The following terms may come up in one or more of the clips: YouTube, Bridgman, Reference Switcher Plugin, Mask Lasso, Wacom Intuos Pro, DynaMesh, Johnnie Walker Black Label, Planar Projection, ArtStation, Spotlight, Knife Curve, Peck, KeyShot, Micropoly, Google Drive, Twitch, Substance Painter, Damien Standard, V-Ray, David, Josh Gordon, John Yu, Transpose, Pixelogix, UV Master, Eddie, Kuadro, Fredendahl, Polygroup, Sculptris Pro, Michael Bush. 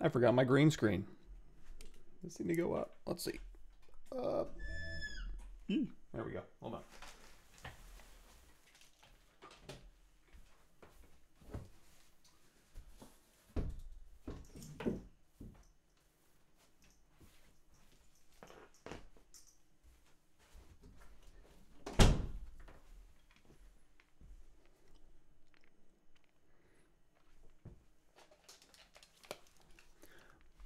I forgot my green screen. Does this need to go up? Let's see. There we go. Hold on.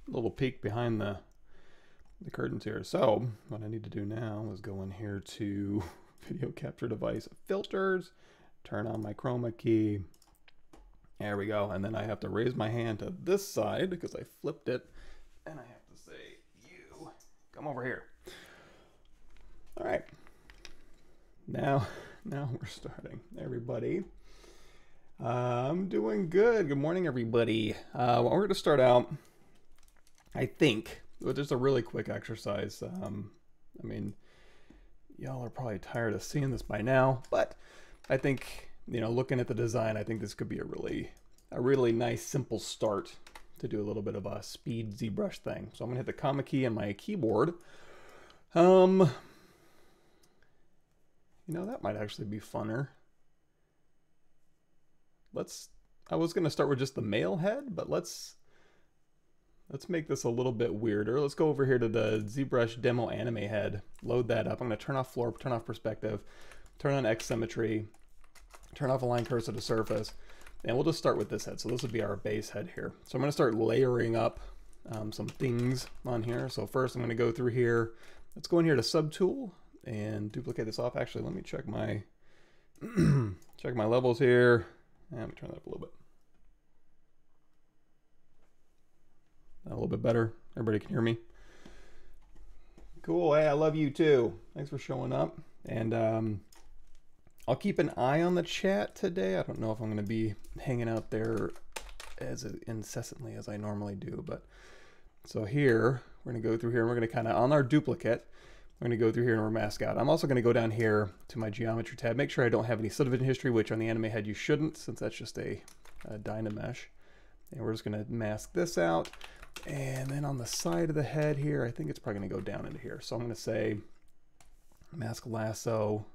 Little peek behind the curtains here. So what I need to do now is go in here to video capture device filters, turn on my chroma key. There we go. And then I have to raise my hand to this side because I flipped it, and I have to say, you come over here. All right, now we're starting, everybody. I'm doing good. Good morning, everybody. Well, we're going to start out, I think, but just a really quick exercise. I mean, y'all are probably tired of seeing this by now, but I think, you know, looking at the design, I think this could be a really nice, simple start to do a little bit of a speed ZBrush thing. So I'm gonna hit the comma key on my keyboard. You know, that might actually be funner. I was gonna start with just the male head, but let's make this a little bit weirder. Let's go over here to the ZBrush demo anime head, load that up. I'm gonna turn off floor, turn off perspective, turn on X symmetry, turn off align cursor to surface, and we'll just start with this head. So this would be our base head here. So I'm gonna start layering up some things on here. So first I'm gonna go through here. Let's go in here to subtool and duplicate this off. Actually, let me check my, check my levels here. Let me turn that up a little bit. A little bit better. Everybody can hear me. Cool. Hey, I love you too. Thanks for showing up. And I'll keep an eye on the chat today. I don't know if I'm going to be hanging out there as incessantly as I normally do, but so here we're going to go through here, and we're going to kind of, on our duplicate, we're going to go through here and we're mask out. I'm also going to go down here to my geometry tab. Make sure I don't have any subdivision history, which on the anime head you shouldn't, since that's just a DynaMesh. And we're just going to mask this out. And then on the side of the head here, I think it's probably gonna go down into here. So I'm gonna say Mask Lasso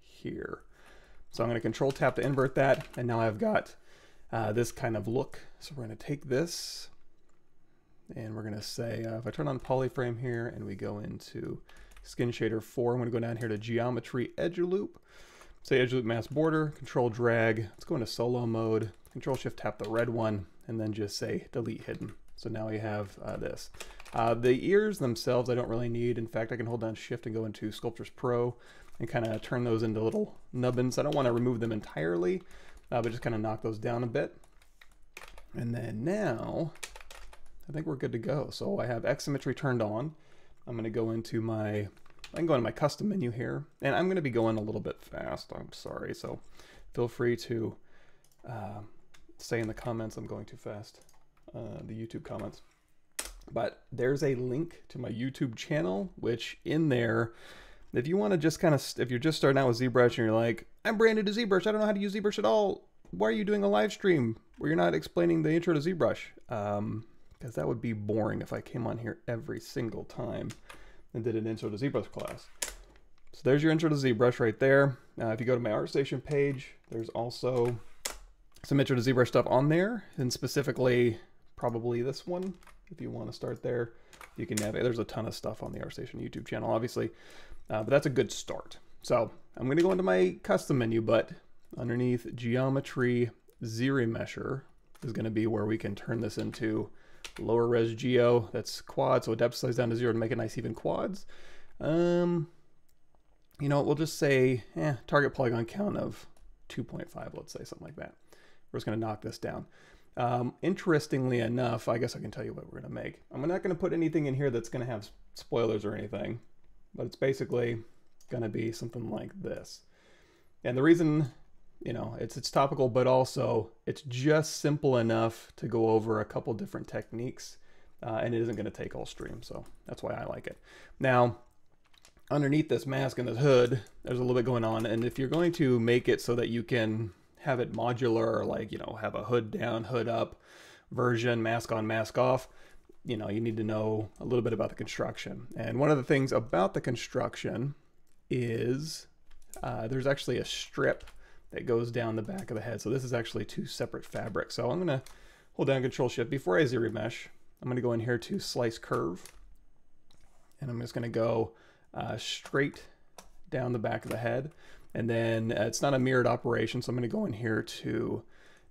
here. So I'm gonna Control Tap to invert that. And now I've got this kind of look. So we're gonna take this and we're gonna say, if I turn on Polyframe here and we go into Skin Shader 4, I'm gonna go down here to Geometry Edge Loop. Say Edge Loop Mask Border, Control Drag. Let's go into Solo Mode, Control Shift Tap the red one, and then just say Delete Hidden. So now we have this. The ears themselves I don't really need. In fact, I can hold down Shift and go into Sculptris Pro and kind of turn those into little nubbins. I don't want to remove them entirely, but just kind of knock those down a bit. And then now, I think we're good to go. So I have X symmetry turned on. I'm going to go into my, I can go into my custom menu here, and I'm going to be going a little bit fast. I'm sorry. So feel free to say in the comments I'm going too fast. The YouTube comments, but there's a link to my YouTube channel, which in there, if you want to just kind of, if you're just starting out with ZBrush and you're like, I'm brand new to ZBrush, I don't know how to use ZBrush at all, why are you doing a live stream where you're not explaining the intro to ZBrush? Because that would be boring if I came on here every single time and did an intro to ZBrush class. So there's your intro to ZBrush right there. If you go to my ArtStation page, there's also some intro to ZBrush stuff on there, and specifically probably this one. If you want to start there, you can navigate. There's a ton of stuff on the ArtStation YouTube channel, obviously, but that's a good start. So I'm going to go into my custom menu, but underneath Geometry, ZRemesher is going to be where we can turn this into lower res geo. That's quad, so depth slides down to 0 to make it nice even quads. You know, we'll just say target polygon count of 2.5, let's say something like that. We're just going to knock this down. Interestingly enough, I guess I can tell you what we're going to make. I'm not going to put anything in here that's going to have spoilers or anything, but it's basically going to be something like this. And the reason, you know, it's topical, but also it's just simple enough to go over a couple different techniques, and it isn't going to take all stream. So that's why I like it. Now, underneath this mask and this hood, there's a little bit going on. And if you're going to make it so that you can have it modular, or like, you know, have a hood down, hood up, version, mask on, mask off, you know, you need to know a little bit about the construction. And one of the things about the construction is there's actually a strip that goes down the back of the head. So this is actually two separate fabrics. So I'm gonna hold down Control Shift. Before I ZRemesh, I'm gonna go in here to Slice Curve, and I'm just gonna go straight down the back of the head. And then it's not a mirrored operation, so I'm gonna go in here to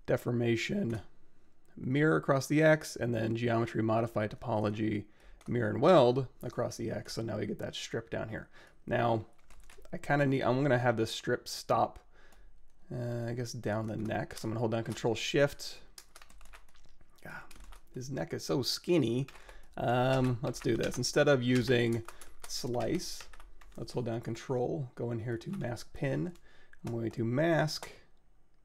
Deformation, Mirror across the X, and then Geometry, Modify, Topology, Mirror and Weld across the X. So now we get that strip down here. Now, I kinda need, I'm gonna have this strip stop, I guess down the neck. So I'm gonna hold down Control Shift. God, his neck is so skinny. Let's do this. Instead of using Slice, let's hold down Control, go in here to Mask Pin. I'm going to mask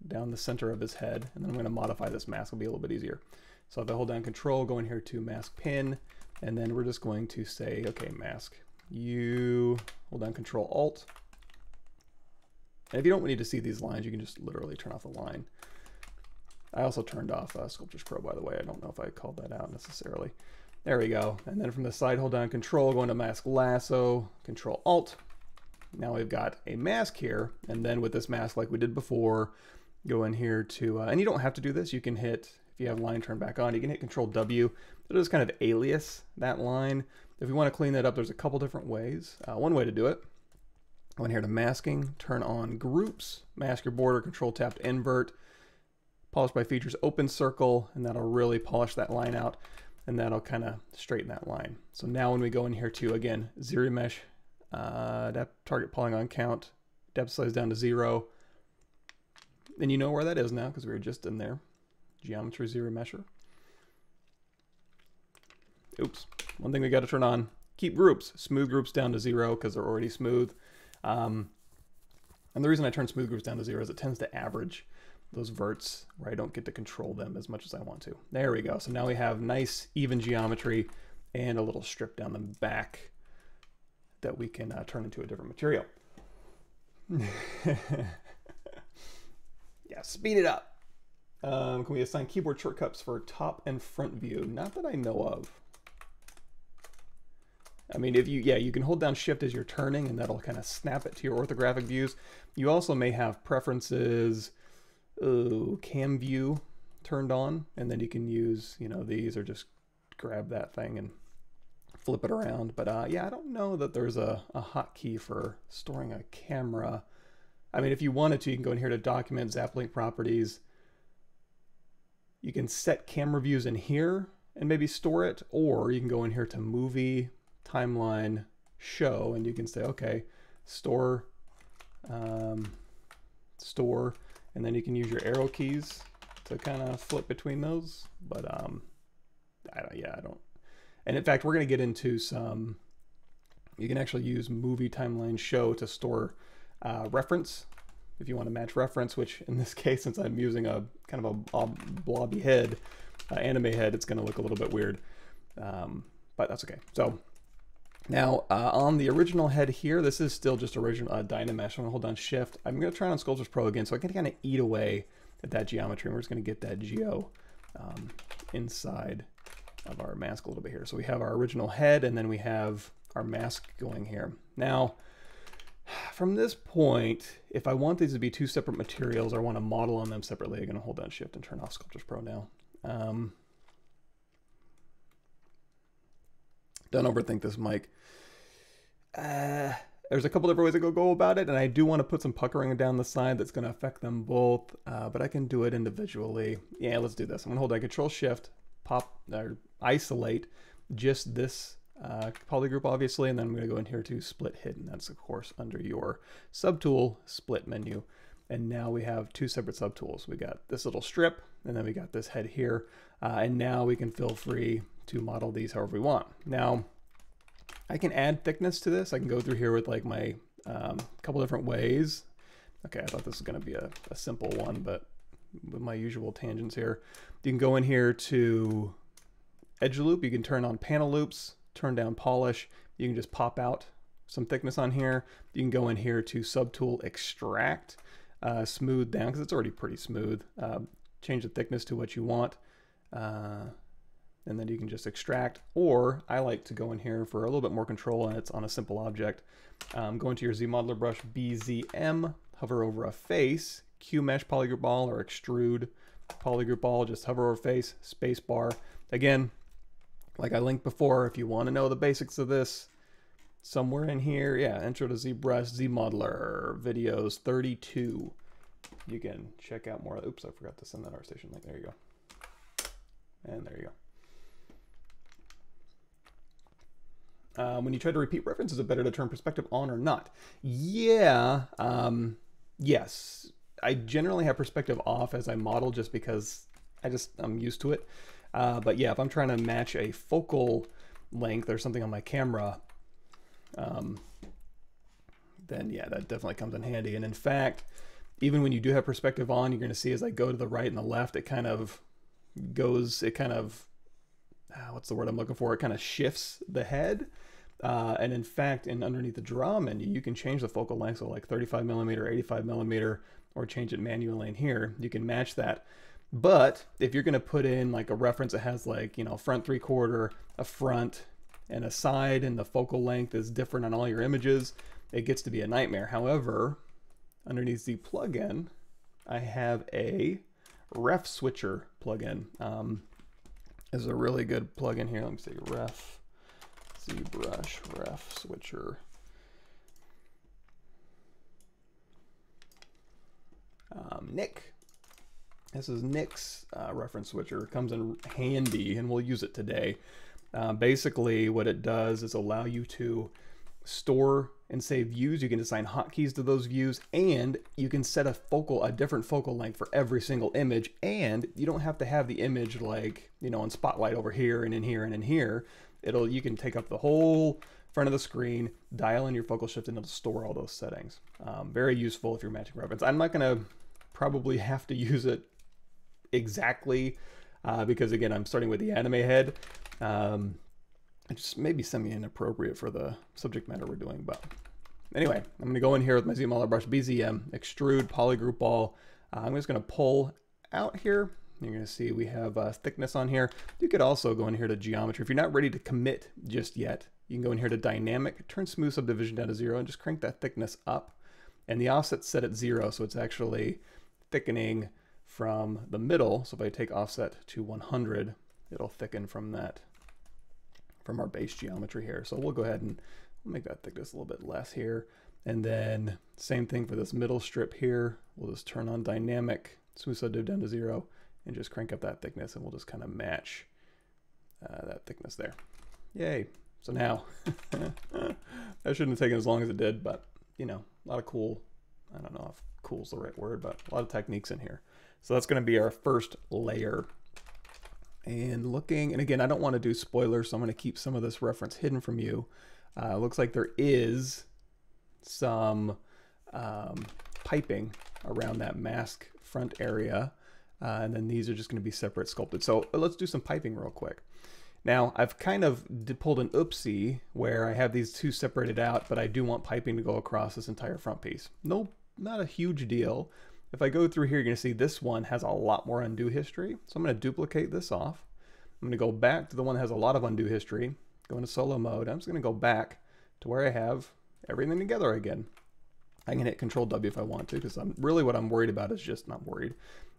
down the center of his head, and then I'm gonna modify this mask, it'll be a little bit easier. So if I hold down Control, go in here to Mask Pin, and then we're just going to say, okay, mask you, hold down Control Alt. And if you don't need to see these lines, you can just literally turn off the line. I also turned off Sculptris Pro, by the way. I don't know if I called that out necessarily. There we go. And then from the side, hold down Control, go into Mask Lasso, Control Alt. Now we've got a mask here. And then with this mask, like we did before, go in here to, and you don't have to do this. You can hit, if you have line turned back on, you can hit Control W. It'll just kind of alias that line. If you want to clean that up, there's a couple different ways. One way to do it, go in here to Masking, turn on Groups, Mask Your Border, Control Tapped Invert, Polish by Features, Open Circle, and that'll really polish that line out, and that'll kind of straighten that line. So now when we go in here to, again, ZRemesh, target polygon count, depth size down to 0, and you know where that is now because we were just in there. Geometry ZRemesher. Oops, one thing we got to turn on, keep groups, smooth groups down to 0 because they're already smooth. And the reason I turn smooth groups down to 0 is it tends to average those verts where I don't get to control them as much as I want to. There we go. So now we have nice even geometry and a little strip down the back that we can turn into a different material. Yeah, speed it up. Can we assign keyboard shortcuts for top and front view? Not that I know of. I mean, if you, yeah, you can hold down Shift as you're turning and that'll kind of snap it to your orthographic views. You also may have preferences, cam view turned on, and then you can use, you know, these, or just grab that thing and flip it around. But yeah, I don't know that there's a hotkey for storing a camera. I mean, if you wanted to, you can go in here to Document, Zaplink Properties. You can set camera views in here and maybe store it, or you can go in here to Movie, Timeline, Show, and you can say, okay, store, and then you can use your arrow keys to kind of flip between those. But and in fact, we're gonna get into some, you can actually use Movie, Timeline, Show to store reference, if you want to match reference, which in this case, since I'm using a kind of a blobby head, anime head, it's gonna look a little bit weird, but that's okay. So now on the original head here, this is still just original DynaMesh. I'm gonna hold down Shift. I'm gonna try on Sculptris Pro again, so I can kind of eat away at that geometry, and we're just gonna get that geo inside of our mask a little bit here. So we have our original head, and then we have our mask going here. Now, from this point, if I want these to be two separate materials, or I want to model on them separately, I'm going to hold down Shift and turn off Sculptris Pro now. Don't overthink this, Mike. There's a couple different ways I go about it, and I do want to put some puckering down the side that's going to affect them both, but I can do it individually. Yeah, let's do this. I'm going to hold down Control Shift, pop, or isolate just this polygroup, obviously, and then I'm going to go in here to Split Hidden. That's, of course, under your subtool split menu. And now we have two separate subtools. We got this little strip, and then we got this head here. And now we can feel free to model these however we want. Now, I can add thickness to this. I can go through here with like my couple different ways. Okay, I thought this was going to be a simple one, but with my usual tangents here, you can go in here to Edge Loop. You can turn on Panel Loops, turn down Polish. You can just pop out some thickness on here. You can go in here to Subtool, Extract, Smooth Down, because it's already pretty smooth. Change the thickness to what you want. and then you can just extract, or I like to go in here for a little bit more control and it's on a simple object. Go into your Z Modeler brush, BZM, hover over a face, Q mesh polygroup ball or extrude polygroup ball, just hover over face, space bar. Again, like I linked before, if you want to know the basics of this, somewhere in here, yeah, intro to ZBrush, Z Modeler, videos 32. You can check out more. Oops, I forgot to send that ArtStation link. There you go. And there you go. When you try to repeat references, is it better to turn perspective on or not? Yeah, yes. I generally have perspective off as I model just because I'm used to it. But yeah, if I'm trying to match a focal length or something on my camera, then yeah, that definitely comes in handy. And in fact, even when you do have perspective on, you're gonna see as I go to the right and the left, it kind of goes, what's the word I'm looking for? It kind of shifts the head. And in fact, underneath the draw menu, you can change the focal length, so like 35 millimeter, 85 millimeter, or change it manually in here. You can match that. But if you're gonna put in like a reference that has like, you know, front three quarter, a front and a side, and the focal length is different on all your images, it gets to be a nightmare. However, underneath the plugin, I have a Ref Switcher plugin. Is a really good plugin here. Let me see, Ref, ZBrush, Ref Switcher. Nick. This is Nick's reference switcher. It comes in handy and we'll use it today. Basically what it does is allow you to store and save views. You can assign hotkeys to those views, and you can set a different focal length for every single image, and you don't have to have the image like, you know, in Spotlight over here and in here and in here. You can take up the whole front of the screen, dial in your focal shift, and it'll store all those settings. Very useful if you're matching reference. I'm not gonna probably have to use it exactly because again, I'm starting with the anime head. It just may be semi-inappropriate for the subject matter we're doing, but anyway, I'm gonna go in here with my Z Modeler brush, BZM, extrude, polygroup ball. I'm just gonna pull out here. You're gonna see we have thickness on here. You could also go in here to geometry. If you're not ready to commit just yet, you can go in here to dynamic, turn smooth subdivision down to 0 and just crank that thickness up. And the offset's set at 0, so it's actually thickening from the middle. So if I take offset to 100, it'll thicken from that, from our base geometry here. So we'll go ahead and make that thickness a little bit less here. And then same thing for this middle strip here. We'll just turn on dynamic, smooth subdiv down to 0, and just crank up that thickness, and we'll just kind of match that thickness there. Yay. So now, that shouldn't have taken as long as it did, but you know, a lot of cool, I don't know if cool is the right word, but a lot of techniques in here. So that's gonna be our first layer. And looking, and again, I don't want to do spoilers, so I'm going to keep some of this reference hidden from you. Looks like there is some piping around that mask front area, and then these are just going to be separate sculpted. So let's do some piping real quick. Now, I've kind of pulled an oopsie where I have these two separated out, but I do want piping to go across this entire front piece. No, not a huge deal. If I go through here, you're gonna see this one has a lot more undo history. So I'm gonna duplicate this off. I'm gonna go back to the one that has a lot of undo history, go into solo mode. I'm just gonna go back to where I have everything together again. I can hit Control W if I want to, because I'm really, what I'm worried about is just, not worried,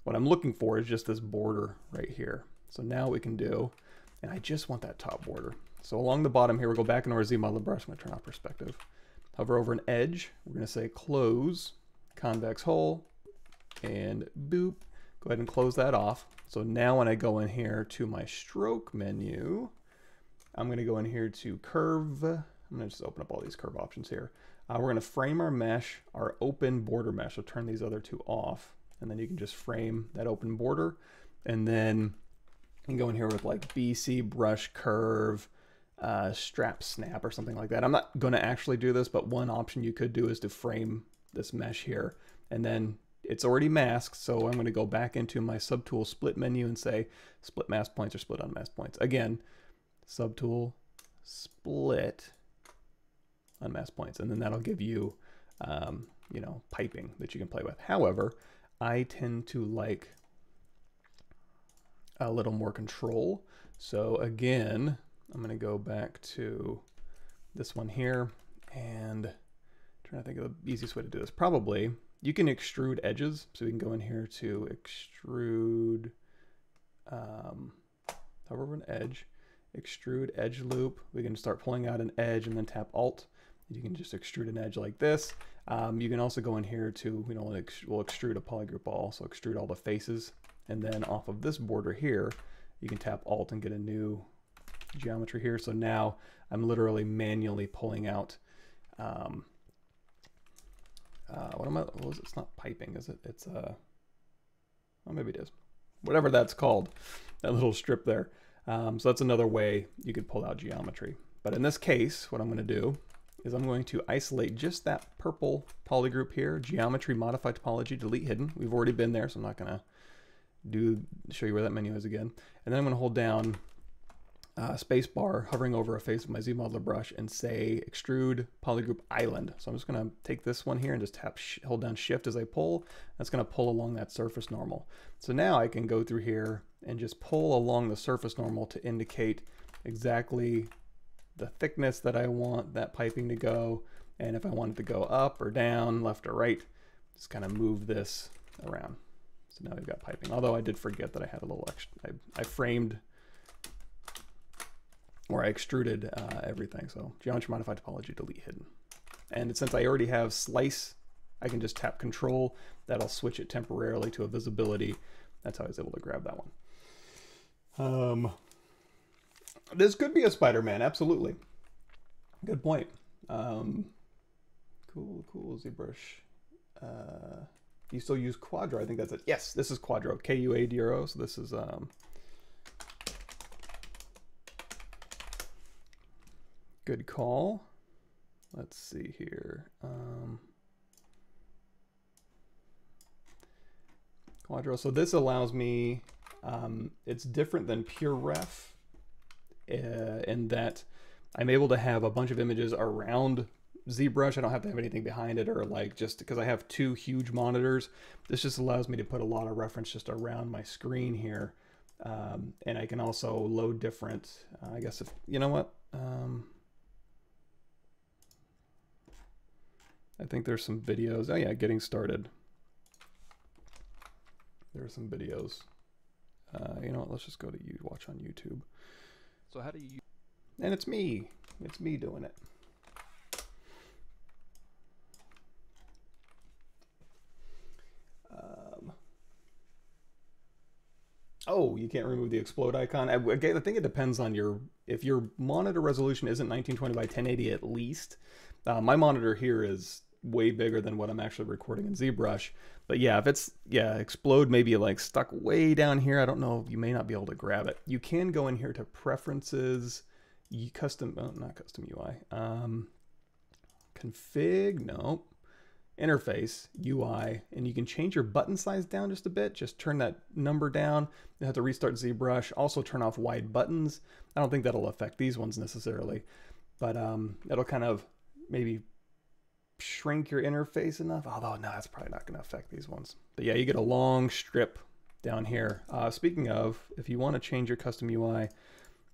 what I'm looking for is just this border right here. So now we can do, and I just want that top border. So along the bottom here, we'll go back into our Z Modeler brush. I'm gonna turn off perspective. Hover over an edge. We're gonna say close, convex hull, and boop, go ahead and close that off. So now when I go in here to my stroke menu, I'm gonna go in here to curve. I'm gonna just open up all these curve options here. We're gonna frame our mesh, our open border mesh. So turn these other two off, and then you can just frame that open border. And then you can go in here with like BC brush curve, strap snap or something like that. I'm not gonna actually do this, but one option you could do is to frame this mesh here, and then it's already masked, so I'm going to go back into my subtool split menu and say split mask points or split unmasked points. Again, subtool, split, unmasked points, and then that'll give you, you know, piping that you can play with. However, I tend to like a little more control. So again, I'm gonna go back to this one here and trying to think of the easiest way to do this. Probably you can extrude edges. So we can go in here to extrude hover over an edge, extrude edge loop. We can start pulling out an edge and then tap Alt. You can just extrude an edge like this. You can also go in here to, you know, we'll extrude a polygroup ball. So extrude all the faces. And then off of this border here, you can tap Alt and get a new geometry here. So now I'm literally manually pulling out, it's not piping, is it? It's well, maybe it is. Whatever that's called, that little strip there. So that's another way you could pull out geometry. But in this case, what I'm gonna do is I'm going to isolate just that purple polygroup here, geometry, modify topology, delete hidden. We've already been there, so I'm not gonna show you where that menu is again. And then I'm gonna hold down space bar, hovering over a face with my Z modeler brush, and say extrude polygroup island. So I'm just gonna take this one here and just tap, hold down shift as I pull. That's gonna pull along that surface normal. So now I can go through here and just pull along the surface normal to indicate exactly the thickness that I want that piping to go, and if I want it to go up or down, left or right, just kind of move this around. So now we've got piping. Although I did forget that I had a little extra, I framed or I extruded everything. So geometry, modify topology, delete hidden. And since I already have slice, I can just tap control. That'll switch it temporarily to a visibility. That's how I was able to grab that one. This could be a Spider-Man, absolutely. Good point. Cool, ZBrush. You still use Kuadro, I think that's it. Yes, this is Kuadro, K-U-A-D-R-O, so this is, good call. Let's see here. Kuadro, so this allows me, it's different than Pure Ref. In that I'm able to have a bunch of images around ZBrush. I don't have to have anything behind it, or like, just because I have two huge monitors, this just allows me to put a lot of reference just around my screen here. And I can also load different, I guess, if you know what, I think there's some videos. Oh yeah, getting started. There are some videos. You know what, let's just go to watch on YouTube. So how do you? And it's me doing it. Oh, you can't remove the explode icon. Again, I think it depends on if your monitor resolution isn't 1920 by 1080 at least. My monitor here is way bigger than what I'm actually recording in ZBrush. But yeah, if it's, yeah, explode maybe like stuck way down here. I don't know, you may not be able to grab it. You can go in here to preferences, config, no, interface, UI, and you can change your button size down just a bit. Just turn that number down. You have to restart ZBrush. Also turn off wide buttons. I don't think that'll affect these ones necessarily, but it'll kind of maybe shrink your interface enough, although no, that's probably not going to affect these ones. But yeah, you get a long strip down here. Speaking of, if you want to change your custom UI,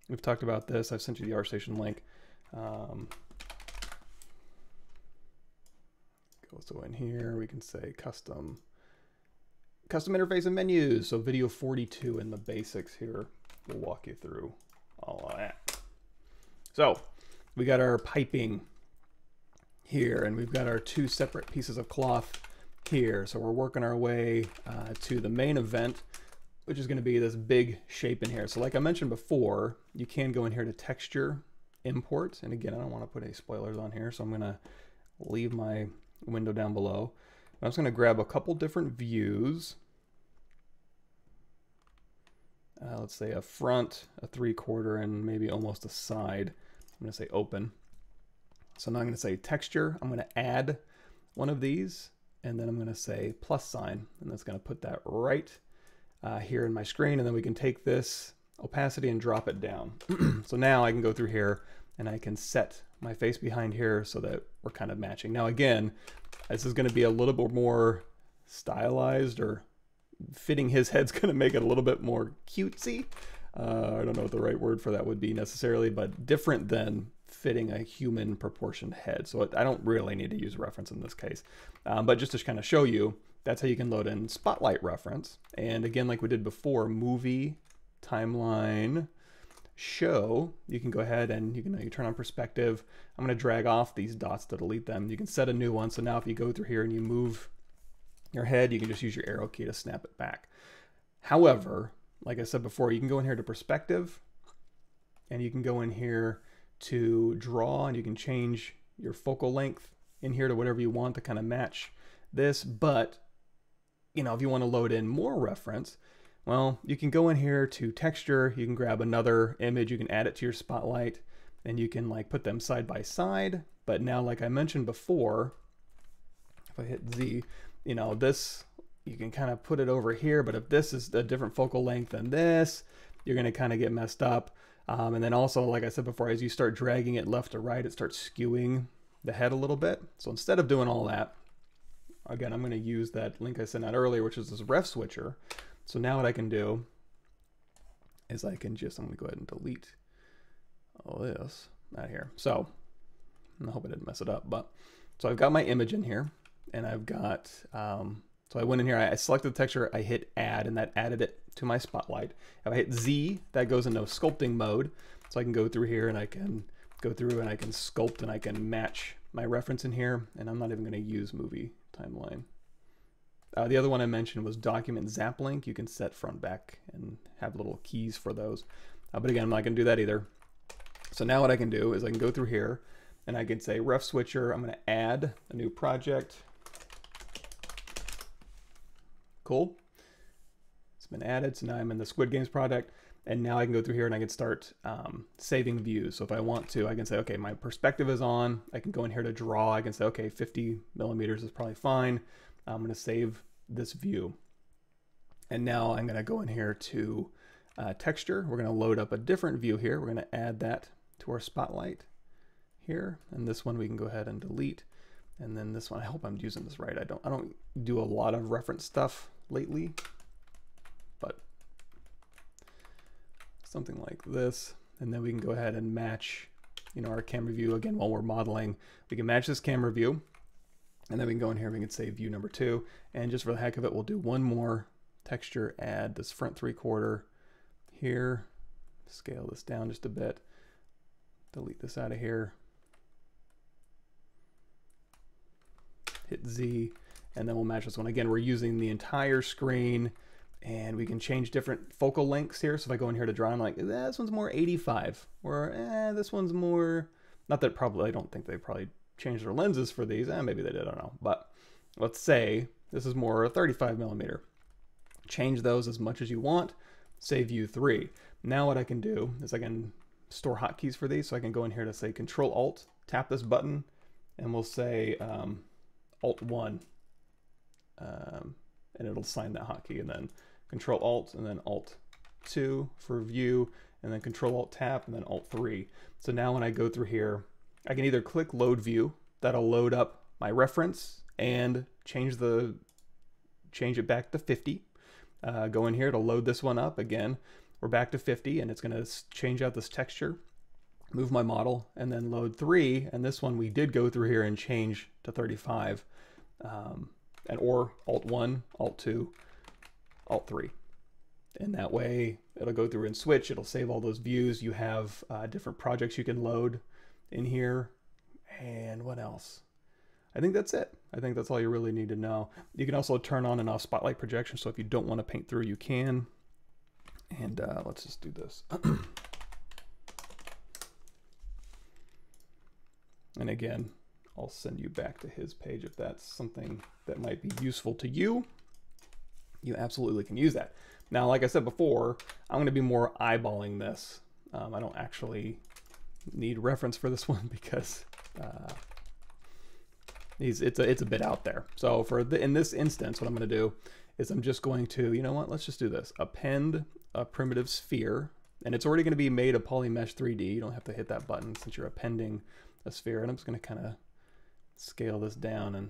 we've talked about this. I've sent you the ArtStation link. So in here we can say custom interface and menus. So video 42 in the basics here will walk you through all of that. So we got our piping here, and we've got our two separate pieces of cloth here. So we're working our way to the main event, which is going to be this big shape in here. So like I mentioned before, you can go in here to texture import. And again, I don't want to put any spoilers on here, so I'm going to leave my window down below. I'm just going to grab a couple different views. Let's say a front, a 3/4, and maybe almost a side. I'm going to say open. So now I'm going to say texture, I'm going to add one of these, and then I'm going to say +, and that's going to put that right here in my screen. And then we can take this opacity and drop it down. So now I can go through here and I can set my face behind here so that we're kind of matching. Now again, this is going to be a little bit more stylized, or fitting his head's gonna make it a little bit more cutesy. I don't know what the right word for that would be necessarily, but different than fitting a human proportioned head. So I don't really need to use a reference in this case, but just to kind of show you, that's how you can load in Spotlight reference. And again, like we did before, movie, timeline, show, you can go ahead and you turn on perspective. I'm going to drag off these dots to delete them. You can set a new one. So now if you go through here and you move your head, you can just use your arrow key to snap it back. However, like I said before, you can go in here to perspective and you can go in here to draw, and you can change your focal length in here to whatever you want to kind of match this. But you know, if you want to load in more reference, well, you can go in here to texture, you can grab another image, you can add it to your Spotlight, and you can like put them side by side. But now, like I mentioned before, if I hit Z, you know, this, you can kind of put it over here, but if this is a different focal length than this, you're going to kind of get messed up. And then also, like I said before, as you start dragging it left to right, it starts skewing the head a little bit. So instead of doing all that, again, I'm going to use that link I sent out earlier, which is this Ref Switcher. So now what I can do is I can just, I'm going to go ahead and delete all this out here. So I hope I didn't mess it up, but so I've got my image in here, and I've got, so I went in here, I selected the texture, I hit add, and that added it to my Spotlight. If I hit Z, that goes into sculpting mode. So I can go through here and I can go through and I can sculpt and I can match my reference in here. And I'm not even gonna use movie timeline. The other one I mentioned was document zap link. You can set front, back, and have little keys for those. But again, I'm not gonna do that either. So now what I can do is I can go through here and I can say Ref Switcher, I'm gonna add a new project. Cool, it's been added. So now I'm in the Squid Games project, and now I can go through here and I can start saving views. So if I want to, I can say, okay, my perspective is on, I can go in here to draw, I can say, okay, 50 millimeters is probably fine. I'm gonna save this view. And now I'm gonna go in here to texture. We're gonna load up a different view here. We're gonna add that to our Spotlight here. And this one we can go ahead and delete. And then this one, I hope I'm using this right. I don't do a lot of reference stuff lately, but something like this. And then we can go ahead and match, you know, our camera view again while we're modeling. We can match this camera view, and then we can go in here and we can say view number 2. And just for the heck of it, we'll do one more texture, add this front 3/4 here, scale this down just a bit, delete this out of here, hit Z, and then we'll match this one. Again, we're using the entire screen, and we can change different focal lengths here. So if I go in here to draw, I'm like, this one's more 85, or this one's more, not that probably, I don't think they probably changed their lenses for these. Maybe they did, I don't know. But let's say this is more 35 millimeter. Change those as much as you want, say view 3. Now what I can do is I can store hotkeys for these. So I can go in here to say Control Alt, tap this button, and we'll say, Alt-1, and it'll sign that hotkey, and then Control-Alt, and then Alt-2 for view, and then Control-Alt-Tab, and then Alt-3. So now when I go through here, I can either click Load View, that'll load up my reference and change it back to 50. Go in here to load this one up. Again, we're back to 50, and it's gonna change out this texture, move my model, and then load 3. And this one we did go through here and change to 35, and or Alt-1, Alt-2, Alt-3. And that way it'll go through and switch. It'll save all those views. You have different projects you can load in here. And what else? I think that's it. I think that's all you really need to know. You can also turn on and off Spotlight projection. So if you don't want to paint through, you can. And let's just do this. And again, I'll send you back to his page if that's something that might be useful to you. You absolutely can use that. Now, like I said before, I'm gonna be more eyeballing this. I don't actually need reference for this one because it's a bit out there. So for in this instance, what I'm gonna do is I'm just going to, you know what, let's just do this. Append a primitive sphere, and it's already gonna be made of Polymesh 3D. You don't have to hit that button since you're appending a sphere, and I'm just going to kind of scale this down and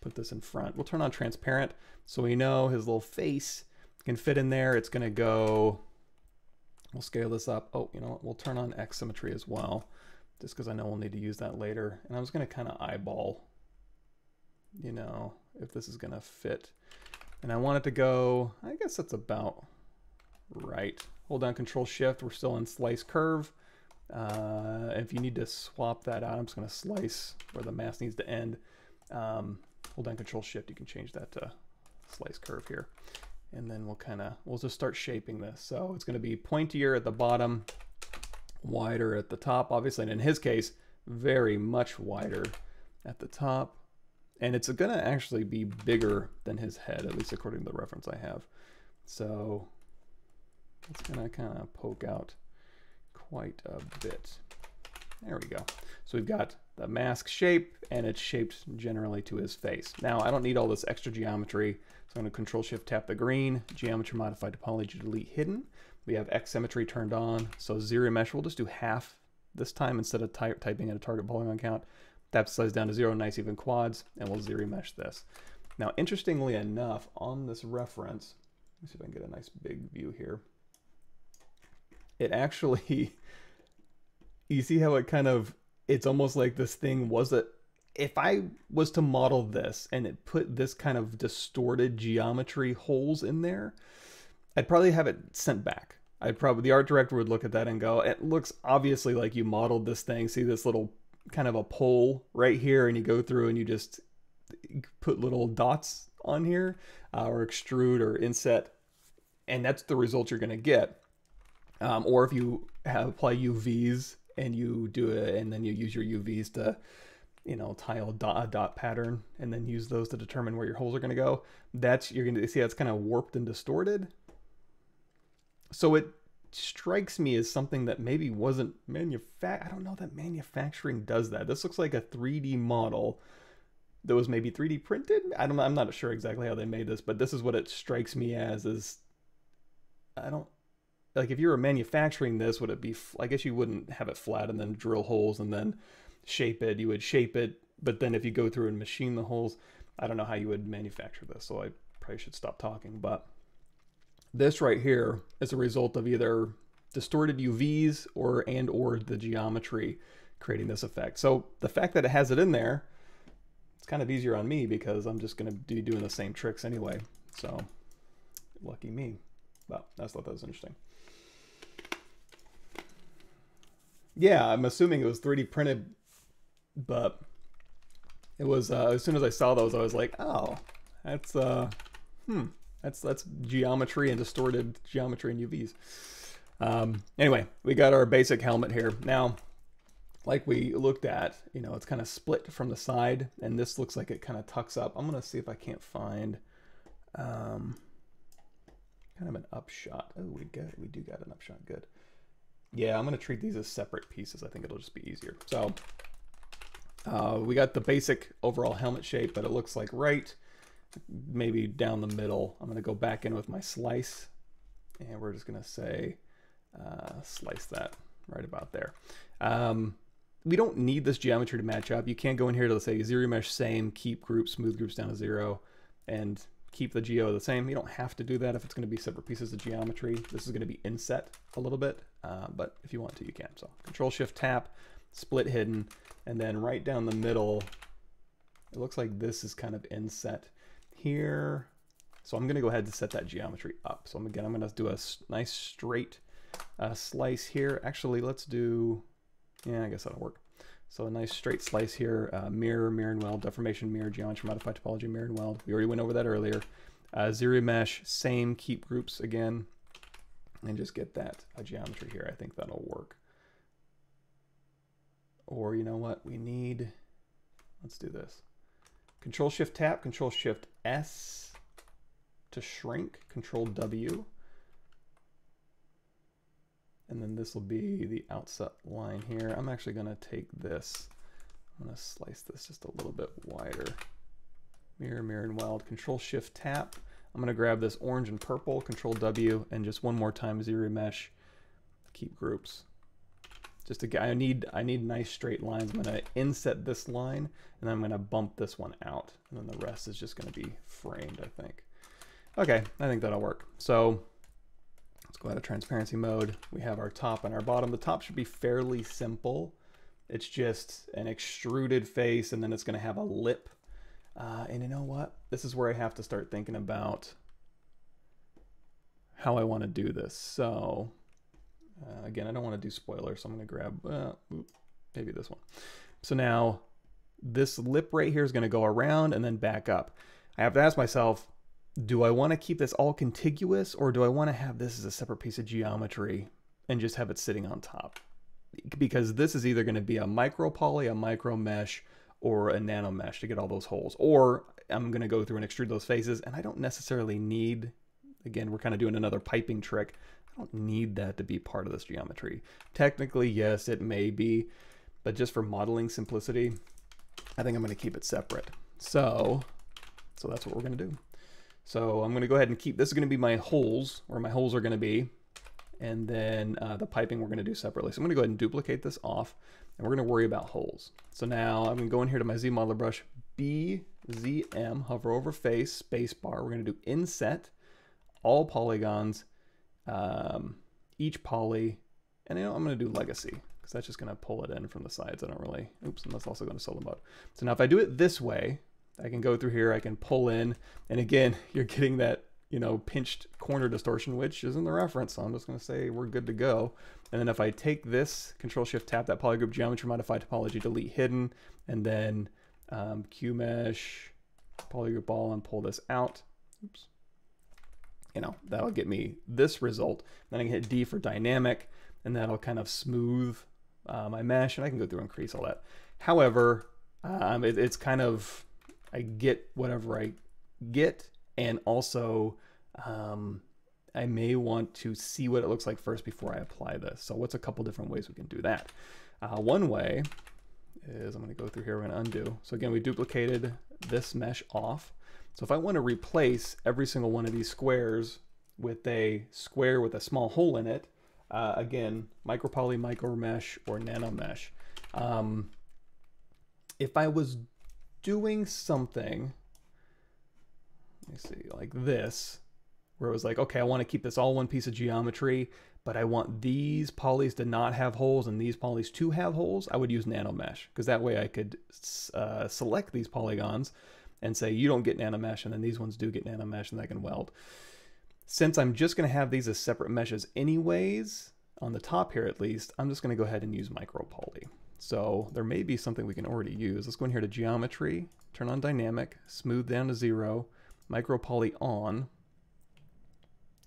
put this in front. We'll turn on transparent so we know his little face can fit in there. It's going to go, we'll scale this up. Oh, you know what? We'll turn on X symmetry as well, just because I know we'll need to use that later. And I'm just going to kind of eyeball, you know, if this is going to fit. And I want it to go, I guess that's about right. Hold down Control Shift. We're still in Slice Curve. If you need to swap that out, I'm just going to slice where the mask needs to end. Hold down Control Shift. You can change that to Slice Curve here. And then we'll kind of, we'll just start shaping this. So it's going to be pointier at the bottom, wider at the top, obviously. And in his case, very much wider at the top. And it's going to actually be bigger than his head, at least according to the reference I have. So it's going to kind of poke out quite a bit. There we go. So we've got the mask shape, and it's shaped generally to his face. Now, I don't need all this extra geometry. So I'm going to Control Shift tap the green, geometry modified topology to delete hidden. We have X symmetry turned on. So ZRemesher, we'll just do half this time instead of typing at a target polygon count. That slides down to 0, nice even quads, and we'll ZRemesh this. Now, interestingly enough, on this reference, let me see if I can get a nice big view here. It actually, you see how it kind of, it's almost like this thing was that if I was to model this and it put this kind of distorted geometry holes in there, I'd probably have it sent back. I'd probably, the art director would look at that and go, it looks obviously like you modeled this thing. See this little kind of a pole right here, and you go through and you just put little dots on here or extrude or inset, and that's the result you're going to get. Or if you apply UVs and you do it, and then you use your UVs to, you know, tile dot pattern, and then use those to determine where your holes are going to go. That's, you're going to see that's kind of warped and distorted. So it strikes me as something that maybe wasn't manufactured. I don't know that manufacturing does that. This looks like a 3D model that was maybe 3D printed. I'm not sure exactly how they made this, but this is what it strikes me as. Is, I don't, like, if you were manufacturing this, would it be, I guess you wouldn't have it flat and then drill holes and then shape it. You would shape it, but then if you go through and machine the holes, I don't know how you would manufacture this, so I probably should stop talking. But this right here is a result of either distorted UVs or the geometry creating this effect. So the fact that it has it in there, it's kind of easier on me because I'm just going to be doing the same tricks anyway. So lucky me. But I just thought that was interesting. Yeah, I'm assuming it was 3D printed, but it was, as soon as I saw those, I was like, oh, that's, that's geometry and distorted geometry and UVs. Anyway, we got our basic helmet here. Now, like we looked at, you know, it's kind of split from the side, and this looks like it kind of tucks up. I'm going to see if I can't find kind of an upshot. Oh, we do got an upshot. Good. Yeah, I'm going to treat these as separate pieces. I think it'll just be easier. So we got the basic overall helmet shape, but it looks like right, maybe down the middle. I'm going to go back in with my slice, and we're just going to say slice that right about there. We don't need this geometry to match up. You can go in here to say ZRemesh same, keep group, smooth groups down to 0, and keep the geo the same. You don't have to do that if it's going to be separate pieces of geometry. This is going to be inset a little bit, but if you want to, you can. So Control Shift tap, split hidden, and then right down the middle, it looks like this is kind of inset here. So I'm going to go ahead and set that geometry up. So again, I'm going to do a nice straight slice here. Actually, let's do, yeah, I guess that'll work. So a nice straight slice here, mirror, mirror and weld, deformation, mirror, geometry, modify topology, mirror and weld. We already went over that earlier. ZRemesh, same, keep groups again, and just get that geometry here. I think that'll work. Or you know what we need? Let's do this. Control Shift tap, Control Shift S to shrink, Control W. And then this will be the outset line here. I'm actually gonna take this. I'm gonna slice this just a little bit wider. Mirror, mirror and weld, Control Shift tap. I'm gonna grab this orange and purple, Control W, and just one more time, ZRemesh, keep groups. Just to, I need nice straight lines. I'm gonna inset this line, and then I'm gonna bump this one out. And then the rest is just gonna be framed, I think. Okay, I think that'll work. So let's go out of transparency mode. We have our top and our bottom. The top should be fairly simple. It's just an extruded face, and then it's gonna have a lip. And you know what? This is where I have to start thinking about how I wanna do this. So again, I don't wanna do spoilers, so I'm gonna grab maybe this one. So now this lip right here is gonna go around and then back up. I have to ask myself, do I wanna keep this all contiguous, or do I wanna have this as a separate piece of geometry and just have it sitting on top? Because this is either gonna be a micropoly, a micro mesh, or a nano mesh to get all those holes. Or I'm gonna go through and extrude those faces, and I don't necessarily need, again, we're kind of doing another piping trick. I don't need that to be part of this geometry. Technically, yes, it may be, but just for modeling simplicity, I think I'm gonna keep it separate. So that's what we're gonna do. So I'm gonna go ahead and keep, this is gonna be my holes, where my holes are gonna be, and then the piping we're gonna do separately. So I'm gonna go ahead and duplicate this off, and we're gonna worry about holes. So now I'm gonna go in here to my Z Modeler brush, BZM, hover over face, space bar. We're gonna do inset, all polygons, each poly, and I'm gonna do legacy, because that's just gonna pull it in from the sides. I don't really, oops, and let's also go into solo mode. So now if I do it this way, I can go through here, I can pull in, and again, you're getting that, you know, pinched corner distortion, which isn't the reference, so I'm just gonna say we're good to go. And then if I take this, Control Shift Tap, that polygroup geometry, modify topology, delete hidden, and then Q mesh, polygroup all, and pull this out, oops. You know, that'll get me this result. Then I can hit D for dynamic, and that'll kind of smooth my mesh, and I can go through and increase all that. However, it's kind of, I get whatever I get, and also I may want to see what it looks like first before I apply this. So what's a couple different ways we can do that? One way is I'm gonna go through here, we're gonna undo. So again, we duplicated this mesh off. So if I wanna replace every single one of these squares with a square with a small hole in it, again, micropoly, micro mesh, or nano mesh. If I was doing something, let me see, like this, where it was like, okay, I want to keep this all one piece of geometry, but I want these polys to not have holes and these polys to have holes, I would use nano mesh, because that way I could select these polygons and say, you don't get nano mesh, and then these ones do get nano mesh, and I can weld. Since I'm just going to have these as separate meshes anyways, on the top here at least, I'm just going to go ahead and use micropoly. So there may be something we can already use. Let's go in here to geometry, turn on dynamic, smooth down to 0, micropoly on,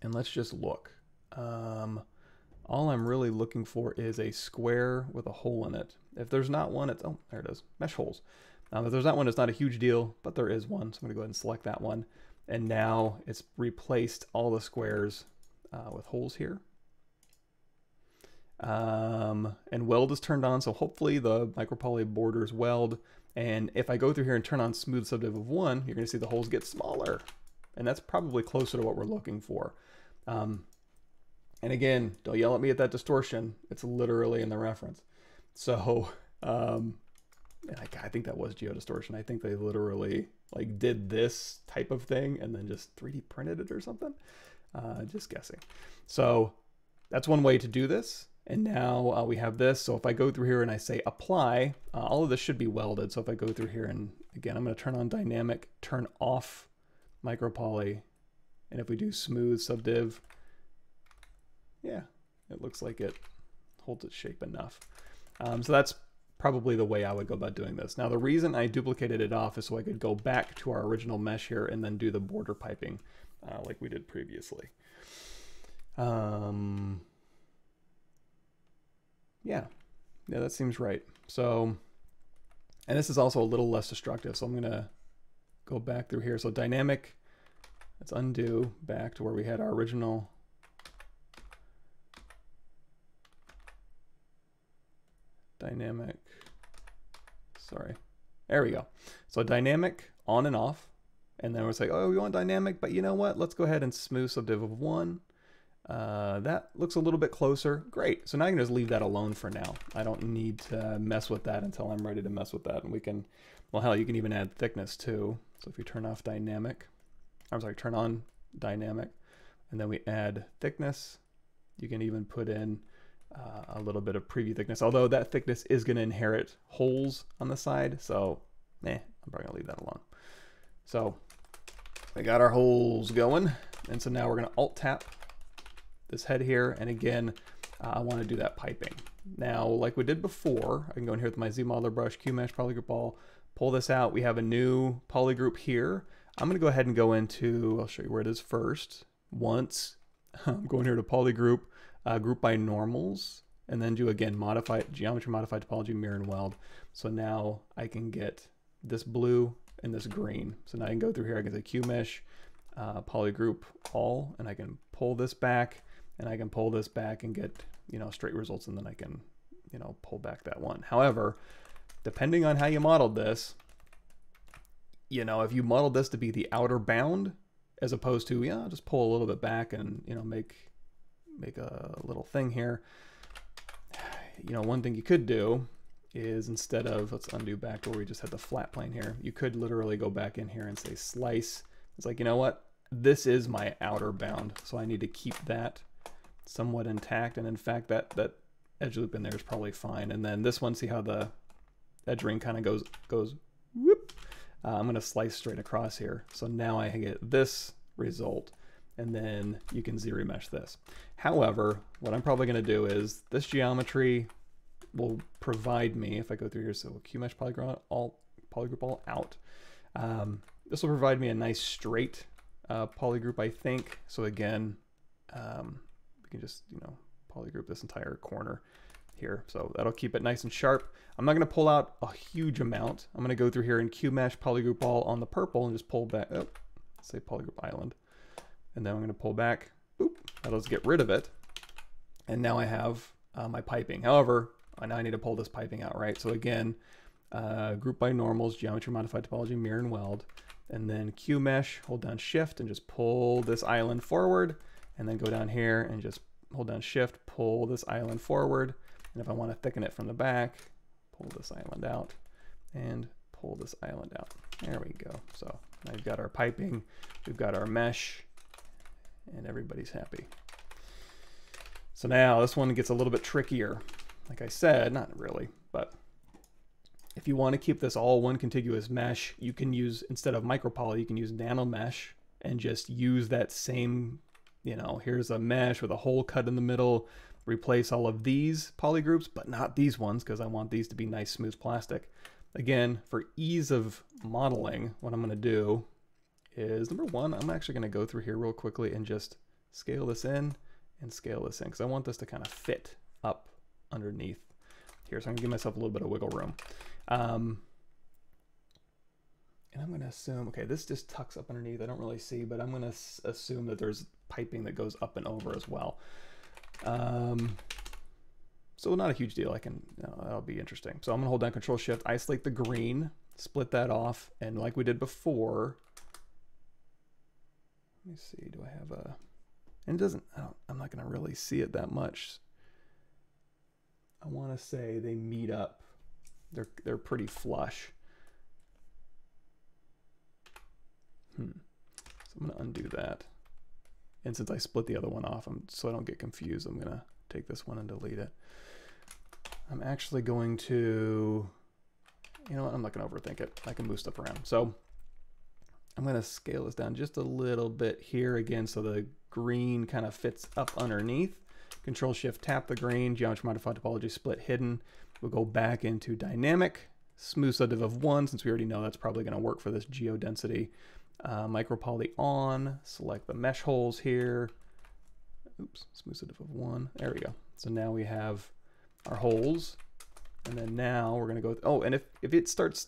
and let's just look. All I'm really looking for is a square with a hole in it. If there's not one, it's, oh, there it is, mesh holes. If there's not one, it's not a huge deal, but there is one, so I'm gonna go ahead and select that one. And now it's replaced all the squares with holes here. And weld is turned on, so hopefully the micropoly borders weld. And if I go through here and turn on smooth subdiv of 1, you're gonna see the holes get smaller. And that's probably closer to what we're looking for. And again, don't yell at me at that distortion. It's literally in the reference. So, I think that was geo distortion. I think they literally like did this type of thing and then just 3D printed it or something. Just guessing. So that's one way to do this. And now we have this. So if I go through here and I say apply, all of this should be welded. So if I go through here and again, I'm going to turn on dynamic, turn off micropoly. And if we do smooth subdiv, yeah, it looks like it holds its shape enough. So that's probably the way I would go about doing this. Now the reason I duplicated it off is so I could go back to our original mesh here and then do the border piping like we did previously. Yeah, that seems right. So, and this is also a little less destructive, so I'm gonna go back through here. So dynamic, let's undo back to where we had our original. Dynamic, sorry, there we go. So dynamic on and off. And then we're like, oh, we want dynamic, but you know what? Let's go ahead and smooth subdiv of 1. That looks a little bit closer. Great. So now I can just leave that alone for now. I don't need to mess with that until I'm ready to mess with that. And we can, well, hell, you can even add thickness too. So if you turn off dynamic, I'm sorry, turn on dynamic. And then we add thickness. You can even put in a little bit of preview thickness, although that thickness is going to inherit holes on the side. So, I'm probably going to leave that alone. So we got our holes going. And so now we're going to alt tap this head here. And again, I want to do that piping. Now, like we did before, I can go in here with my Z modeler brush, Q mesh, polygroup all, pull this out. We have a new polygroup here. I'm going to go ahead and go into, I'll show you where it is first. Once I'm going here to polygroup, group by normals, and then do again, modify geometry, modify topology, mirror and weld. So now I can get this blue and this green. So now I can go through here, I can say Q mesh, polygroup all, and I can pull this back and I can pull this back and get, you know, straight results. And then I can, you know, pull back that one. However, depending on how you modeled this, you know, if you modeled this to be the outer bound, as opposed to, yeah, I'll just pull a little bit back and, you know, make a little thing here. You know, one thing you could do is instead of, let's undo back where we just had the flat plane here, you could literally go back in here and say slice. It's like, you know what? This is my outer bound. So I need to keep that somewhat intact. And in fact, that edge loop in there is probably fine. And then this one, see how the edge ring kind of goes whoop. I'm going to slice straight across here. So now I can get this result, and then you can ZRemesh this. However, what I'm probably going to do is this geometry will provide me, if I go through here, so QMesh polygroup all out. This will provide me a nice straight polygroup, I think. So again, we can just, you know, polygroup this entire corner here. So that'll keep it nice and sharp. I'm not going to pull out a huge amount. I'm going to go through here and QMesh polygroup all on the purple and just pull back, oh, say polygroup island. And then I'm going to pull back, boop, that'll just get rid of it. And now I have my piping. However, now I need to pull this piping out, right? So again, group by normals, geometry, modified topology, mirror and weld, and then QMesh, hold down shift and just pull this island forward, and then go down here and just hold down shift, pull this island forward. And if I want to thicken it from the back, pull this island out and pull this island out. There we go. So now we've got our piping, we've got our mesh, and everybody's happy. So now this one gets a little bit trickier. Like I said, not really, but if you want to keep this all one contiguous mesh, you can use, instead of Micropoly, you can use DynaMesh and just use that same, you know, here's a mesh with a hole cut in the middle, replace all of these polygroups, but not these ones, because I want these to be nice, smooth plastic. Again, for ease of modeling, what I'm going to do is, number one, I'm actually going to go through here real quickly and just scale this in and scale this in, because I want this to kind of fit up underneath here. So I'm going to give myself a little bit of wiggle room. And I'm going to assume, okay, this just tucks up underneath. I don't really see, but I'm going to assume that there's piping that goes up and over as well. So not a huge deal. I can, you know, that'll be interesting. So I'm going to hold down Control Shift, isolate the green, split that off. And like we did before, let me see, do I have a, and it doesn't, I'm not going to really see it that much. I want to say they meet up. They're pretty flush. So I'm going to undo that. And since I split the other one off, so I don't get confused, I'm gonna take this one and delete it. I'm actually going to, you know what, I'm not gonna overthink it. I can move stuff around. So I'm gonna scale this down just a little bit here again, so the green kind of fits up underneath. Control Shift, tap the green, geometry modify topology, split hidden. We'll go back into dynamic, smooth subdiv of 1, since we already know that's probably gonna work for this geodensity. Micropoly on, select the mesh holes here. Oops, smooth subdiv of 1. There we go. So now we have our holes. And then now we're going to go with, oh, and if it starts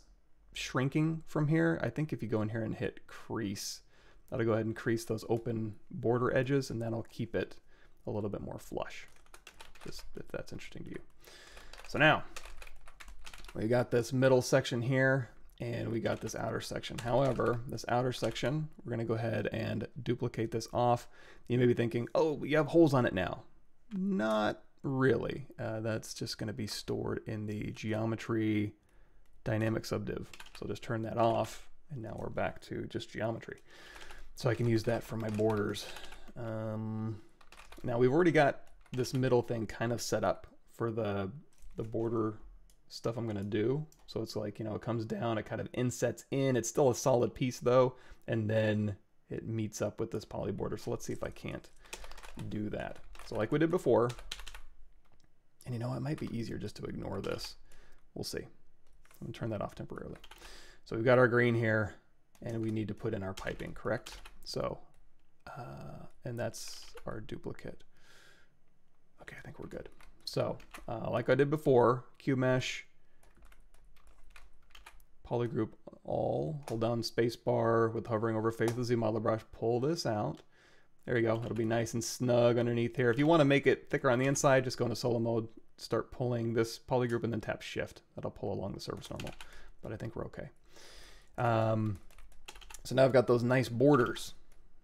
shrinking from here, I think if you go in here and hit crease, that'll go ahead and crease those open border edges, and that'll keep it a little bit more flush, just if that's interesting to you. So now we got this middle section here, and we got this outer section. However, this outer section, we're going to go ahead and duplicate this off. You may be thinking, oh, you have holes on it now. Not really. That's just going to be stored in the geometry dynamic subdiv. So just turn that off, and now we're back to just geometry. So I can use that for my borders. Now we've already got this middle thing kind of set up for the border stuff I'm gonna do. So it's like, you know, it comes down, it kind of insets in, it's still a solid piece though, and then it meets up with this poly border. So let's see if I can't do that. So like we did before, and you know, it might be easier just to ignore this. We'll see. I'm gonna turn that off temporarily. So we've got our green here, and we need to put in our piping, correct? So, and that's our duplicate. Okay, I think we're good. So, like I did before, QMesh, polygroup all, hold down spacebar with hovering over face of the Z modeler brush, pull this out. There you go, it'll be nice and snug underneath here. If you wanna make it thicker on the inside, just go into solo mode, start pulling this polygroup, and then tap shift. That'll pull along the surface normal, but I think we're okay. So now I've got those nice borders,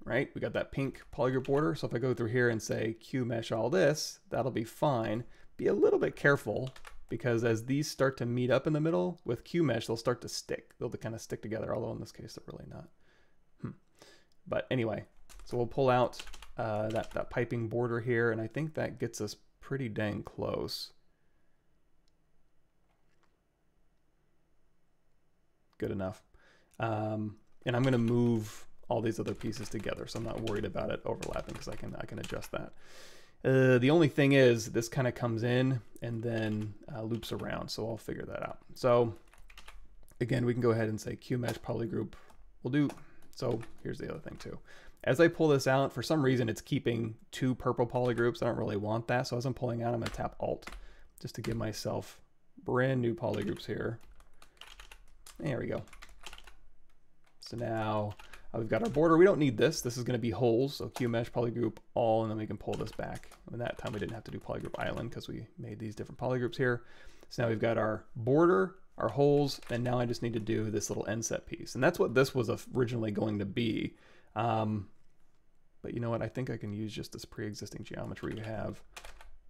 right? We got that pink polygroup border. So if I go through here and say QMesh all this, that'll be fine. Be a little bit careful, because as these start to meet up in the middle with QMesh, they'll start to stick. They'll kind of stick together, although in this case, they're really not. But anyway, so we'll pull out that piping border here, and I think that gets us pretty dang close. Good enough. And I'm gonna move all these other pieces together, so I'm not worried about it overlapping because I can adjust that. The only thing is this kind of comes in and then loops around, so I'll figure that out. So again, we can go ahead and say QMesh polygroup will do. So here's the other thing too. As I pull this out, for some reason it's keeping two purple polygroups. I don't really want that, so as I'm pulling out, I'm gonna tap Alt just to give myself brand new polygroups here. There we go. So now we've got our border. We don't need this. This is going to be holes. So QMesh polygroup all, and then we can pull this back. And that time we didn't have to do polygroup island because we made these different polygroups here. So now we've got our border, our holes, and now I just need to do this little end set piece. And that's what this was originally going to be. But you know what? I think I can use just this pre-existing geometry we have.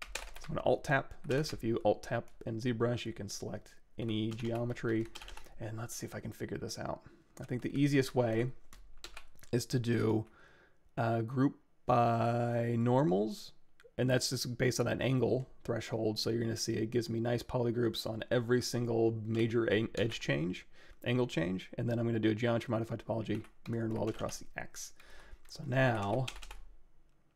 So I'm going to alt tap this. If you alt tap in ZBrush, you can select any geometry. And let's see if I can figure this out. I think the easiest way is to do group by normals, and that's just based on an angle threshold. So you're gonna see it gives me nice polygroups on every single major edge change, angle change, and then I'm gonna do a geometry modified topology, mirror and weld across the X. So now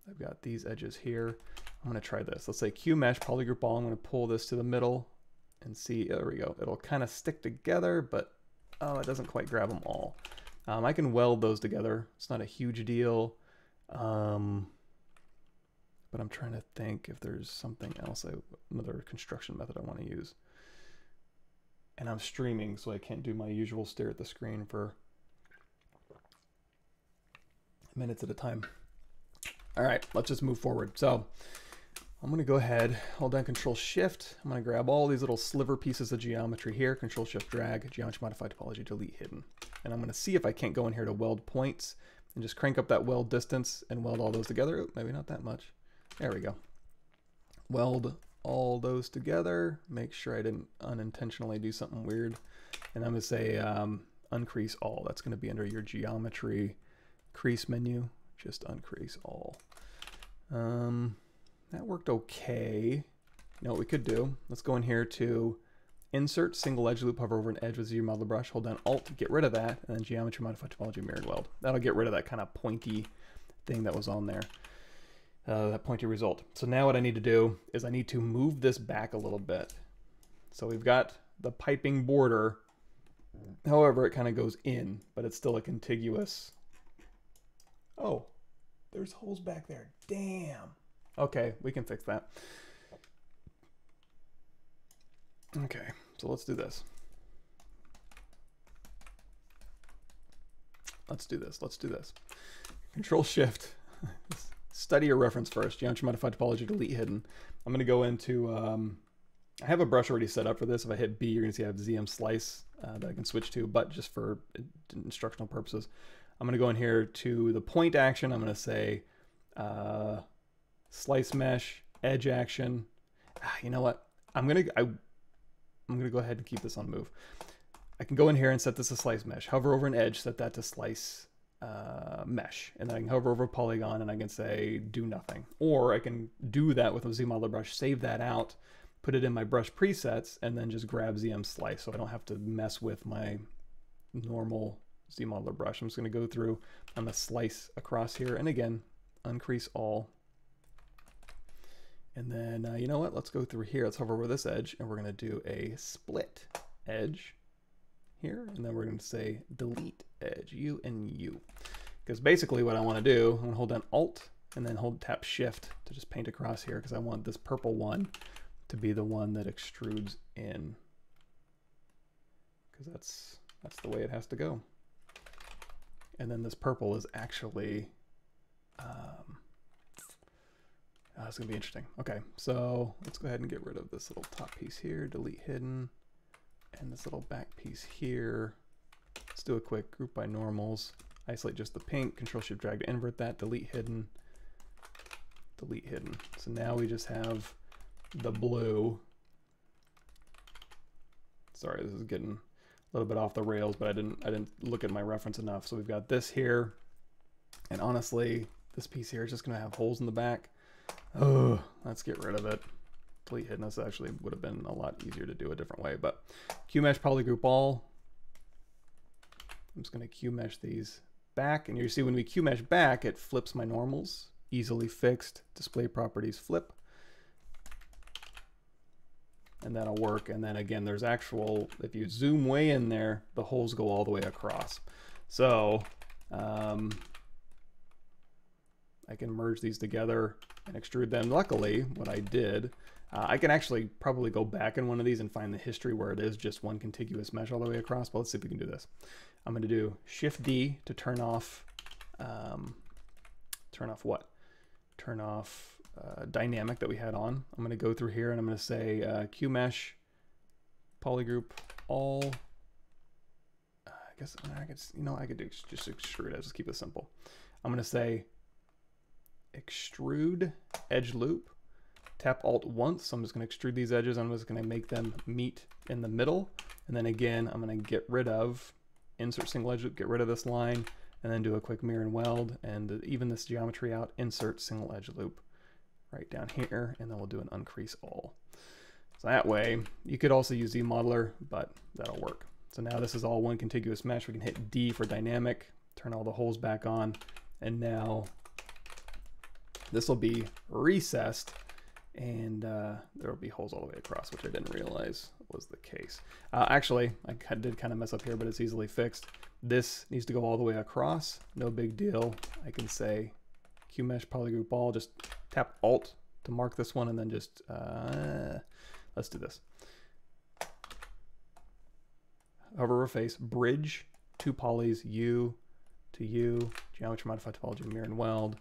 I've got these edges here. I'm gonna try this. Let's say QMesh polygroup all, I'm gonna pull this to the middle and see, there we go. It'll kind of stick together, but oh, it doesn't quite grab them all. I can weld those together. It's not a huge deal, but I'm trying to think if there's something else, another construction method I want to use. And I'm streaming, so I can't do my usual stare at the screen for minutes at a time. All right, let's just move forward. So I'm gonna go ahead, hold down Control Shift. I'm gonna grab all these little sliver pieces of geometry here, Control Shift drag, geometry modified topology, delete hidden. And I'm gonna see if I can't go in here to weld points and just crank up that weld distance and weld all those together. Oop, maybe not that much. There we go. Weld all those together. Make sure I didn't unintentionally do something weird. And I'm gonna say uncrease all. That's gonna be under your geometry crease menu. Just uncrease all. That worked okay. You know what we could do? Let's go in here to insert single edge loop, hover over an edge with Z modeler brush, hold down Alt, get rid of that, and then geometry modify topology mirror and weld. That'll get rid of that kind of pointy thing that was on there, that pointy result. So now what I need to do is I need to move this back a little bit. So we've got the piping border. However, it kind of goes in, but it's still a contiguous. Oh, there's holes back there. Damn. Okay, we can fix that. Okay, so let's do this. Let's do this. Control Shift. Study your reference first. Geometry modified topology, delete hidden. I'm gonna go into, I have a brush already set up for this. If I hit B, you're gonna see I have ZM slice that I can switch to, but just for instructional purposes. I'm gonna go in here to the point action. I'm gonna say, slice mesh, edge action. You know what? I'm gonna go ahead and keep this on move. I can go in here and set this to slice mesh. Hover over an edge, set that to slice mesh, and then I can hover over a polygon and I can say do nothing, or I can do that with a Z modeler brush, save that out, put it in my brush presets, and then just grab ZM slice, so I don't have to mess with my normal Z modeler brush. I'm just going to go through, I'm going to slice across here, and again uncrease all, and then you know what, let's go through here, let's hover over this edge, and we're going to do a split edge here, and then we're going to say delete edge, U and U, because basically what I want to do, I'm going to hold down Alt and then hold tap Shift to just paint across here, because I want this purple one to be the one that extrudes in, because that's the way it has to go. And then this purple is actually it's gonna be interesting. Okay, so let's go ahead and get rid of this little top piece here, delete hidden, and this little back piece here. Let's do a quick group by normals, isolate just the pink, Control Shift drag to invert that, delete hidden, delete hidden. So now we just have the blue. Sorry, this is getting a little bit off the rails, but I didn't look at my reference enough. So we've got this here, and honestly this piece here is just gonna have holes in the back. Oh, let's get rid of it. Delete hidden. This actually would have been a lot easier to do a different way, but Q-mesh polygroup all. I'm just gonna Q-mesh these back, and you see when we Q-mesh back, it flips my normals, easily fixed, display properties flip, and that'll work. And then again, there's actual, if you zoom way in there, the holes go all the way across. So I can merge these together and extrude them. Luckily, what I did, I can actually probably go back in one of these and find the history where it is just one contiguous mesh all the way across, but let's see if we can do this. I'm gonna do Shift D to turn off what? Turn off dynamic that we had on. I'm gonna go through here and I'm gonna say Q-mesh, polygroup, all. I guess I could, you know, I could do just extrude, I'll just keep it simple. I'm gonna say extrude edge loop, tap Alt once, so I'm just going to extrude these edges, I'm just going to make them meet in the middle, and then again I'm going to get rid of insert single edge loop, get rid of this line, and then do a quick mirror and weld and even this geometry out, insert single edge loop right down here, and then we'll do an uncrease all. So that way, you could also use ZModeler, but that'll work. So now this is all one contiguous mesh. We can hit D for dynamic, turn all the holes back on, and now this will be recessed, and there will be holes all the way across, which I didn't realize was the case. Actually, I did kind of mess up here, but it's easily fixed. This needs to go all the way across, no big deal. I can say Q-mesh polygroup all, just tap Alt to mark this one, and then just, let's do this. Hover over face, bridge, two polys, U to U, geometry, modify topology, mirror and weld.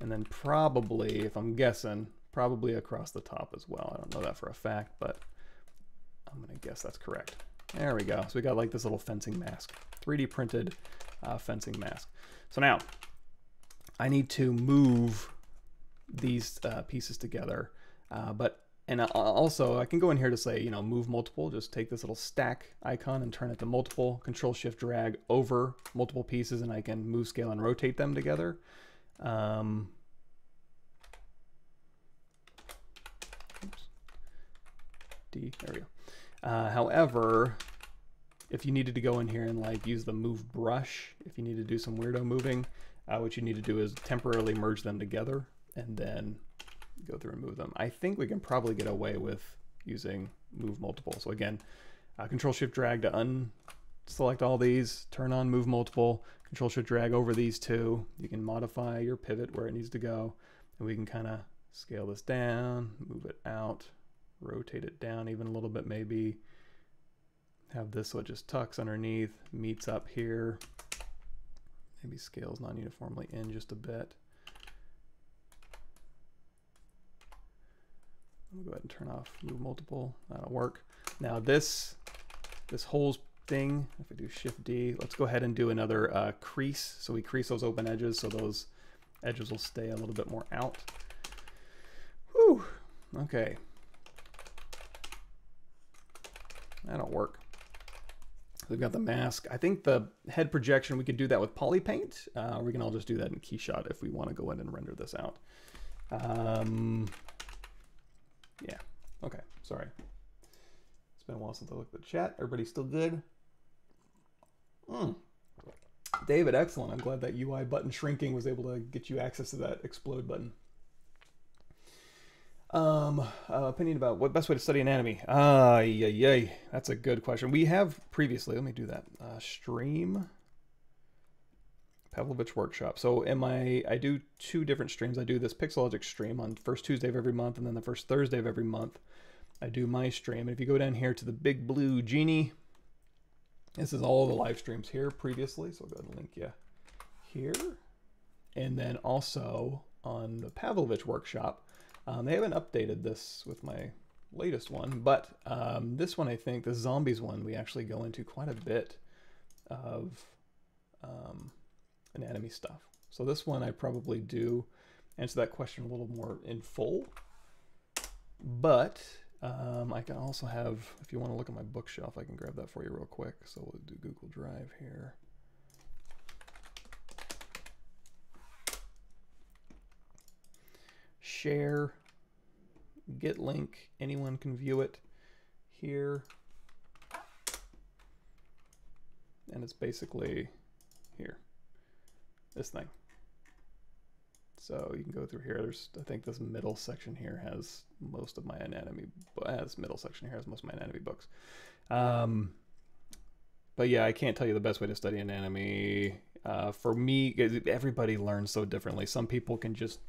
And then probably, if I'm guessing, probably across the top as well. I don't know that for a fact, but I'm gonna guess that's correct. There we go. So we got like this little fencing mask, 3D printed fencing mask. So now I need to move these pieces together, and also I can go in here to say, you know, move multiple, just take this little stack icon and turn it to multiple, Control Shift drag over multiple pieces, and I can move, scale, and rotate them together. Oops. D, there we go. However, if you needed to go in here and like use the move brush, if you need to do some weirdo moving, what you need to do is temporarily merge them together and then go through and move them. I think we can probably get away with using move multiple. So again, Control Shift drag to unselect all these, turn on move multiple, Control Shift drag over these two. You can modify your pivot where it needs to go, and we can kind of scale this down, move it out, rotate it down even a little bit, maybe have this so it just tucks underneath, meets up here, maybe scales non-uniformly in just a bit. I'll go ahead and turn off move multiple, that'll work. Now this hole's thing, if we do Shift D, let's go ahead and do another crease. So we crease those open edges, so those edges will stay a little bit more out. Whew, okay. That'll work. We've got the mask. I think the head projection, we could do that with polypaint. We can all just do that in KeyShot if we want to go in and render this out. Yeah, okay, sorry. It's been a while since I looked at the chat. Everybody still good? David, excellent. I'm glad that UI button shrinking was able to get you access to that explode button. Opinion about what best way to study anatomy. Yeah, that's a good question. We have previously, let me do that. Stream Pavlovich workshop. So I do two different streams. I do this Pixelogix stream on first Tuesday of every month, and then the first Thursday of every month I do my stream. And if you go down here to the big blue genie, this is all the live streams here previously. So I'll go ahead and link you here. And then also on the Pavlovich workshop, they haven't updated this with my latest one, but this one, I think, the zombies one, we actually go into quite a bit of anatomy stuff. So this one I probably do answer that question a little more in full, but I can also have, if you want to look at my bookshelf, I can grab that for you real quick. So we'll do Google Drive here. Share, get link, anyone can view it here. And it's basically here, this thing. So you can go through here. There's, I think this middle section here has most of my anatomy, this middle section here has most of my anatomy books. But yeah, I can't tell you the best way to study anatomy. For me, everybody learns so differently. Some people can just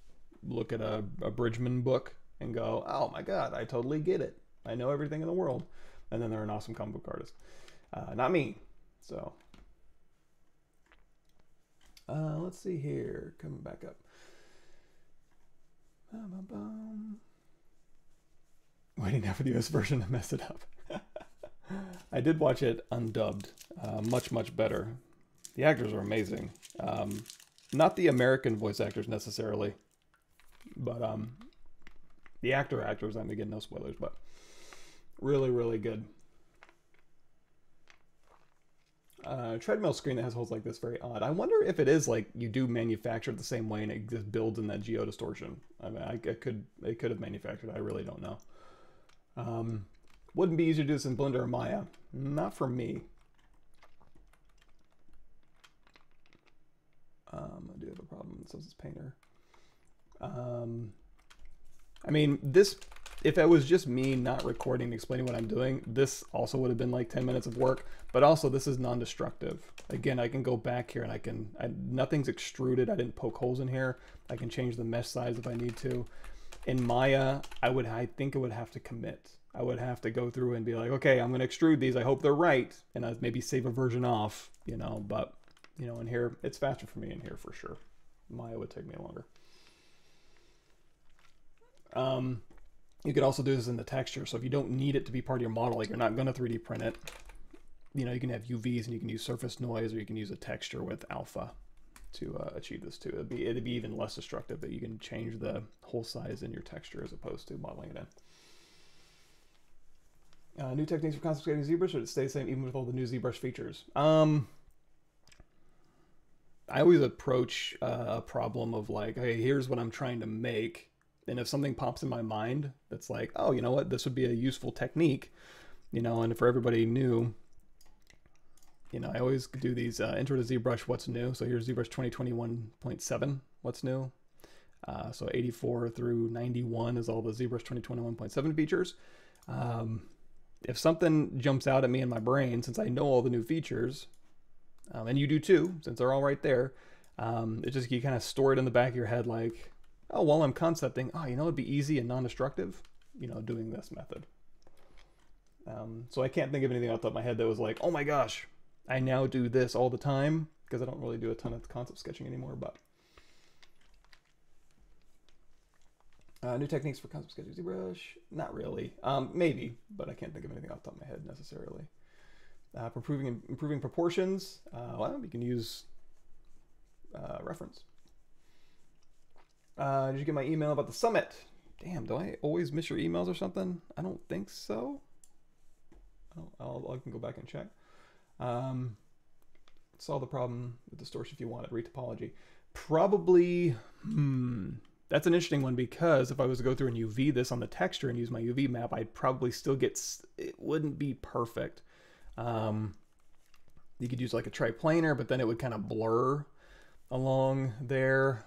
look at a Bridgman book and go, oh my God, I totally get it. I know everything in the world. And then they're an awesome comic book artist. Not me. So let's see here, coming back up. Waiting now for the US version to mess it up. I did watch it undubbed, much, much better. The actors are amazing. Not the American voice actors necessarily, but the actors, I'm again, no spoilers, but really, really good. Treadmill screen that has holes like this, very odd. I wonder if it is like you do manufacture it the same way and it just builds in that geo distortion. I mean, it could have manufactured, I really don't know. Wouldn't be easier to do this in Blender or Maya. Not for me. I do have a problem with Substance Painter. I mean, this, if it was just me not recording and explaining what I'm doing, this also would have been like 10 minutes of work, but also this is non-destructive. Again, I can go back here and nothing's extruded. I didn't poke holes in here. I can change the mesh size if I need to. In Maya, I think I would have to commit. I would have to go through and be like, okay, I'm going to extrude these. I hope they're right. And I'd maybe save a version off, you know, but you know, in here, it's faster for me in here for sure. Maya would take me longer. You could also do this in the texture. So if you don't need it to be part of your model, like you're not going to 3D print it, you know, you can have UVs and you can use surface noise, or you can use a texture with alpha to achieve this too. It'd be even less destructive, but you can change the hole size in your texture as opposed to modeling it in. New techniques for conceptuating ZBrush, or did it stay the same even with all the new ZBrush features? I always approach a problem of like, hey, here's what I'm trying to make. And if something pops in my mind that's like, oh, you know what, this would be a useful technique, you know, and for everybody new, you know, I always do these intro to ZBrush, what's new. So here's ZBrush 2021.7, what's new. So 84 through 91 is all the ZBrush 2021.7 features. If something jumps out at me in my brain, since I know all the new features, and you do too, since they're all right there, it just, you kind of store it in the back of your head like, oh, while I'm concepting, oh, you know, it'd be easy and non-destructive, you know, doing this method. So I can't think of anything off the top of my head that was like, oh my gosh, I now do this all the time, because I don't really do a ton of concept sketching anymore, but. New techniques for concept sketching ZBrush? Not really, maybe, but I can't think of anything off the top of my head necessarily. Improving proportions, well, you can use reference. Did you get my email about the summit? Damn, do I always miss your emails or something? I don't think so. I can go back and check. Solve the problem with distortion if you wanted, retopology. Probably, that's an interesting one, because if I was to go through and UV this on the texture and use my UV map, I'd probably still get, it wouldn't be perfect. You could use like a triplanar, but then it would kind of blur along there.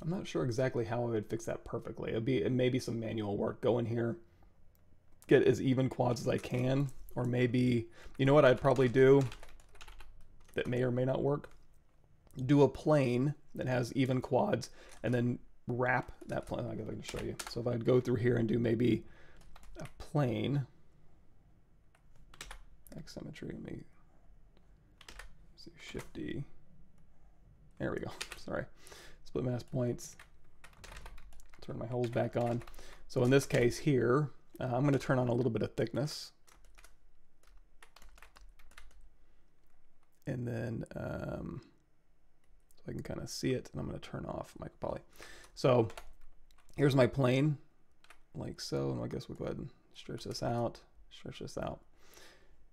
I'm not sure exactly how I would fix that perfectly. It may be some manual work. Go in here, get as even quads as I can, or maybe, you know what I'd probably do that may or may not work? Do a plane that has even quads and then wrap that plane. I guess I can show you. So if I'd go through here and do maybe a plane, axometry, let me see, Shift D. There we go, sorry. Split mass points, turn my holes back on. So in this case here, I'm gonna turn on a little bit of thickness. And then, so I can kind of see it, and I'm gonna turn off Micropoly. So here's my plane, like so, and I guess we'll go ahead and stretch this out.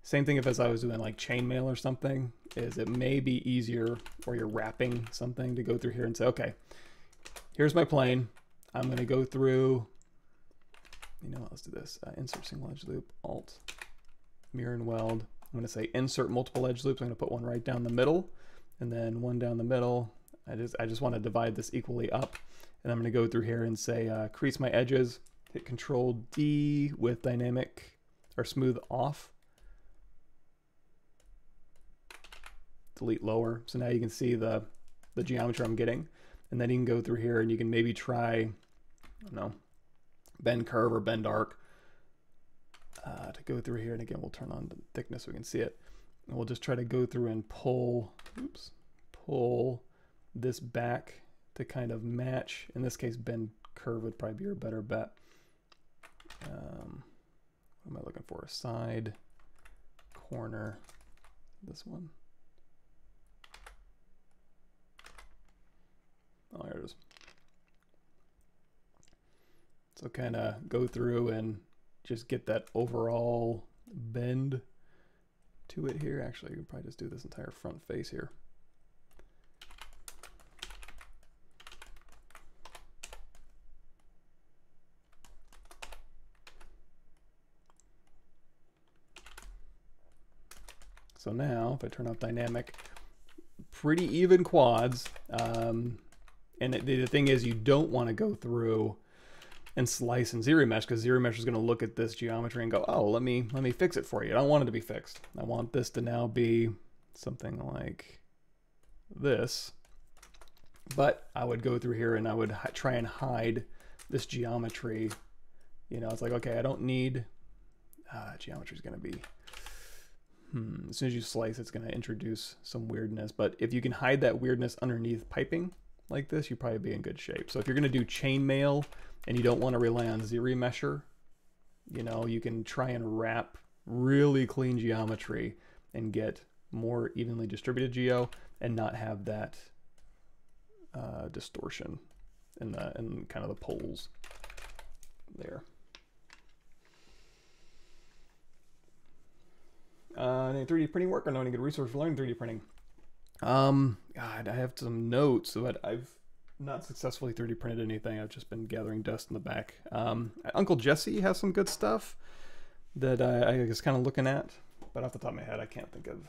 Same thing if as I was doing like chainmail or something, is it may be easier, or you're wrapping something, to go through here and say, okay, here's my plane. I'm gonna go through, you know what, let's do this. Insert single edge loop, Alt, mirror and weld. I'm gonna say insert multiple edge loops. I'm gonna put one right down the middle and then one down the middle. I just wanna divide this equally up. And I'm gonna go through here and say, crease my edges, hit Control D with dynamic or smooth off. Delete lower. So now you can see the geometry I'm getting. And then you can go through here and you can maybe try, I don't know, bend curve or bend arc to go through here. And again, we'll turn on the thickness so we can see it. And we'll just try to go through and pull, oops, pull this back to kind of match. In this case, bend curve would probably be your better bet. What am I looking for? Side, corner, this one. Oh, there it is. So kind of go through and just get that overall bend to it here. Actually, you can probably just do this entire front face here. So now if I turn off dynamic, pretty even quads. And the thing is, you don't want to go through and slice in ZRemesh, because ZRemesh is going to look at this geometry and go, oh, let me fix it for you. I don't want it to be fixed. I want this to now be something like this. But I would go through here and I would try and hide this geometry. You know, it's like, okay, I don't need, geometry is going to be, as soon as you slice, it's going to introduce some weirdness. But if you can hide that weirdness underneath piping, like this, you'd probably be in good shape. So if you're gonna do chainmail and you don't wanna rely on ZRemesher, you know, you can try and wrap really clean geometry and get more evenly distributed geo and not have that distortion in kind of the poles there. Any 3D printing work, or no, any good resource for learning 3D printing? God, I have some notes, but I've not successfully 3D printed anything. I've just been gathering dust in the back. Uncle Jesse has some good stuff that I was kind of looking at, but off the top of my head, I can't think of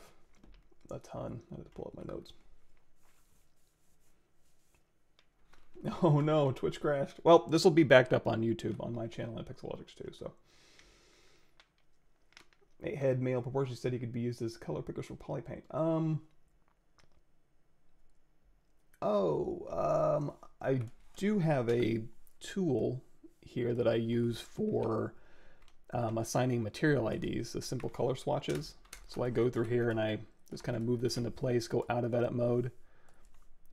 a ton. I have to pull up my notes. Oh no, Twitch crashed. Well, this will be backed up on YouTube, on my channel, and Pixelogix too, so. A head male proportion study could be used as color pickers for polypaint. I do have a tool here that I use for assigning material IDs, the simple color swatches. So I go through here and I just kind of move this into place, go out of edit mode,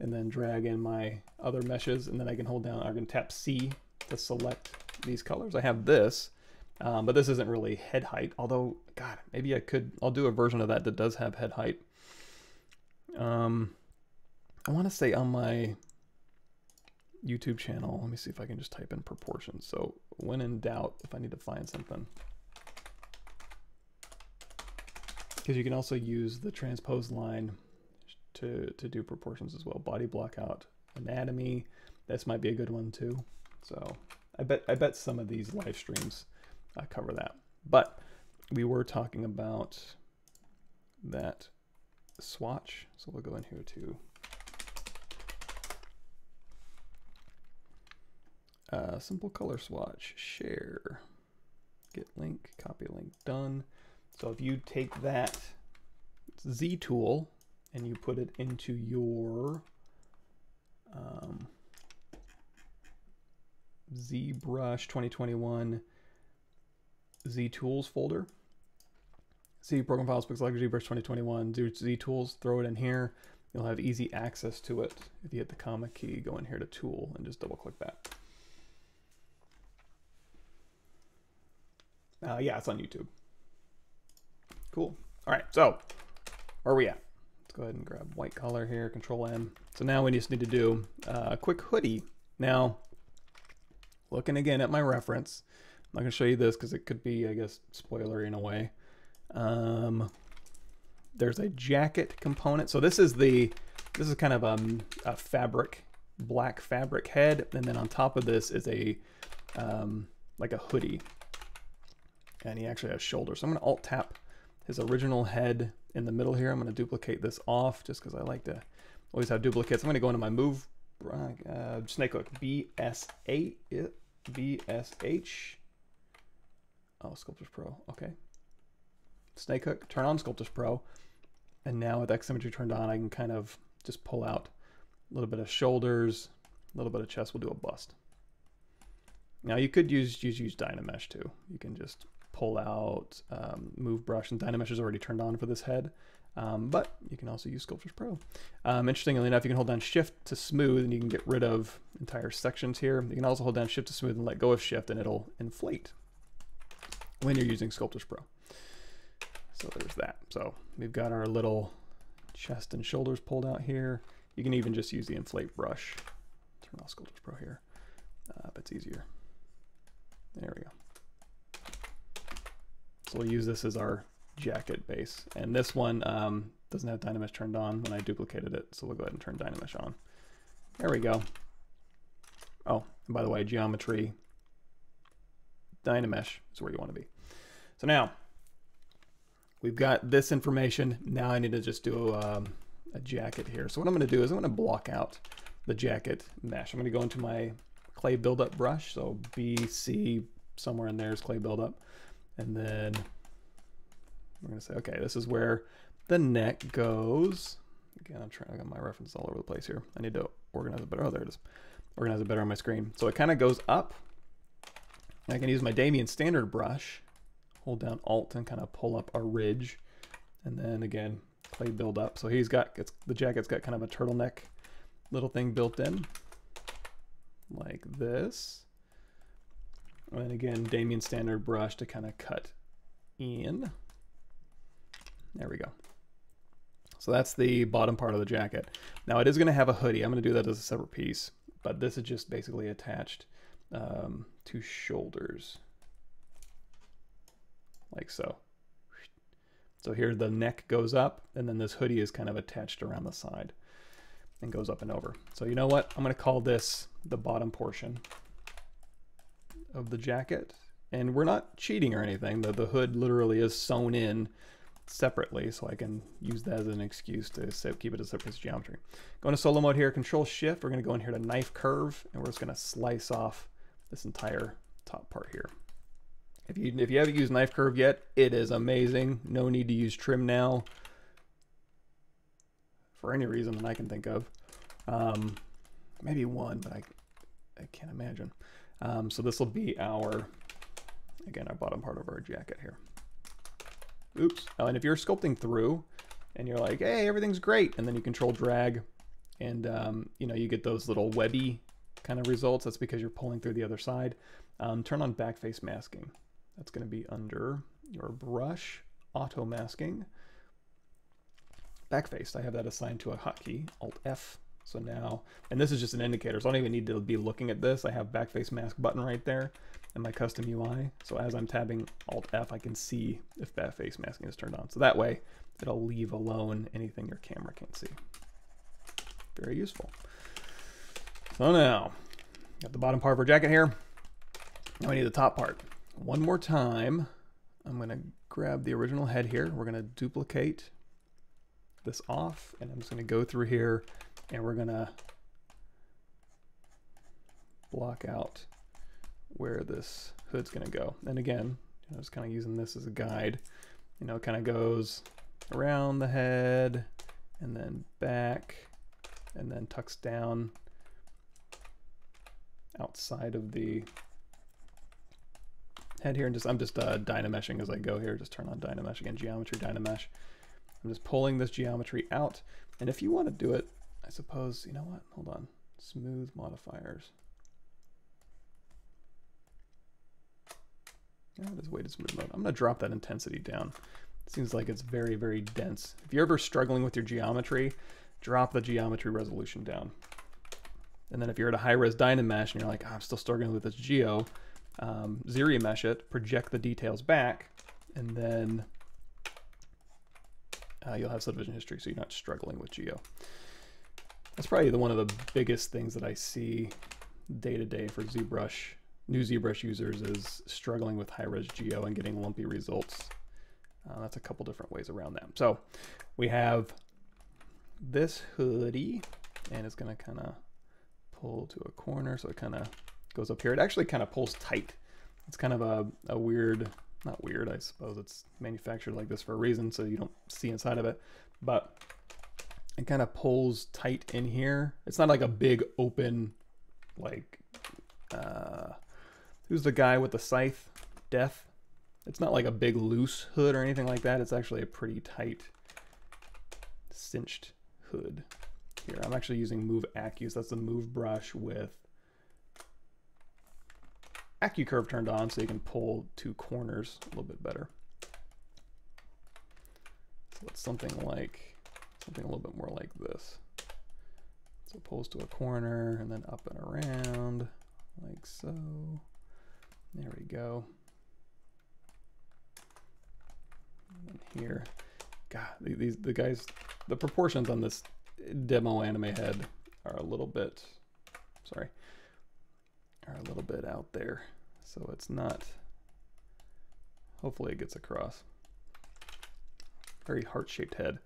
and then drag in my other meshes, and then I can hold down, I can tap C to select these colors. I have this, but this isn't really head height, although, God, maybe I could, I'll do a version of that that does have head height. I want to say on my YouTube channel, let me see if I can just type in proportions. So when in doubt, if I need to find something, because you can also use the transpose line to do proportions as well. Body block out anatomy, this might be a good one too. So I bet some of these live streams cover that. But we were talking about that swatch, so we'll go in here to simple color swatch, share, get link, copy link, done. So if you take that Z tool and you put it into your ZBrush 2021 Z Tools folder. See Program Files, Pixelogix, ZBrush 2021, Z Tools, throw it in here. You'll have easy access to it. If you hit the comma key, go in here to Tool and just double click that. Yeah, it's on YouTube. Cool. All right, so where are we at? Let's go ahead and grab white color here, Control M. So now we just need to do a quick hoodie. Now, looking again at my reference, I'm not gonna show you this because it could be, I guess, spoilery in a way. There's a jacket component. So this is kind of a fabric, black fabric head, and then on top of this is a like a hoodie. And he actually has shoulders. So I'm gonna alt tap his original head in the middle here. I'm gonna duplicate this off just because I like to always have duplicates. I'm gonna go into my move snake hook BS8 BSH. Oh, Sculptris Pro. Okay. Snake hook, turn on Sculptris Pro. And now with X-Symmetry turned on, I can kind of just pull out a little bit of shoulders, a little bit of chest. We'll do a bust. Now you could use DynaMesh too. You can just pull out, move brush, and DynaMesh is already turned on for this head. But you can also use Sculptris Pro. Interestingly enough, you can hold down shift to smooth and you can get rid of entire sections here. You can also hold down shift to smooth and let go of shift and it'll inflate when you're using Sculptris Pro. So there's that. So we've got our little chest and shoulders pulled out here. You can even just use the inflate brush. Turn off Sculptris Pro here, but it's easier. There we go. So we'll use this as our jacket base. And this one doesn't have DynaMesh turned on when I duplicated it. So we'll go ahead and turn DynaMesh on. There we go. Oh, and by the way, geometry, DynaMesh is where you want to be. So now we've got this information. Now I need to just do a jacket here. So what I'm going to do is I'm going to block out the jacket mesh. I'm going to go into my clay buildup brush. So BC, somewhere in there is clay buildup. And then we're gonna say, okay, this is where the neck goes. Again, I got my references all over the place here. I need to organize it better. Oh, there it is. Organize it better on my screen. So it kind of goes up. I can use my Damien standard brush, hold down Alt and kind of pull up a ridge. And then again, clay build up. So he's got, the jacket's got kind of a turtleneck little thing built in like this. And again, Damien standard brush to kind of cut in. There we go. So that's the bottom part of the jacket. Now it is going to have a hoodie. I'm going to do that as a separate piece, but this is just basically attached to shoulders like so. So here the neck goes up and then this hoodie is kind of attached around the side and goes up and over. So you know what? I'm going to call this the bottom portion of the jacket, and we're not cheating or anything. The hood literally is sewn in separately, so I can use that as an excuse to keep it as a separate geometry. Going to solo mode here, Control Shift. We're going to go in here to Knife Curve, and we're just going to slice off this entire top part here. If you haven't used Knife Curve yet, it is amazing. No need to use trim now for any reason that I can think of. Maybe one, but I can't imagine. So this will be our, again, our bottom part of our jacket here. Oops. Oh, and if you're sculpting through and you're like, hey, everything's great, and then you control drag and you know, you get those little webby kind of results, that's because you're pulling through the other side. Turn on backface masking. That's going to be under your brush, auto masking. Backface, I have that assigned to a hotkey, Alt F. So now, and this is just an indicator, so I don't even need to be looking at this. I have Backface Mask button right there and my custom UI. So as I'm tabbing Alt F, I can see if Backface Masking is turned on. So that way it'll leave alone anything your camera can't see. Very useful. So now, got the bottom part of our jacket here. Now we need the top part. One more time, I'm gonna grab the original head here. We're gonna duplicate this off, and I'm just gonna go through here and we're gonna block out where this hood's gonna go. And again, you know, just kind of using this as a guide. You know, it kind of goes around the head and then back and then tucks down outside of the head here. And just, I'm just DynaMeshing as I go here. Just turn on DynaMesh again, geometry, DynaMesh. I'm just pulling this geometry out. And if you want to do it, I suppose, you know what, hold on, smooth modifiers. Yeah, that is weighted smooth mode. I'm gonna drop that intensity down. It seems like it's very, very dense. If you're ever struggling with your geometry, drop the geometry resolution down. And then if you're at a high-res DynaMesh and you're like, oh, I'm still struggling with this geo, ZRemesh it, project the details back, and then you'll have subdivision history, so you're not struggling with geo. That's probably one of the biggest things that I see day to day for ZBrush, new ZBrush users, is struggling with high-res geo and getting lumpy results. That's a couple different ways around that. So we have this hoodie, and it's gonna kind of pull to a corner, so it kind of goes up here. It actually kind of pulls tight. It's kind of a weird, not weird, I suppose it's manufactured like this for a reason, so you don't see inside of it, but it kind of pulls tight in here. It's not like a big open, like, who's the guy with the scythe? Death. It's not like a big loose hood or anything like that. It's actually a pretty tight, cinched hood here. I'm actually using Move Accus. That's the move brush with AccuCurve turned on, so you can pull two corners a little bit better. So it's something a little bit more like this. So it pulls to a corner and then up and around, like so. There we go. And here, God, the proportions on this demo anime head are a little bit, sorry, are a little bit out there, so it's not, hopefully it gets across. Very heart-shaped head.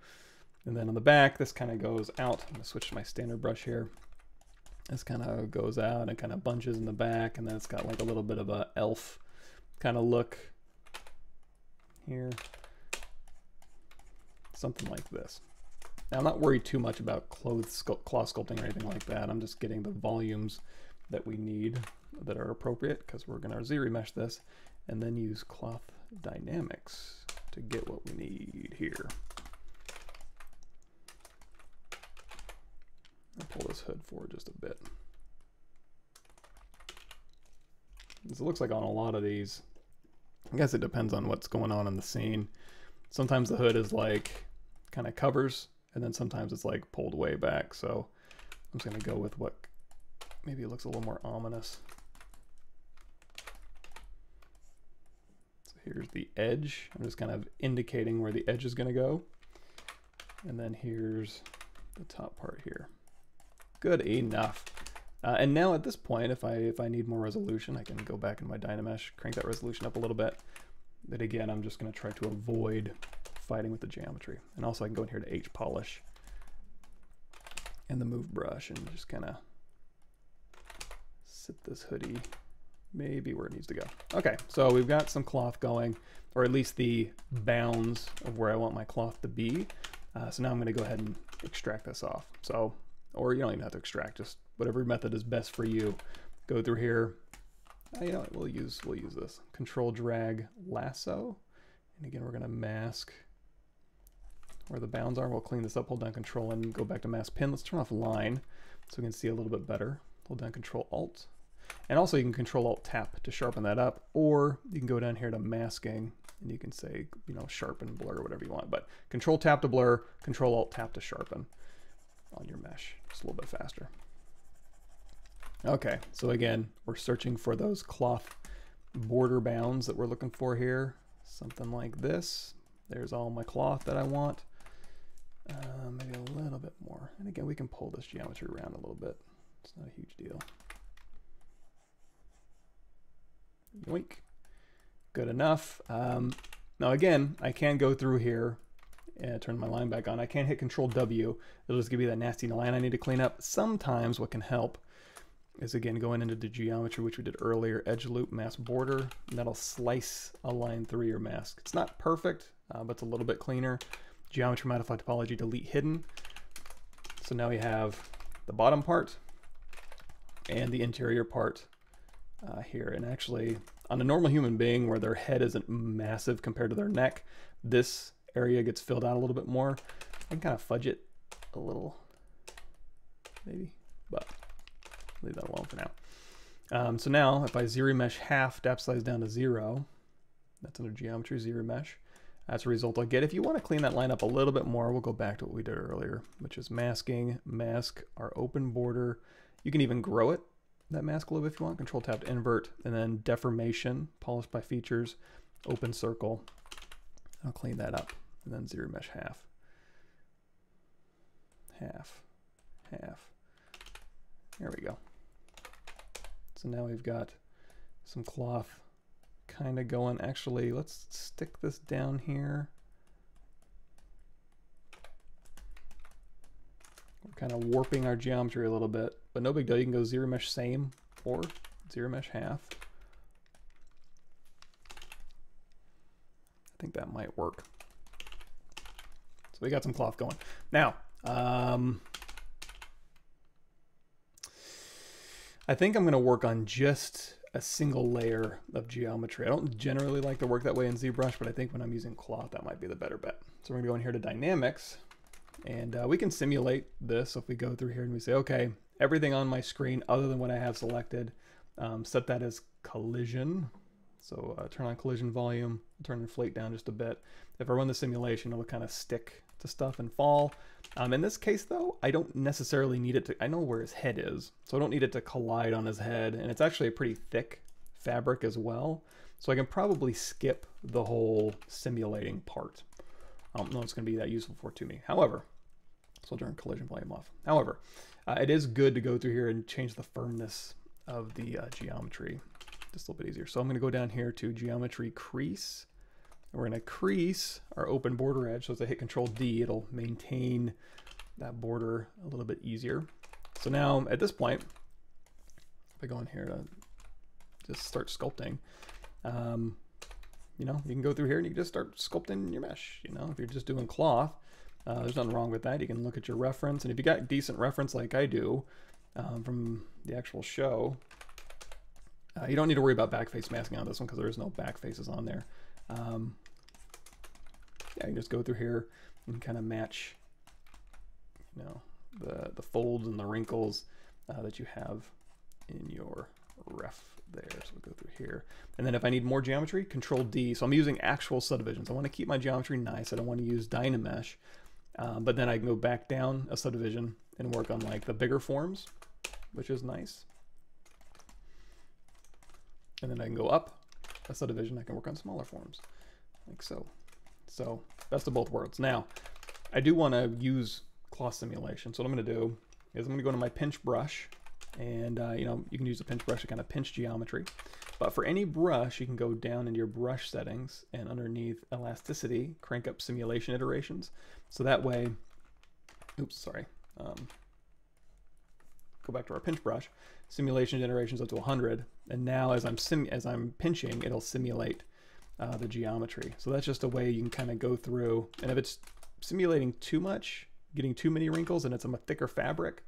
And then on the back, this kind of goes out. I'm gonna switch to my standard brush here. This kind of goes out and kind of bunches in the back, and then it's got like a little bit of a elf kind of look here, something like this. Now I'm not worried too much about cloth sculpting or anything like that. I'm just getting the volumes that we need that are appropriate, because we're gonna ZRemesh this and then use cloth dynamics to get what we need here. I'll pull this hood forward just a bit. This looks like on a lot of these, I guess it depends on what's going on in the scene. Sometimes the hood is like kind of covers, and then sometimes it's like pulled way back. So I'm just gonna go with what maybe it looks a little more ominous. So here's the edge. I'm just kind of indicating where the edge is gonna go. And then here's the top part here. Good enough. And now at this point, if I need more resolution, I can go back in my DynaMesh, crank that resolution up a little bit. But again, I'm just gonna try to avoid fighting with the geometry. And also I can go in here to H polish and the move brush and just kind of sit this hoodie maybe where it needs to go. Okay, so we've got some cloth going, or at least the bounds of where I want my cloth to be. So now I'm gonna go ahead and extract this off. So, or you don't even have to extract, just whatever method is best for you. Go through here, you know what, we'll use this. Control drag lasso. And again, we're gonna mask where the bounds are. We'll clean this up, hold down control and go back to mask pin. Let's turn off line so we can see a little bit better. Hold down control alt. And also you can control alt tap to sharpen that up, or you can go down here to masking and you can say, you know, sharpen, blur, whatever you want, but control tap to blur, control alt tap to sharpen. on your mesh just a little bit faster. Okay, so again, we're searching for those cloth border bounds that we're looking for here. Something like this. There's all my cloth that I want. Maybe a little bit more. And again, we can pull this geometry around a little bit. It's not a huge deal. Yoink. Good enough. Now again, I can go through here and turn my line back on. I can't hit Control W. It'll just give me that nasty line I need to clean up. Sometimes what can help is again going into the geometry, which we did earlier, edge loop, mask border, and that'll slice a line through your mask. It's not perfect, but it's a little bit cleaner. Geometry modify topology, delete hidden. So now we have the bottom part and the interior part here. And actually on a normal human being where their head isn't massive compared to their neck, this area gets filled out a little bit more. I can kind of fudge it a little maybe, but leave that alone for now. So now if I ZRemesh half, depth size down to 0, that's under geometry, ZRemesh. That's a result I'll get. If you want to clean that line up a little bit more, we'll go back to what we did earlier, which is masking, mask our open border. You can even grow it, that mask a little bit if you want. Control tab to invert, and then deformation, polish by features, open circle. I'll clean that up, and then ZRemesh half. Half, half. There we go. So now we've got some cloth kind of going. Actually, let's stick this down here. We're kind of warping our geometry a little bit, but no big deal. You can go ZRemesh same or ZRemesh half. I think that might work. So we got some cloth going. Now, I think I'm going to work on just a single layer of geometry. I don't generally like to work that way in ZBrush, but I think when I'm using cloth, that might be the better bet. So we're going to go in here to Dynamics, and we can simulate this. So if we go through here and we say, okay, everything on my screen other than what I have selected, set that as collision. So turn on collision volume, turn inflate down just a bit. If I run the simulation, it'll kind of stick to stuff and fall. In this case though, I don't necessarily need it to, I know where his head is, so I don't need it to collide on his head, and it's actually a pretty thick fabric as well. So I can probably skip the whole simulating part. I don't know it's gonna be that useful for to me. However, so I'll turn collision volume off. However, it is good to go through here and change the firmness of the geometry, just a little bit easier. So I'm gonna go down here to geometry crease. We're gonna crease our open border edge. So as I hit Control D, it'll maintain that border a little bit easier. So now at this point, if I go in here to just start sculpting, you know, you can go through here and you can just start sculpting your mesh. You know, if you're just doing cloth, there's nothing wrong with that. You can look at your reference, and if you got decent reference like I do from the actual show, you don't need to worry about backface masking on this one because there is no backfaces on there. Yeah, you can just go through here and kind of match, you know, the folds and the wrinkles that you have in your ref there. So we'll go through here. And then if I need more geometry, Control D. So I'm using actual subdivisions. I want to keep my geometry nice. I don't want to use DynaMesh. But then I can go back down a subdivision and work on like the bigger forms, which is nice. And then I can go up a subdivision, I can work on smaller forms, like so. So, best of both worlds. Now, I do want to use cloth simulation, so what I'm going to do is I'm going to go into my pinch brush, and you know, you can use a pinch brush to kind of pinch geometry, but for any brush, you can go down into your brush settings, and underneath elasticity, crank up simulation iterations, so that way, oops, sorry, go back to our pinch brush, simulation generations up to 100, and now as I'm pinching, it'll simulate the geometry. So that's just a way you can kind of go through, and if it's simulating too much, getting too many wrinkles, and it's a thicker fabric,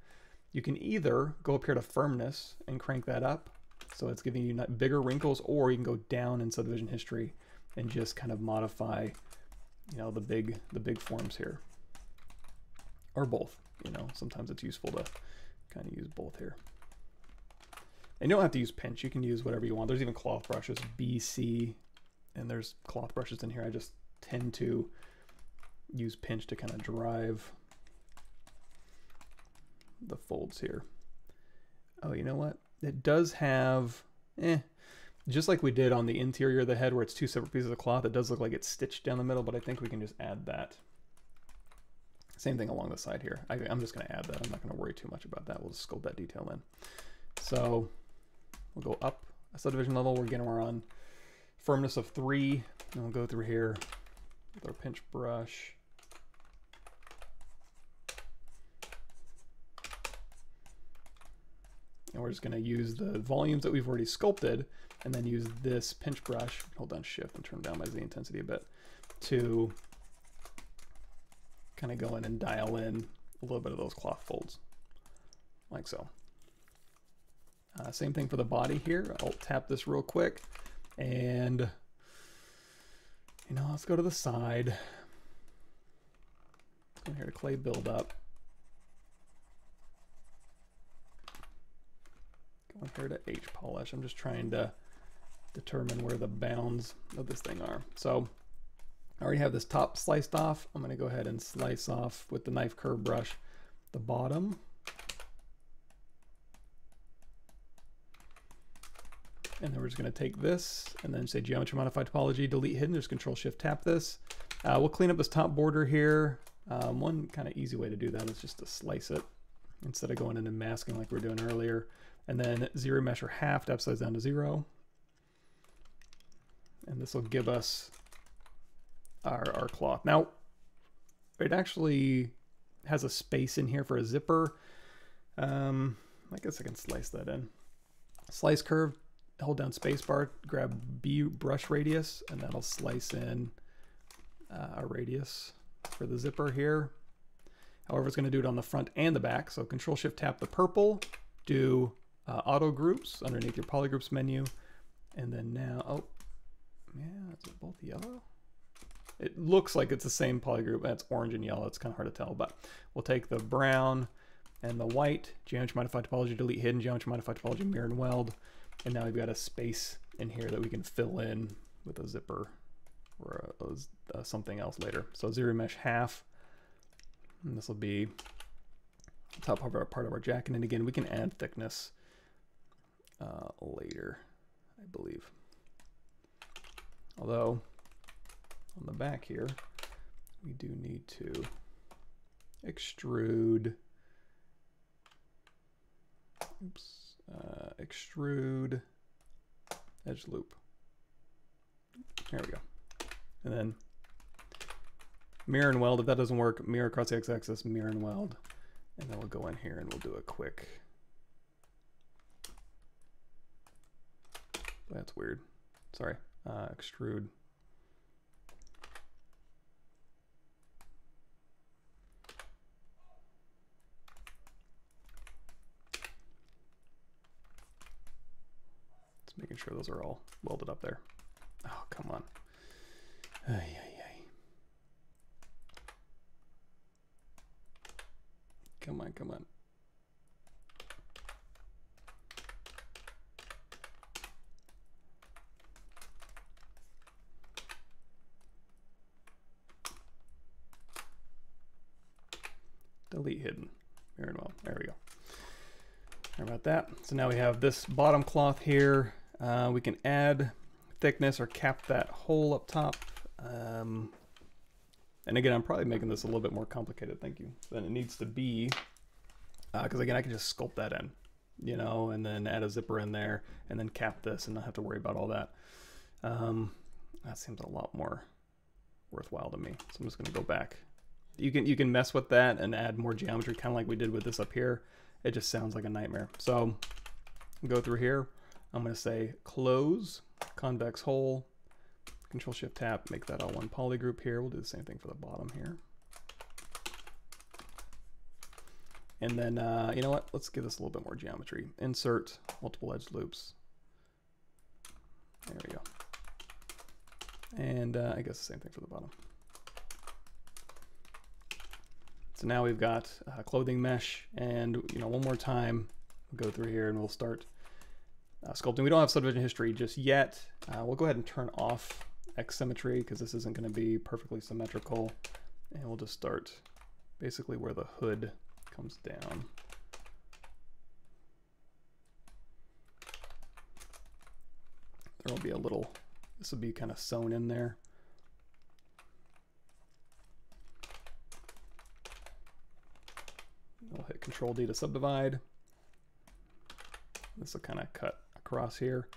you can either go up here to firmness and crank that up, so it's giving you not bigger wrinkles, or you can go down in subdivision history and just kind of modify, you know, the big forms here, or both. You know, sometimes it's useful to kind of use both here. And you don't have to use pinch, you can use whatever you want. There's even cloth brushes, BC, and there's cloth brushes in here. I just tend to use pinch to kind of drive the folds here. Oh, you know what? It does have, just like we did on the interior of the head where it's two separate pieces of cloth, it does look like it's stitched down the middle, but I think we can just add that. Same thing along the side here. I'm just gonna add that. I'm not gonna worry too much about that. We'll just sculpt that detail in. So we'll go up a subdivision level. We're on firmness of 3. And we'll go through here with our pinch brush. And we're just gonna use the volumes that we've already sculpted and then use this pinch brush, hold down shift and turn down by Z intensity a bit, to kind of go in and dial in a little bit of those cloth folds, like so. Same thing for the body here. I'll tap this real quick and, you know, let's go to the side. Let's go here to clay buildup. Going here to H polish. I'm just trying to determine where the bounds of this thing are. So I already have this top sliced off. I'm gonna go ahead and slice off with the knife curve brush the bottom. And then we're just gonna take this and then say geometry modify topology, delete hidden, just control shift tap this. We'll clean up this top border here. One kind of easy way to do that is just to slice it instead of going into masking like we were doing earlier. And then ZRemesher or half to upsize down to 0. And this will give us our cloth. Now, it actually has a space in here for a zipper. I guess I can slice that in. Slice curve, hold down spacebar, grab B brush radius, and that'll slice in a radius for the zipper here. However, it's gonna do it on the front and the back. So control shift tap the purple, do auto groups underneath your polygroups menu. And then now, oh, yeah, is it both yellow? It looks like it's the same polygroup. That's orange and yellow. It's kind of hard to tell, but we'll take the brown and the white, geometry modify topology, delete hidden, geometry modify topology, mirror and weld. And now we've got a space in here that we can fill in with a zipper or a something else later. So ZRemesh half, and this will be the top part of our jacket. And again, we can add thickness later, I believe. Although, on the back here, we do need to extrude, extrude edge loop. There we go. And then mirror and weld, if that doesn't work, mirror across the x-axis, mirror and weld. And then we'll go in here and we'll do a quick, that's weird, sorry, extrude. Making sure those are all welded up there. Oh, come on. Ay, ay, ay. Come on, come on. Delete hidden. Mirror and weld. There we go. Sorry about that. So now we have this bottom cloth here. We can add thickness or cap that hole up top. And again, I'm probably making this a little bit more complicated, thank you, than it needs to be. Because again, I can just sculpt that in, you know, and then add a zipper in there and then cap this and not have to worry about all that. That seems a lot more worthwhile to me. So I'm just gonna go back. You can mess with that and add more geometry, kind of like we did with this up here. It just sounds like a nightmare. So go through here. I'm gonna say close, convex hole, control shift tap, make that all one polygroup here. We'll do the same thing for the bottom here. And then, you know what? Let's give this a little bit more geometry. Insert, multiple edge loops. There we go. And I guess the same thing for the bottom. So now we've got a clothing mesh, and you know, one more time, we'll go through here and we'll start sculpting. We don't have subdivision history just yet. We'll go ahead and turn off X symmetry because this isn't going to be perfectly symmetrical, and we'll just start basically where the hood comes down there'll be a little, this will be kind of sewn in there. I'll hit Control D to subdivide. This will kind of cut across here.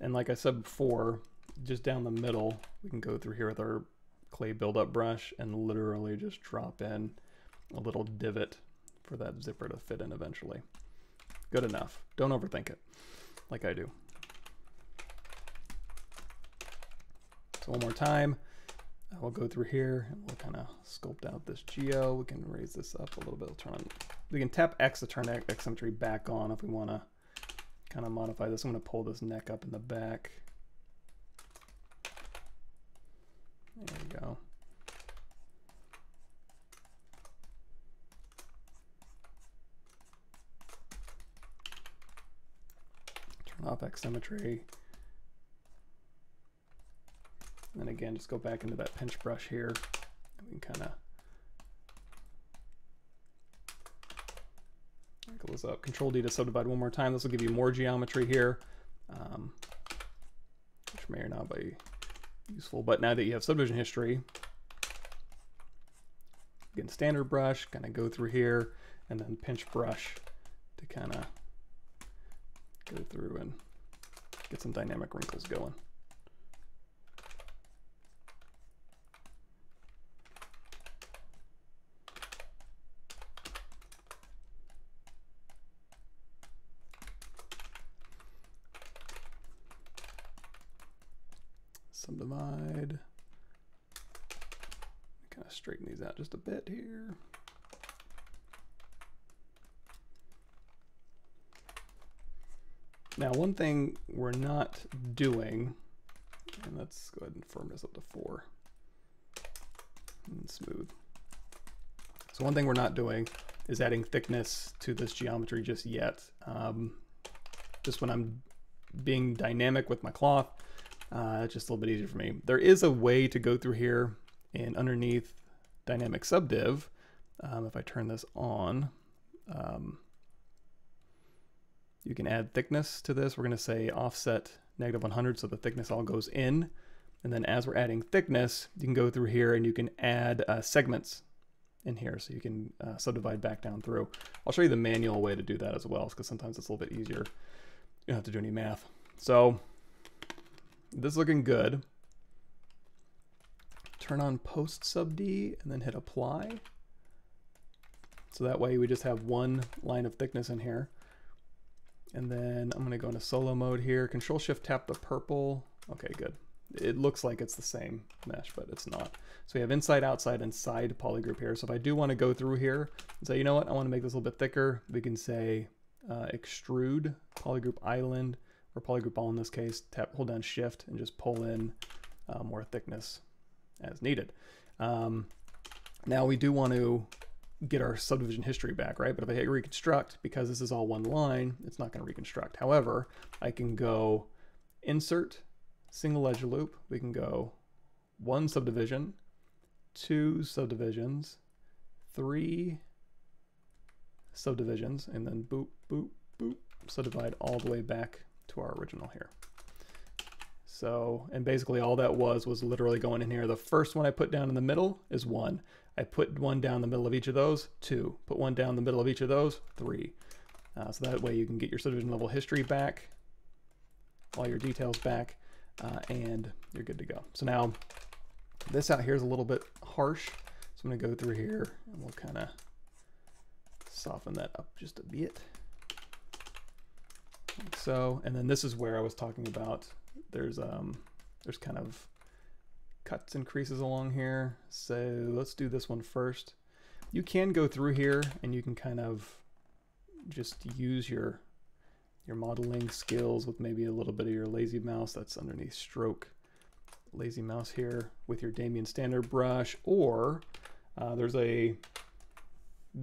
And like I said before, just down the middle, we can go through here with our clay buildup brush and literally just drop in a little divot for that zipper to fit in eventually. Good enough. Don't overthink it like I do. So one more time, I will go through here and we'll kind of sculpt out this geo. We can raise this up a little bit. We'll turn on, we can tap X to turn X symmetry back on if we want to kind of modify this. I'm going to pull this neck up in the back. There we go. Turn off X symmetry. And again, just go back into that pinch brush here. And we can kind of wrinkle this up. Control D to subdivide one more time. This will give you more geometry here, which may or not be useful. But now that you have subdivision history, again, standard brush, kind of go through here, and then pinch brush to kind of go through and get some dynamic wrinkles going. Subdivide. Kind of straighten these out just a bit here. Now, one thing we're not doing, and let's go ahead and firm this up to 4 and smooth. So one thing we're not doing is adding thickness to this geometry just yet. Just when I'm being dynamic with my cloth, it's just a little bit easier for me. There is a way to go through here and underneath dynamic subdiv, if I turn this on, you can add thickness to this. We're going to say offset -100 so the thickness all goes in. And then as we're adding thickness, you can go through here and you can add segments in here. So you can subdivide back down through. I'll show you the manual way to do that as well, because sometimes it's a little bit easier. You don't have to do any math. So this is looking good. Turn on post sub D and then hit apply. So that way we just have one line of thickness in here. And then I'm gonna go into solo mode here. Control shift tap the purple. Okay, good. It looks like it's the same mesh, but it's not. So we have inside, outside, and side polygroup here. So if I do wanna go through here and say, you know what, I wanna make this a little bit thicker, we can say extrude polygroup island, or polygroup all in this case, tap, hold down shift and just pull in more thickness as needed. Now we do want to get our subdivision history back, right? But if I hit reconstruct, because this is all one line, it's not gonna reconstruct. However, I can go insert, single edge loop. We can go 1 subdivision, 2 subdivisions, 3 subdivisions, and then boop, boop, boop, subdivide all the way back to our original here. So, and basically all that was literally going in here. The first one I put down in the middle is 1. I put one down the middle of each of those, 2. Put one down the middle of each of those, 3. So that way you can get your subdivision level history back, all your details back, and you're good to go. So now this out here is a little bit harsh. So I'm gonna go through here and we'll kind of soften that up just a bit. Like so, and then this is where I was talking about there's kind of cuts and creases along here. So let's do this one first. You can go through here and you can kind of just use your modeling skills with maybe a little bit of your lazy mouse. That's underneath stroke, lazy mouse here with your Damien Standard brush, or there's a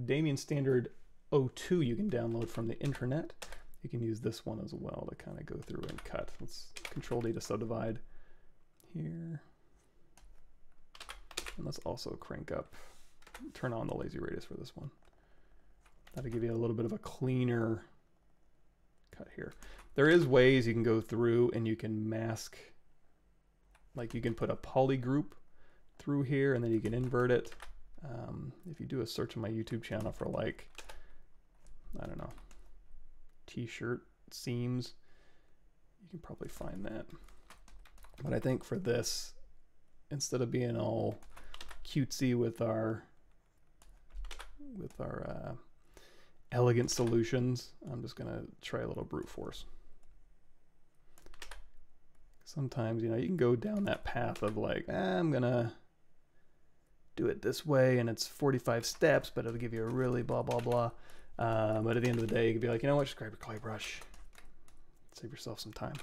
Damien Standard 02 you can download from the internet. You can use this one as well to kind of go through and cut. Let's Control D to subdivide here. And let's also crank up, turn on the lazy radius for this one. That'll give you a little bit of a cleaner cut here. There is ways you can go through and you can mask, like you can put a polygroup through here and then you can invert it. If you do a search on my YouTube channel for like, I don't know, t-shirt seams, you can probably find that. But I think for this, instead of being all cutesy with our elegant solutions, I'm just gonna try a little brute force. Sometimes, you know, you can go down that path of like, I'm gonna do it this way and it's 45 steps, but it'll give you a really blah, blah, blah. But at the end of the day, you could be like, you know what, just grab your clay brush, save yourself some time.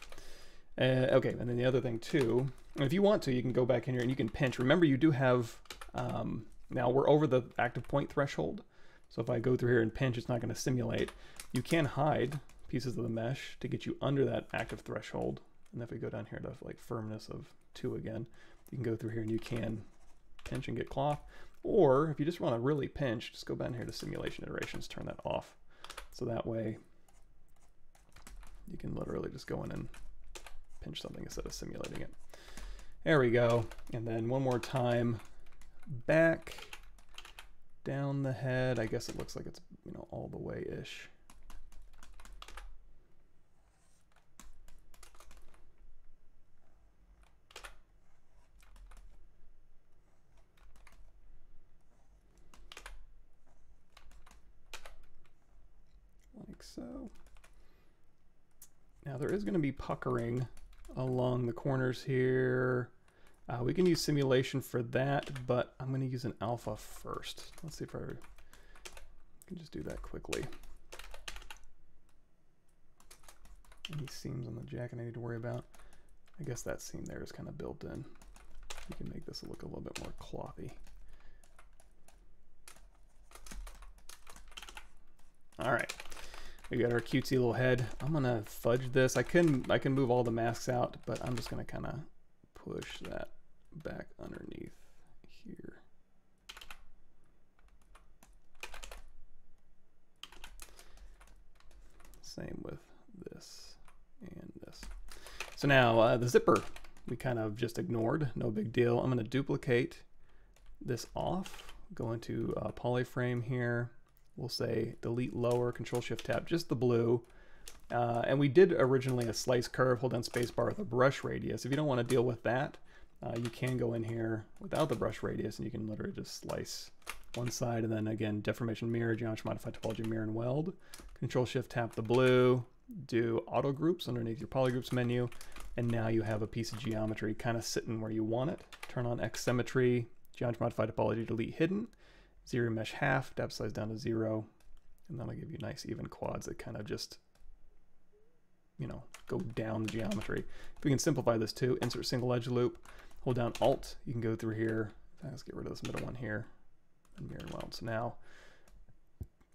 Okay, and then the other thing too, if you want to, you can go back in here and you can pinch. Remember, you do have, now we're over the active point threshold. So if I go through here and pinch, it's not gonna simulate. You can hide pieces of the mesh to get you under that active threshold. And if we go down here to like firmness of 2 again, you can go through here and you can pinch and get cloth. Or if you just wanna really pinch, just go down here to simulation iterations, turn that off. So that way you can literally just go in and pinch something instead of simulating it. There we go. And then one more time, back down the head. I guess it looks like it's, you know, all the way-ish. Like so. Now there is going to be puckering along the corners here. We can use simulation for that, but I'm going to use an alpha first. Let's see if I can just do that quickly. Any seams on the jacket I need to worry about? I guess that seam there is kind of built in. You can make this look a little bit more clothy. All right. We got our cutesy little head. I'm gonna fudge this. I can move all the masks out, but I'm just gonna kind of push that back underneath here. Same with this and this. So now the zipper we kind of just ignored. No big deal. I'm gonna duplicate this off. Go into Polyframe here. We'll say delete lower, Control Shift Tab, just the blue. And we did originally a slice curve, hold down spacebar with a brush radius. If you don't want to deal with that, you can go in here without the brush radius and you can literally just slice one side, and then again, deformation mirror, geometry modify topology, mirror and weld. Control Shift Tap the blue, do auto groups underneath your polygroups menu, and now you have a piece of geometry kind of sitting where you want it. Turn on X symmetry, geometry modify topology, delete hidden. ZRemesh half, depth size down to 0, and that'll give you nice even quads that kind of just, you know, go down the geometry. If we can simplify this too, insert single edge loop, hold down Alt, you can go through here. Let's get rid of this middle one here, and mirror and weld. So now,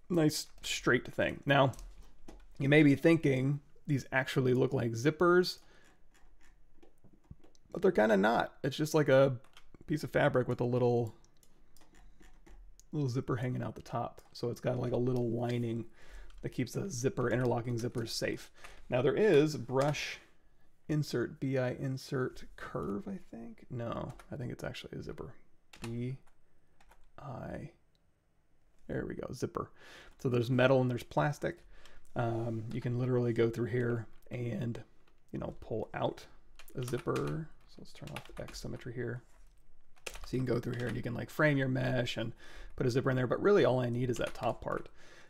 nice straight thing. Now, you may be thinking these actually look like zippers, but they're kind of not. It's just like a piece of fabric with a little zipper hanging out the top. So it's got like a little lining that keeps the zipper, interlocking zippers safe. Now there is brush insert, BI insert curve, I think. No, I think it's actually a zipper. BI, there we go, zipper. So there's metal and there's plastic. You can literally go through here and, you know, pull out a zipper. So let's turn off the X symmetry here. So you can go through here and you can like frame your mesh and put a zipper in there, but really all I need is that top part.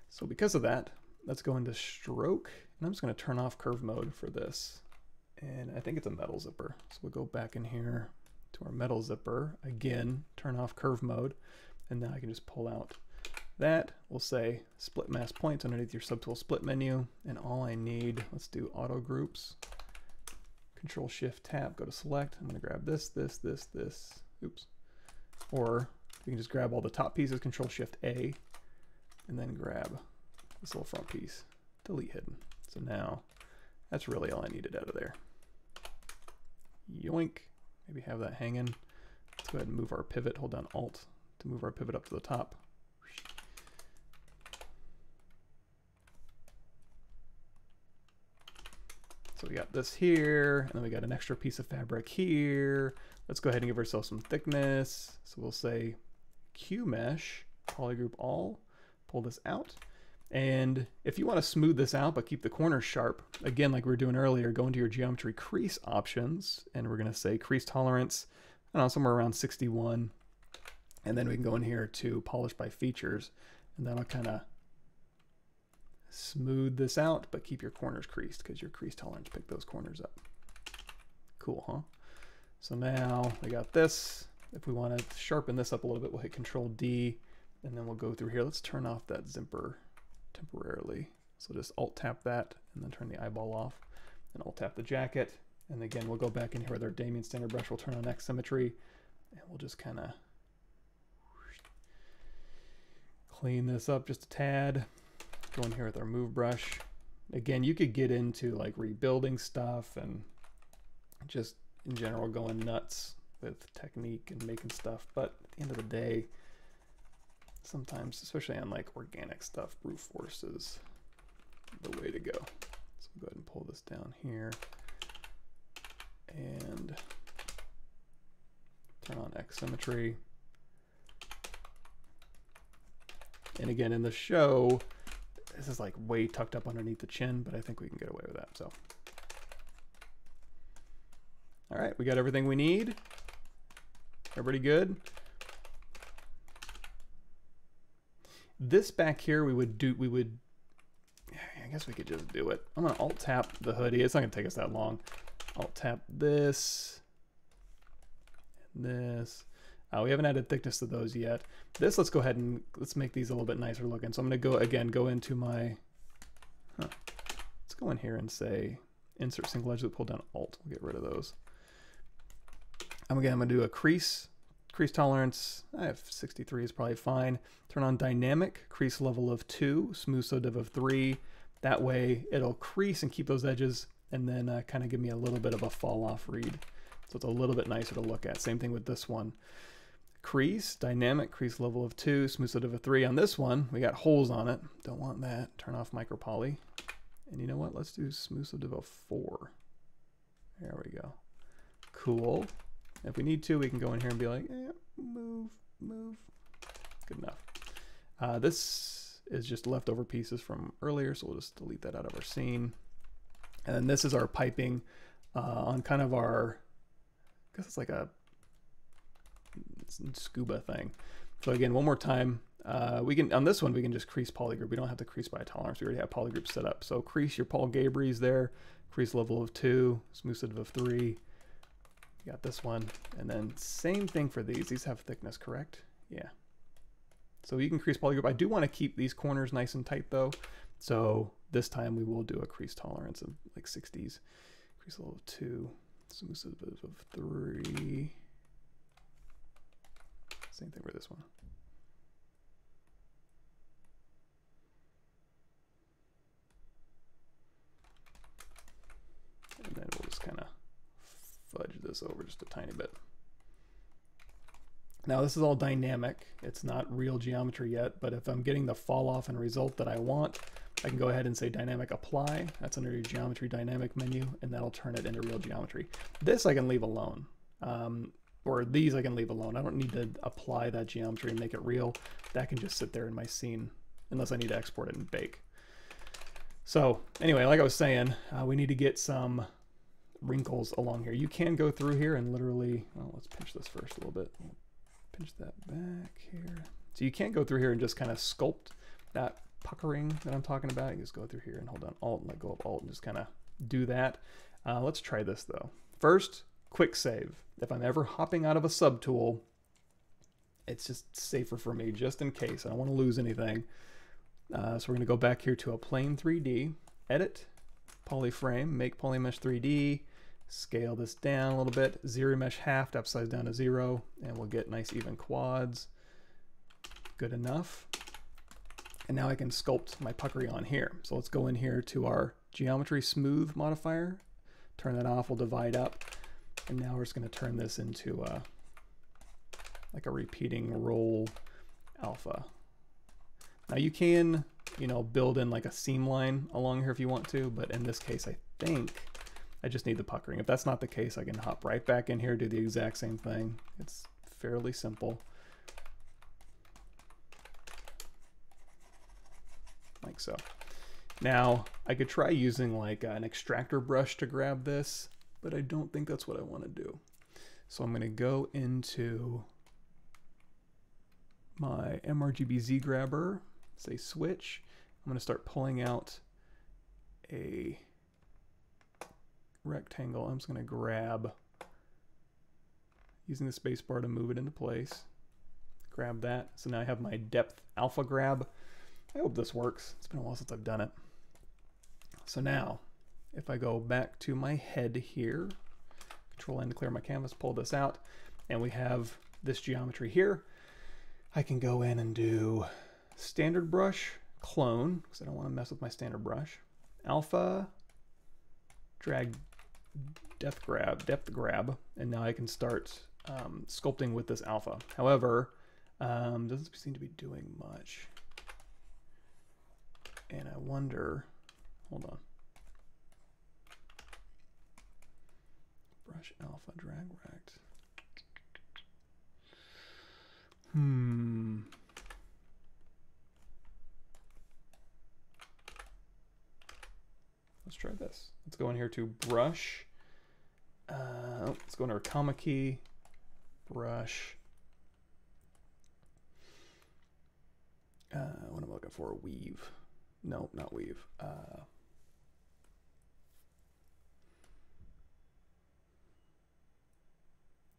So because of that, let's go into stroke, and I'm just gonna turn off curve mode for this. And I think it's a metal zipper. So we'll go back in here to our metal zipper. Again, turn off curve mode. And now I can just pull out that. We'll say split mass points underneath your subtool split menu. And all I need, let's do auto groups, Control Shift Tab, go to select. I'm gonna grab this, this, this, this, oops. Or you can just grab all the top pieces, Control Shift A, and then grab this little front piece, delete hidden. So now that's really all I needed out of there. Yoink, maybe have that hanging. Let's go ahead and move our pivot, hold down Alt to move our pivot up to the top. So we got this here, and then we got an extra piece of fabric here. Let's go ahead and give ourselves some thickness. So we'll say Q mesh, polygroup all, pull this out. And if you want to smooth this out but keep the corners sharp, again, like we were doing earlier, go into your geometry crease options, and we're going to say crease tolerance, I don't know, somewhere around 61. And then we can go in here to polish by features, and that'll kind of smooth this out, but keep your corners creased because your crease tolerance picked those corners up. Cool, huh? So now we got this. If we want to sharpen this up a little bit, we'll hit Control D, and then we'll go through here. Let's turn off that zipper temporarily. So just Alt tap that, and then turn the eyeball off, and Alt tap the jacket. And again, we'll go back in here with our Damien standard brush. We'll turn on X symmetry, and we'll just kind of clean this up just a tad. Go in here with our move brush. Again, you could get into like rebuilding stuff and just in general going nuts with technique and making stuff, but at the end of the day, sometimes, especially on like organic stuff, brute force is the way to go. So go ahead and pull this down here and turn on X symmetry. And again, in the show, this is like way tucked up underneath the chin, but I think we can get away with that. So, all right, we got everything we need. Everybody good? This back here, we would, I guess we could just do it. I'm gonna Alt tap the hoodie. It's not gonna take us that long. Alt tap this and this. We haven't added thickness to those yet. This, let's go ahead and let's make these a little bit nicer looking. So I'm gonna go again, go into my, let's go in here and say, insert single edge loop, pull down Alt, we'll get rid of those. I'm gonna do a crease tolerance, I have 63 is probably fine. Turn on dynamic, crease level of 2, smooth so div of 3. That way it'll crease and keep those edges, and then kind of give me a little bit of a fall off read. So it's a little bit nicer to look at. Same thing with this one. Crease, dynamic, crease level of 2, smooth so div of 3. On this one, we got holes on it. Don't want that. Turn off micropoly. And you know what? Let's do smooth so div of 4. There we go. Cool. If we need to, we can go in here and be like, eh, move. Good enough. This is just leftover pieces from earlier, so we'll just delete that out of our scene. And then this is our piping on kind of our, I guess it's like a scuba thing. So again, one more time, we can, on this one, we can just crease polygroup. We don't have to crease by tolerance. We already have polygroup set up. So crease your Paul Gabrie's there, crease level of 2, smooth so div of 3. You got this one, and then same thing for these. These have thickness, correct? Yeah. So you can crease polygroup. I do want to keep these corners nice and tight though. So this time we will do a crease tolerance of like 60s. Crease level of 2, smooth so div of 3. Same thing for this one. And then we'll just kind of fudge this over just a tiny bit. Now this is all dynamic. It's not real geometry yet, but if I'm getting the fall off and result that I want, I can go ahead and say dynamic apply. That's under your geometry dynamic menu, and that'll turn it into real geometry. This I can leave alone. Or these I can leave alone. I don't need to apply that geometry and make it real. That can just sit there in my scene, unless I need to export it and bake. So anyway, like I was saying, we need to get some wrinkles along here. You can go through here and literally, well, let's pinch this first a little bit. Pinch that back here. So you can't go through here and just kind of sculpt that puckering that I'm talking about. You just go through here and hold down Alt and let go of Alt and just kind of do that. Let's try this though. First, quick save. If I'm ever hopping out of a subtool, it's just safer for me just in case. I don't want to lose anything. So we're going to go back here to a plane 3D, edit, polyframe, make polymesh 3D, scale this down a little bit, ZRemesh halved, upside down to 0, and we'll get nice even quads. Good enough. And now I can sculpt my puckery on here. So let's go in here to our geometry smooth modifier, turn that off, we'll divide up. And now we're just going to turn this into a, like a repeating roll alpha. Now you can, you know, build in like a seam line along here if you want to, but in this case I think I just need the puckering. If that's not the case, I can hop right back in here, do the exact same thing. It's fairly simple. Like so. Now, I could try using like an extractor brush to grab this, but I don't think that's what I want to do. So I'm gonna go into my mRGBZ grabber, say switch. I'm gonna start pulling out a rectangle. I'm just gonna grab, using the spacebar to move it into place. Grab that. So now I have my depth alpha grab. I hope this works. It's been a while since I've done it. So now, if I go back to my head here, Control N to clear my canvas, pull this out, and we have this geometry here. I can go in and do standard brush, clone, because I don't want to mess with my standard brush. Alpha, drag, depth grab, and now I can start sculpting with this alpha. However, doesn't seem to be doing much. And I wonder, hold on. Brush alpha, drag rect. Let's try this. Let's go in here to brush. Let's go into our comma key, brush. What am I looking for? Weave. No, not weave.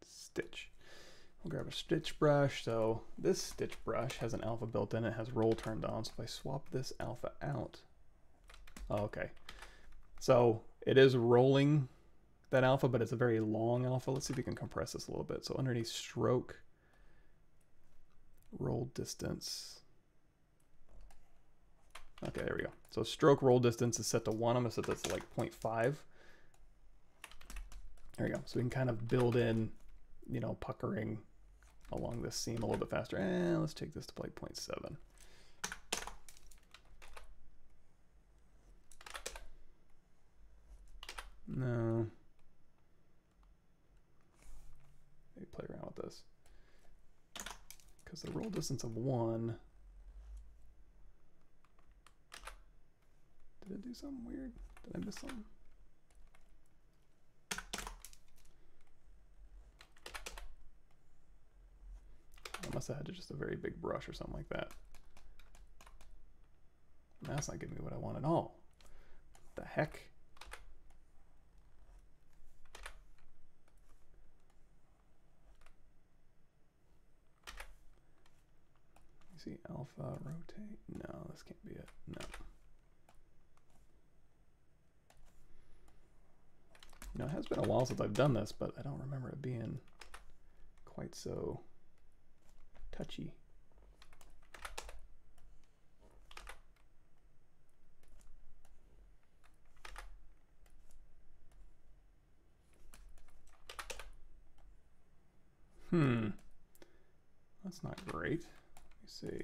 Stitch. We'll grab a stitch brush. So this stitch brush has an alpha built in. It has roll turned on. So if I swap this alpha out, oh, okay. So it is rolling that alpha, but it's a very long alpha. Let's see if we can compress this a little bit. So underneath stroke, roll distance. Okay, there we go. So stroke roll distance is set to 1. I'm gonna set this to like 0.5. There we go. So we can kind of build in, you know, puckering along this seam a little bit faster. And let's take this to like 0.7. No. Maybe play around with this. Because the roll distance of 1. Did it do something weird? Did I miss something? I must have had just a very big brush or something like that. And that's not giving me what I want at all. What the heck? You see alpha rotate? No, this can't be it. No. You know, it has been a while since I've done this, but I don't remember it being quite so touchy. That's not great. Let me see.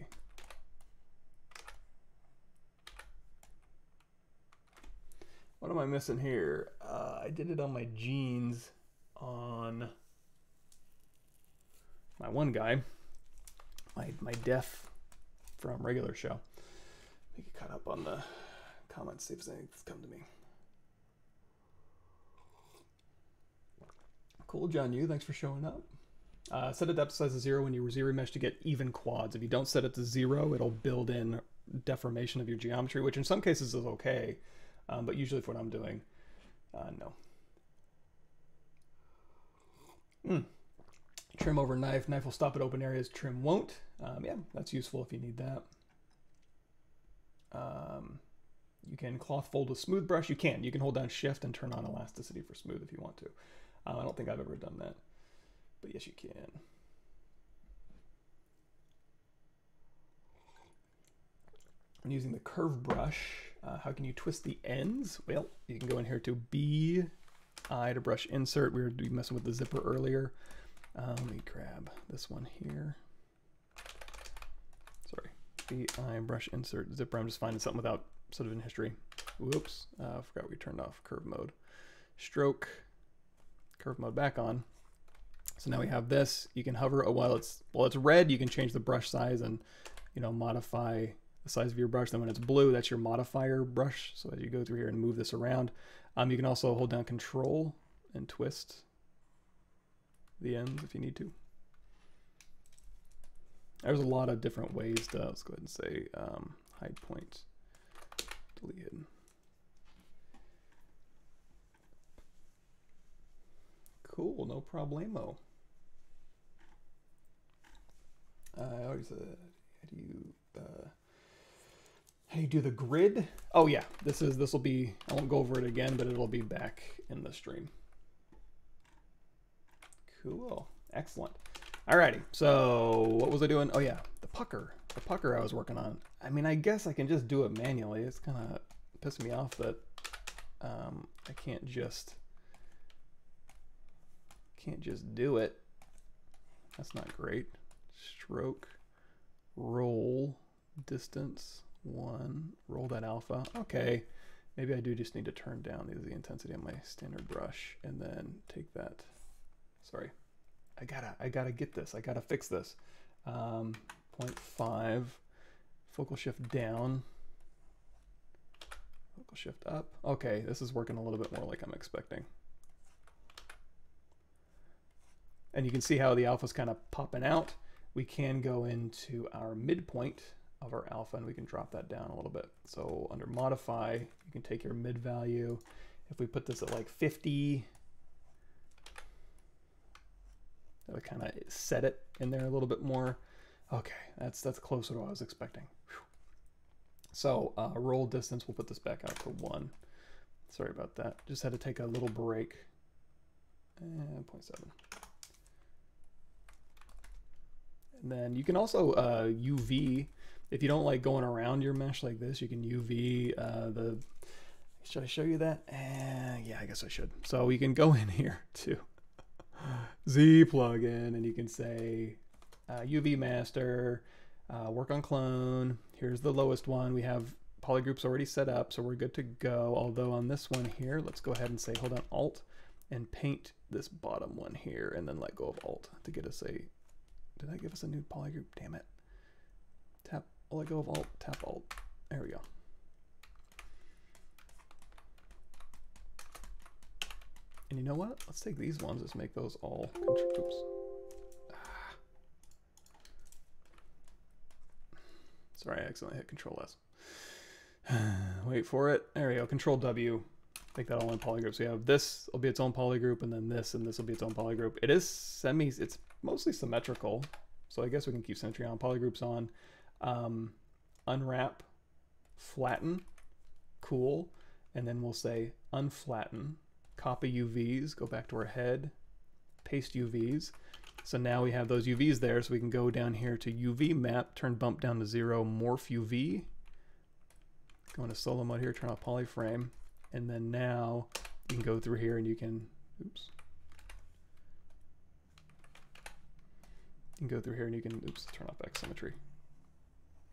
What am I missing here? I did it on my jeans on my one guy, my def from regular show. Make it caught up on the comments, see if anything's come to me. Cool, John Yu, thanks for showing up. Set a depth size of 0 when you ZRemesh to get even quads. If you don't set it to 0, it'll build in deformation of your geometry, which in some cases is okay. But usually for what I'm doing, no. Trim over knife. Knife will stop at open areas, trim won't. Yeah, that's useful if you need that. You can cloth fold with smooth brush. You can hold down shift and turn on elasticity for smooth if you want to. I don't think I've ever done that, but yes you can. I'm using the curve brush. How can you twist the ends? Well, you can go in here to BI to brush insert. We were messing with the zipper earlier. Let me grab this one here. Sorry, BI brush insert zipper. I'm just finding something without sort of in history. Whoops, forgot we turned off curve mode. stroke, curve mode back on. So now we have this. You can hover while it's red, you can change the brush size and, you know, modify the size of your brush. Then when it's blue, that's your modifier brush. So as you go through here and move this around, you can also hold down Control and twist the ends if you need to. There's a lot of different ways to, let's go ahead and say hide point, deleted. Cool, no problemo. I always said, how do you do the grid? Oh yeah, this will be, I won't go over it again, but it'll be back in the stream. Cool, excellent. Alrighty, so what was I doing? Oh yeah, the pucker I was working on. I mean, I guess I can just do it manually. It's kind of pissing me off that I can't just do it. That's not great. Stroke, roll, distance, 1, roll that alpha. Okay, maybe I do just need to turn down the intensity on my standard brush and then take that, sorry. I gotta get this. I gotta fix this. 0.5, focal shift down, focal shift up. Okay, this is working a little bit more like I'm expecting. And you can see how the alpha's kind of popping out. We can go into our midpoint of our alpha and we can drop that down a little bit. So under modify, you can take your mid value. If we put this at like 50, that would kind of set it in there a little bit more. Okay, that's closer to what I was expecting. Whew. So roll distance, we'll put this back out to 1. Sorry about that. Just had to take a little break. And 0.7. And then you can also UV, if you don't like going around your mesh like this, you can UV the, should I show you that? Yeah, I guess I should. So we can go in here too. Z plugin, and you can say UV Master, work on clone. Here's the lowest one. We have polygroups already set up, so we're good to go. Although on this one here, let's go ahead and say, hold on Alt and paint this bottom one here, and then let go of Alt to get us a, did that give us a new polygroup? Damn it. Tap, let go of Alt, tap Alt. There we go. And you know what? Let's take these ones. Let's make those all control. Oops. Ah. Sorry, I accidentally hit Control S. Wait for it. There we go. Control W. Make that all in polygroup. So you have this will be its own polygroup, and this will be its own polygroup. It is it's mostly symmetrical, so I guess we can keep symmetry on, polygroups on. Unwrap, flatten, cool, and then we'll say unflatten. Copy UVs, go back to our head, paste UVs. So now we have those UVs there, so we can go down here to UV map, turn bump down to 0, morph UV. Go into solo mode here, turn off polyframe, and then now you can go through here and you can, oops. You can go through here and you can, oops, turn off X symmetry.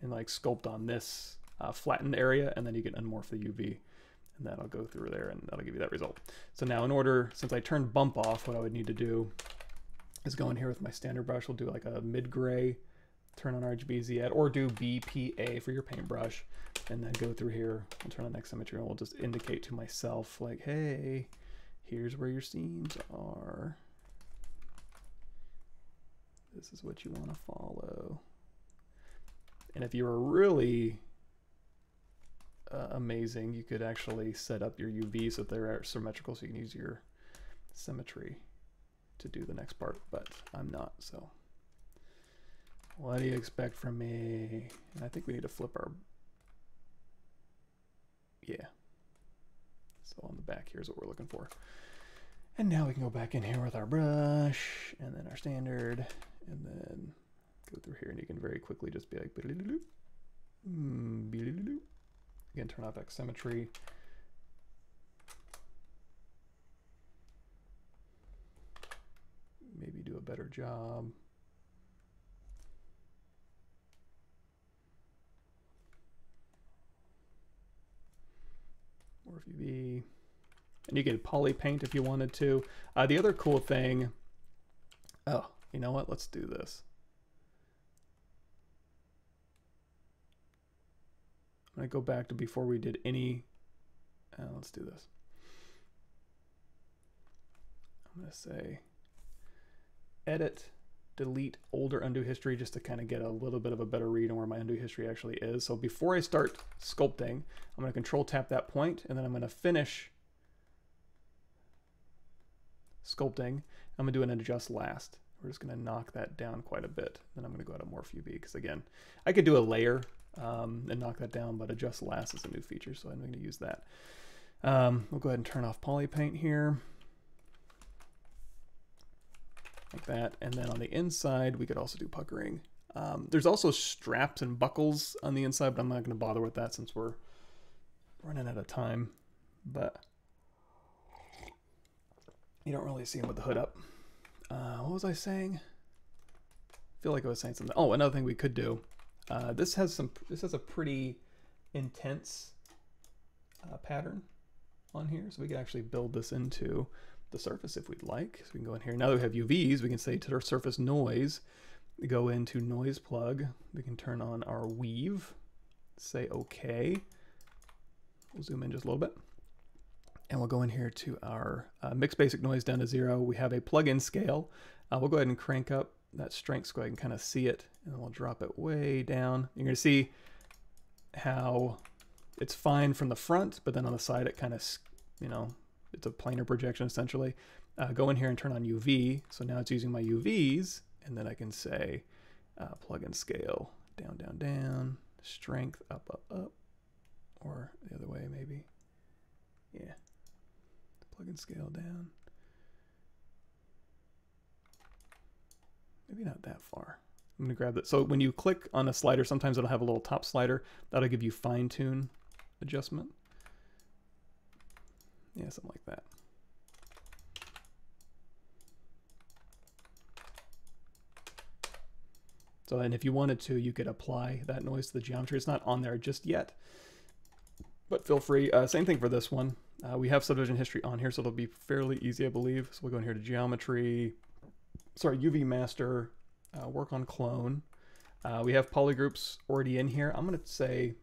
And like sculpt on this flattened area, and then you can unmorph the UV. And that'll go through there and that'll give you that result. So now in order, since I turned bump off, what I would need to do is go in here with my standard brush. We'll do like a mid-gray, turn on RGBZ, or do BPA for your paintbrush, and then go through here and turn on X symmetry, and we'll just indicate to myself like, hey, here's where your seams are. This is what you want to follow. And if you were really amazing, you could actually set up your UV so that they're symmetrical, so you can use your symmetry to do the next part, but I'm not, so what do you expect from me? And I think we need to flip our, yeah, so on the back here's what we're looking for. And now we can go back in here with our brush and then our standard, and then go through here, and you can very quickly just be like, again, turn off X symmetry. Maybe do a better job. Morph UV, and you could poly paint if you wanted to. The other cool thing, oh, you know what? Let's do this. I'm gonna go back to before we did any. Let's do this. I'm gonna say edit, delete older undo history just to kind of get a little bit of a better read on where my undo history actually is. So before I start sculpting, I'm gonna control tap that point, and then I'm gonna finish sculpting. I'm gonna do an adjust last. We're just gonna knock that down quite a bit. Then I'm gonna go out of Morph UV, because again, I could do a layer and knock that down, but adjust last is a new feature, so I'm gonna use that. We'll go ahead and turn off poly paint here. Like that, and then on the inside we could also do puckering. There's also straps and buckles on the inside, but I'm not going to bother with that since we're running out of time. But you don't really see them with the hood up. What was I saying? I feel like I was saying something. Oh, another thing we could do. This has some. This has a pretty intense pattern on here, so we could actually build this into the surface if we'd like. So we can go in here. Now that we have UVs, we can say to our surface noise, go into noise plug. We can turn on our weave, say okay. We'll zoom in just a little bit. And we'll go in here to our mix basic noise down to 0. We have a plug-in scale. We'll go ahead and crank up that strength so I can kind of see it, and then we'll drop it way down. You're gonna see how it's fine from the front, but then on the side it kind of, you know, it's a planar projection essentially. Go in here and turn on UV. So now it's using my UVs, and then I can say plug and scale, down, down, down, strength, up, up, up, or the other way maybe. Yeah, plug and scale down. Maybe not that far. I'm gonna grab that. So when you click on a slider, sometimes it'll have a little top slider. That'll give you fine tune adjustment. Yeah, something like that. So, and if you wanted to, you could apply that noise to the geometry. It's not on there just yet, but feel free. Same thing for this one. We have subdivision history on here, so it'll be fairly easy, I believe. So we'll go in here to geometry, sorry, UV master, work on clone. We have polygroups already in here. I'm gonna say,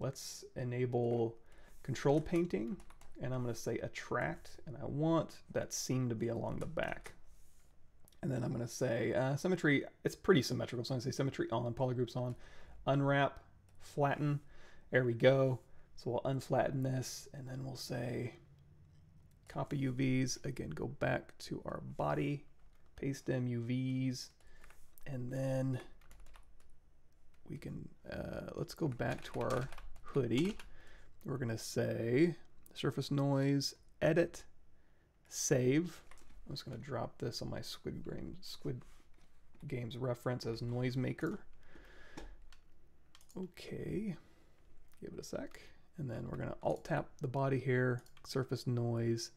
let's enable control painting. And I'm going to say attract, and I want that seam to be along the back. And then I'm going to say symmetry. It's pretty symmetrical, so I'm going to say symmetry on, polygroups on, unwrap, flatten. There we go. So we'll unflatten this, and then we'll say copy UVs. Again, go back to our body, paste in UVs, and then we can let's go back to our hoodie. We're going to say surface noise, edit, save. I'm just going to drop this on my Squid Game's reference as noisemaker. Okay, give it a sec. And then we're going to alt tap the body here, surface noise,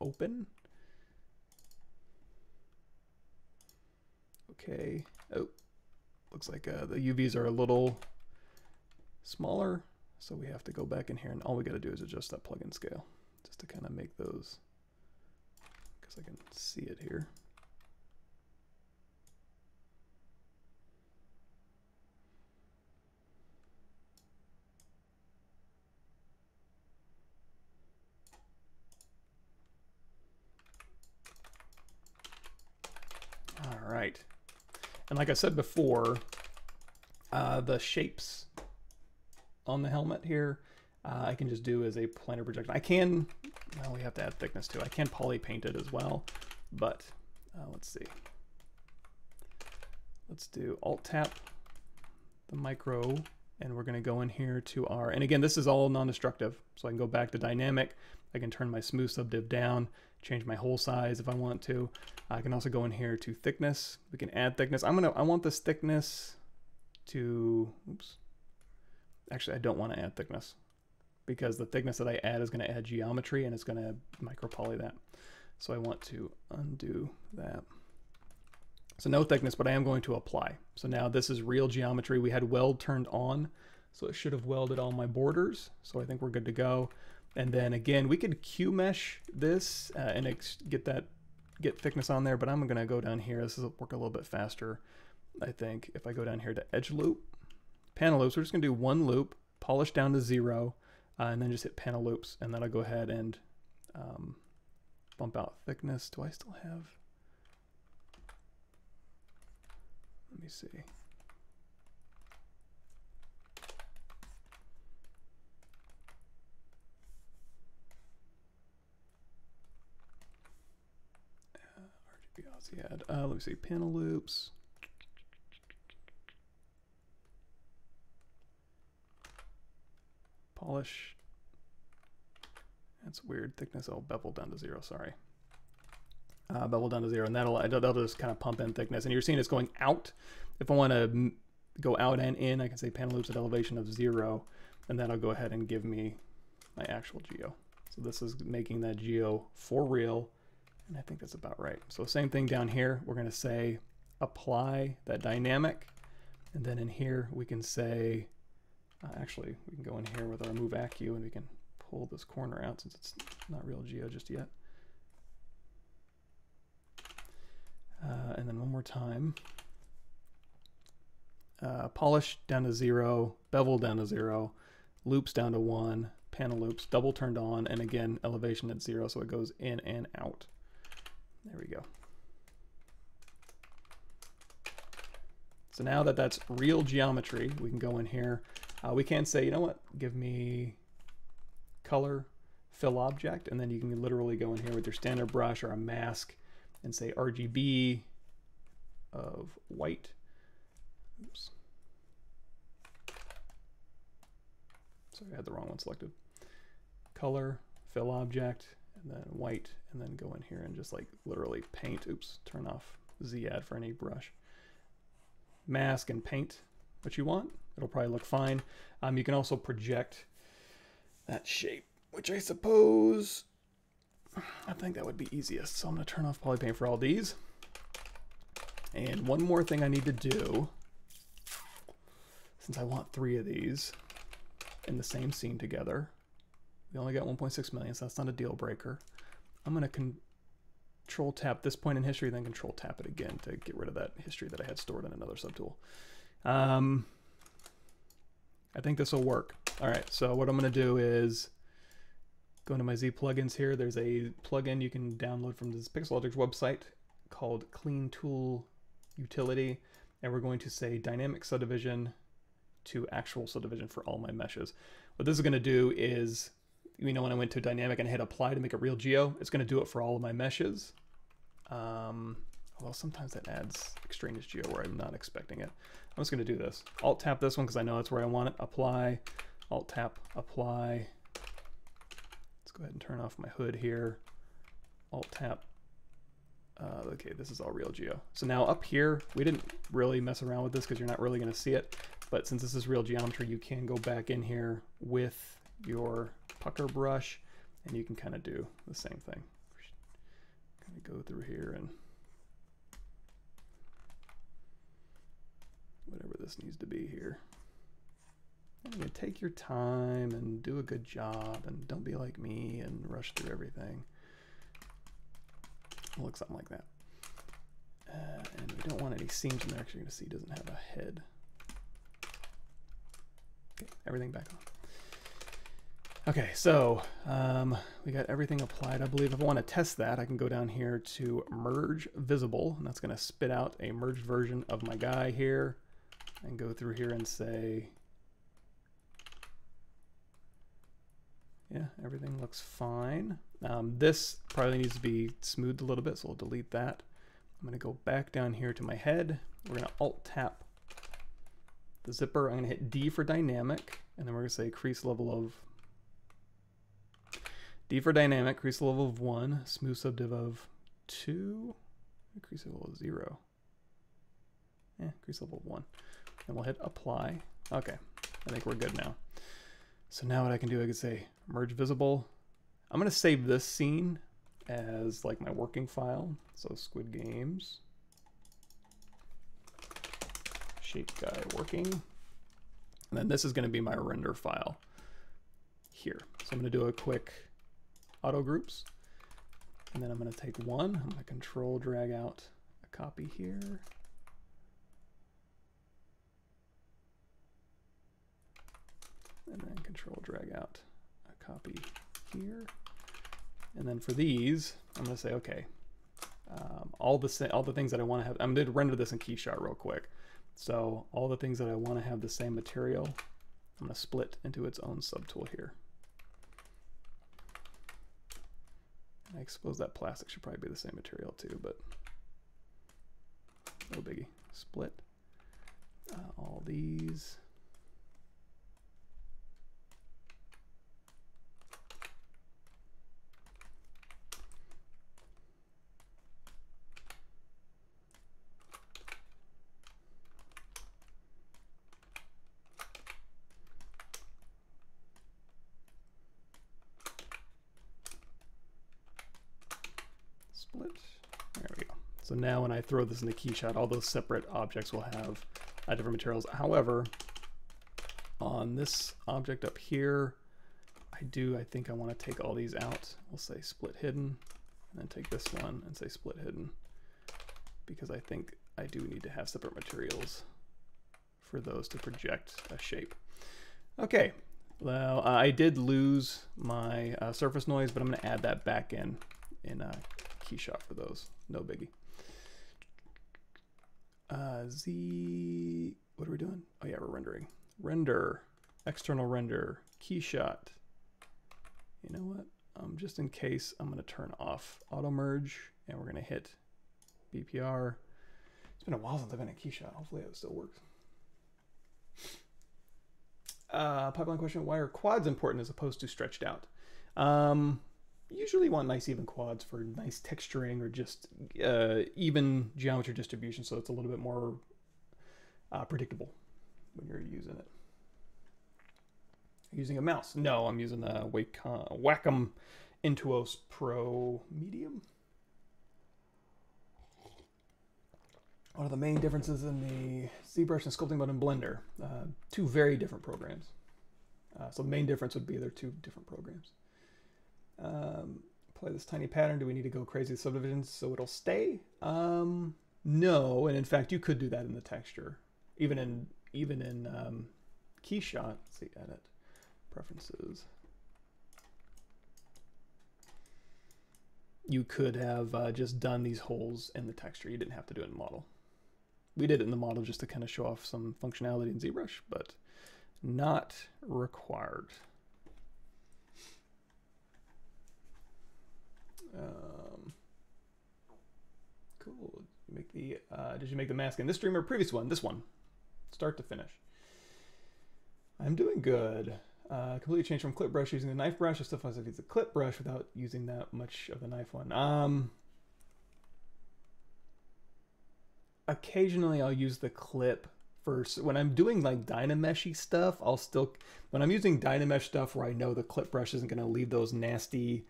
open. Okay, oh, looks like the UVs are a little smaller. So we have to go back in here, and all we got to do is adjust that plugin scale just to kind of make those, because I can see it here. All right. And like I said before, the shapes on the helmet here, I can just do as a planar projection. I can, well, we have to add thickness too. I can poly paint it as well, but let's see. Let's do Alt Tap the micro, and we're gonna go in here to our, and again, this is all non-destructive. So I can go back to dynamic. I can turn my smooth subdiv down, change my hole size if I want to. I can also go in here to thickness. We can add thickness. I want this thickness to, oops. Actually, I don't want to add thickness, because the thickness that I add is going to add geometry, and it's going to micropoly that. So I want to undo that. So no thickness, but I am going to apply. So now this is real geometry. We had weld turned on, So it should have welded all my borders. So I think we're good to go. And then again, we could Q-mesh this and get thickness on there, but I'm gonna go down here. This will work a little bit faster, I think. If I go down here to edge loop, panel loops, we're just gonna do one loop, polish down to 0, and then just hit panel loops, and then I'll go ahead and bump out thickness. Do I still have, let me see. Let me see, panel loops. Polish. That's weird, thickness, I'll bevel down to 0, sorry. Bevel down to 0, and that'll just kind of pump in thickness. And you're seeing it's going out. If I wanna go out and in, I can say panel loops at elevation of 0, and that'll go ahead and give me my actual geo. So this is making that geo for real. And I think that's about right. So same thing down here, we're gonna say apply that dynamic. And then in here, we can say, actually, we can go in here with our move accu and we can pull this corner out since it's not real geo just yet. And then one more time. Polish down to 0, bevel down to 0, loops down to 1, panel loops, double turned on, and again, elevation at 0, so it goes in and out. There we go. So now that that's real geometry, we can go in here. We can say, you know what, give me color, fill object, and then you can literally go in here with your standard brush or a mask and say RGB of white. Oops. Sorry, I had the wrong one selected. Color, fill object, and then white, and then go in here and just like literally paint. Oops, turn off Z add for any brush. Mask and paint what you want. It'll probably look fine. You can also project that shape, which I suppose, I think that would be easiest. So I'm gonna turn off polypaint for all these. And one more thing I need to do, since I want 3 of these in the same scene together, we only got 1.6 million, so that's not a deal breaker. I'm gonna control tap this point in history, then control tap it again to get rid of that history that I had stored in another subtool. I think this will work. All right, so what I'm gonna do is go into my Z plugins here. There's a plugin you can download from this Pixelogix website called Clean Tool Utility, and we're going to say dynamic subdivision to actual subdivision for all my meshes. What this is gonna do is, you know, when I went to dynamic and hit apply to make it real geo, it's going to do it for all of my meshes. Although sometimes that adds extraneous geo where I'm not expecting it. I'm just going to do this. Alt tap this one because I know that's where I want it. Apply, alt tap, apply. Let's go ahead and turn off my hood here. Alt tap. Okay, this is all real geo. So now up here, we didn't really mess around with this because you're not really going to see it. But since this is real geometry, you can go back in here with your pucker brush and you can kind of do the same thing. Kind of go through here and whatever this needs to be here. I'm gonna take your time and do a good job and don't be like me and rush through everything. It'll look something like that. And we don't want any seams in there because you're gonna see it doesn't have a head. Okay, everything back on. Okay, so we got everything applied. I believe if I want to test that, I can go down here to merge visible, and that's going to spit out a merged version of my guy here, and go through here and say, yeah, everything looks fine. This probably needs to be smoothed a little bit, so we'll delete that. I'm going to go back down here to my head. We're going to alt tap the zipper. I'm going to hit D for dynamic, and then we're going to say crease level of D for dynamic, crease level of 1, smooth subdiv of 2, crease level of 0. Yeah, crease level of 1. And we'll hit apply. Okay, I think we're good now. So now what I can do, I can say merge visible. I'm gonna save this scene as like my working file. So Squid Games, shape guy working. And then this is going to be my render file here. So I'm going to do a quick auto groups. And then I'm going to take one. I'm going to control drag out a copy here. And then control drag out a copy here. And then for these, I'm going to say, okay, all the things that I want to have, I'm going to render this in KeyShot real quick. So all the things that I want to have the same material, I'm going to split into its own subtool here. I suppose that plastic should probably be the same material too, but no biggie. Split all these. So now when I throw this in the KeyShot, all those separate objects will have different materials. However, on this object up here, I think I want to take all these out. We'll say split hidden, and then take this one and say split hidden, because I think I do need to have separate materials for those to project a shape. Okay, well, I did lose my surface noise, but I'm going to add that back in KeyShot for those, no biggie. What are we doing? Oh yeah, we're rendering. Render, external render, KeyShot. You know what? Just in case, I'm gonna turn off auto merge, and we're gonna hit BPR. It's been a while since I've been in KeyShot. Hopefully it still works. Pipeline question: why are quads important as opposed to stretched out? Usually want nice even quads for nice texturing or just even geometry distribution, so it's a little bit more predictable when you're using it. Using a mouse? No, I'm using a Wacom Intuos Pro Medium. What are the main differences in the ZBrush and sculpting mode in Blender? Two very different programs. So the main difference would be they're two different programs. Play this tiny pattern. Do we need to go crazy with subdivisions so it'll stay? No, and in fact, you could do that in the texture, even in KeyShot. Let's see, edit, preferences. You could have just done these holes in the texture. You didn't have to do it in the model. We did it in the model just to kind of show off some functionality in ZBrush, but not required. Cool. Did you make the mask in this stream or previous one? This one, start to finish. I'm doing good. Completely changed from clip brush using the knife brush. I still find myself using the clip brush without using that much of the knife one. Occasionally I'll use the clip first when I'm doing like DynaMesh-y stuff. I'll still, when I'm using DynaMesh stuff where I know the clip brush isn't going to leave those nasty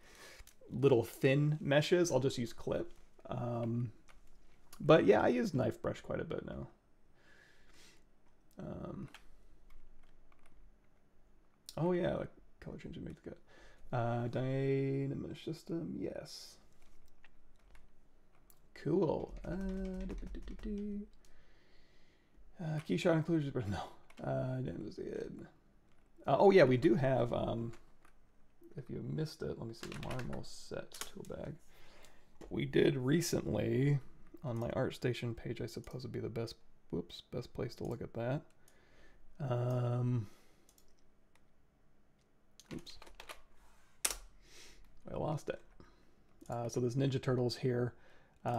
little thin meshes, I'll just use clip. But yeah, I use knife brush quite a bit now. Oh yeah, like color changing makes good. DynaMesh system, yes. Cool. KeyShot includes, but no. Oh yeah, we do have, if you missed it, let me see, the Marmoset Toolbag. We did recently, on my ArtStation page, I suppose would be the best, whoops, best place to look at that. Oops, I lost it. So there's Ninja Turtles here.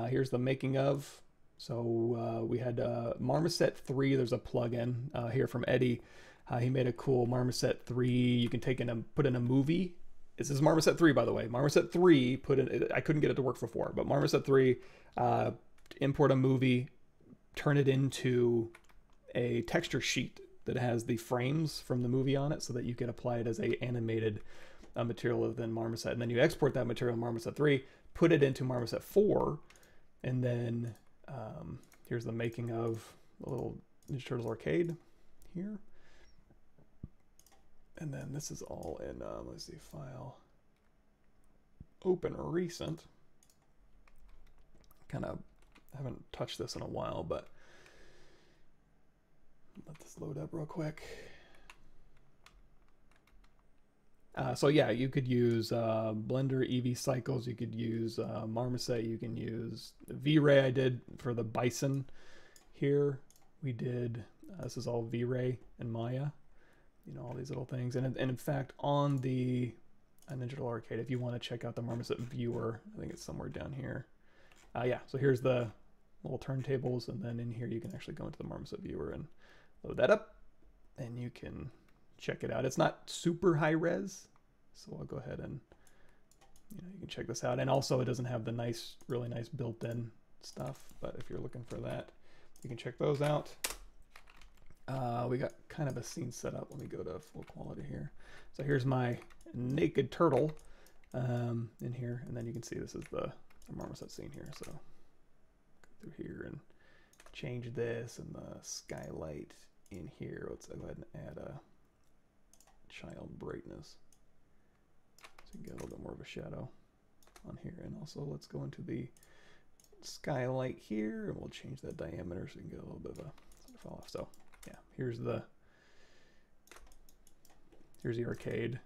Here's the making of. So we had Marmoset 3, there's a plugin here from Eddie. He made a cool Marmoset 3. You can take in a, put in a movie. This is Marmoset 3, by the way. Marmoset 3, put in, I couldn't get it to work for 4, but Marmoset 3, import a movie, turn it into a texture sheet that has the frames from the movie on it so that you can apply it as a animated material within Marmoset. And then you export that material in Marmoset 3, put it into Marmoset 4, and then here's the making of a little Ninja Turtles arcade here. And then this is all in, let's see, file, open recent. Kind of haven't touched this in a while, but let this load up real quick. So yeah, you could use Blender EV Cycles, you could use Marmoset, you can use V-Ray. I did for the bison here. We did, this is all V-Ray and Maya, you know, all these little things. And in fact, on the Ninja Turtle Arcade, if you want to check out the Marmoset Viewer, I think it's somewhere down here. Yeah, so here's the little turntables, and then in here you can actually go into the Marmoset Viewer and load that up, and you can check it out. It's not super high res, so I'll go ahead and, you know, you can check this out. And also it doesn't have the nice, really nice built-in stuff, but if you're looking for that, you can check those out. We got kind of a scene set up. Let me go to full quality here. So here's my naked turtle in here, and then you can see this is the Marmoset scene here. So go through here and change this and the skylight in here. Let's go ahead and add a child brightness so you can get a little bit more of a shadow on here. And also let's go into the skylight here and we'll change that diameter so you can get a little bit of a fall off. So yeah, here's the arcade.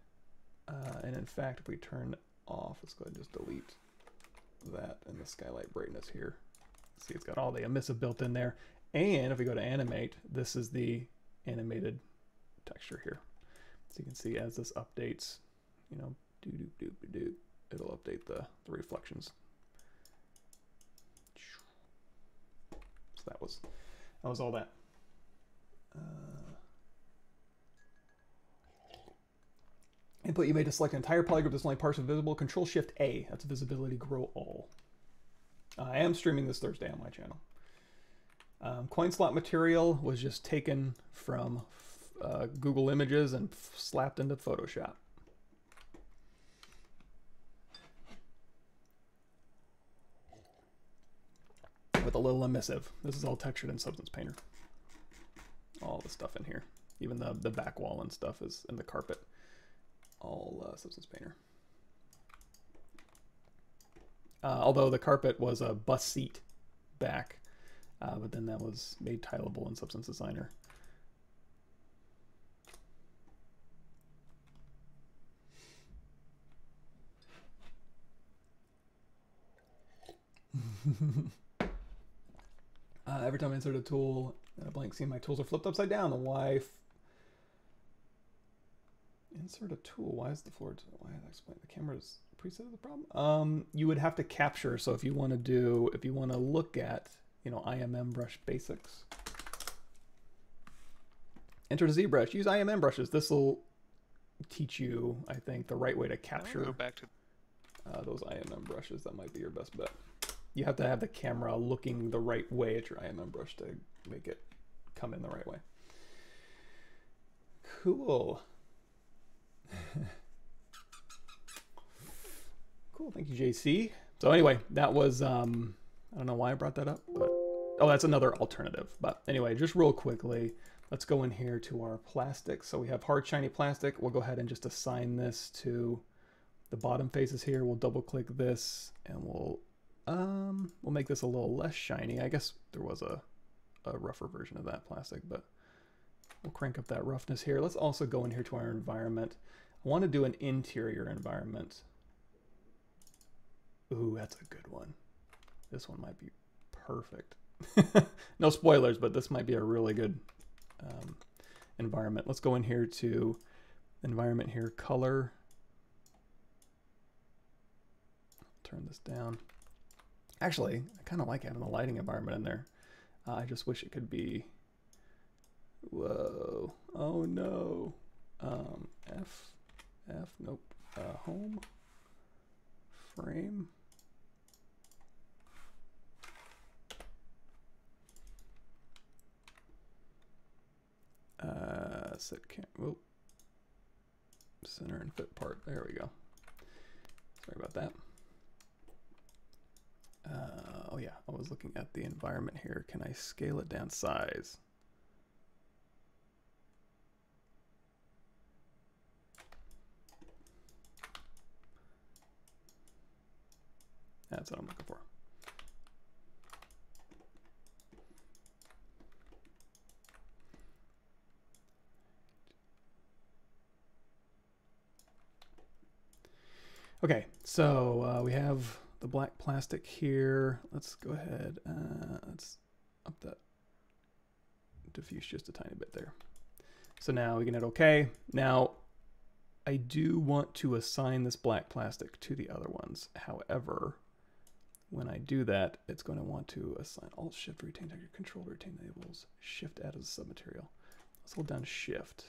And in fact, if we turn off, let's go ahead and just delete that and the skylight brightness here. See, it's got all the emissive built in there. And if we go to animate, this is the animated texture here. So you can see as this updates, you know, it'll update the reflections. So that was all that. Input, you may select an entire polygroup that's only partially visible. Control-Shift-A, that's visibility, grow all. I am streaming this Thursday on my channel. Coin slot material was just taken from Google Images and slapped into Photoshop. With a little emissive. This is all textured in Substance Painter. All the stuff in here. Even the back wall and stuff is in the carpet. All Substance Painter. Although the carpet was a bus seat back, but then that was made tileable in Substance Designer. Every time I insert a tool in a blank scene, my tools are flipped upside down. The Y insert a tool. Why is the floor? Why did I explain the camera's preset of the problem? You would have to capture. So if you want to do, if you want to look at, you know, IMM brush basics, enter to ZBrush. Use IMM brushes. This will teach you, I think, the right way to capture. Go back to those IMM brushes. That might be your best bet. You have to have the camera looking the right way at your IMM brush to make it come in the right way. Cool. Cool, thank you, JC. So anyway, that was, I don't know why I brought that up, but, oh, that's another alternative. But anyway, just real quickly, let's go in here to our plastic. So we have hard, shiny plastic. We'll go ahead and just assign this to the bottom faces here. We'll double click this and we'll make this a little less shiny. I guess there was a rougher version of that plastic, but we'll crank up that roughness here. Let's also go in here to our environment. I want to do an interior environment. Ooh, that's a good one. This one might be perfect. No spoilers, but this might be a really good environment. Let's go in here to environment here, color. Turn this down. Actually, I kind of like having the lighting environment in there. I just wish it could be, whoa, oh no. F, nope, home, frame. Set cam, whoa. Center and fit part, there we go. Sorry about that. Oh yeah, I was looking at the environment here. Can I scale it down size? That's what I'm looking for. Okay, so we have the black plastic here. Let's go ahead, let's up that diffuse just a tiny bit there. So now we can hit okay. Now I do want to assign this black plastic to the other ones. However, when I do that, it's going to want to assign Alt Shift retain target, Control retain enables, Shift add as a submaterial. Let's hold down Shift.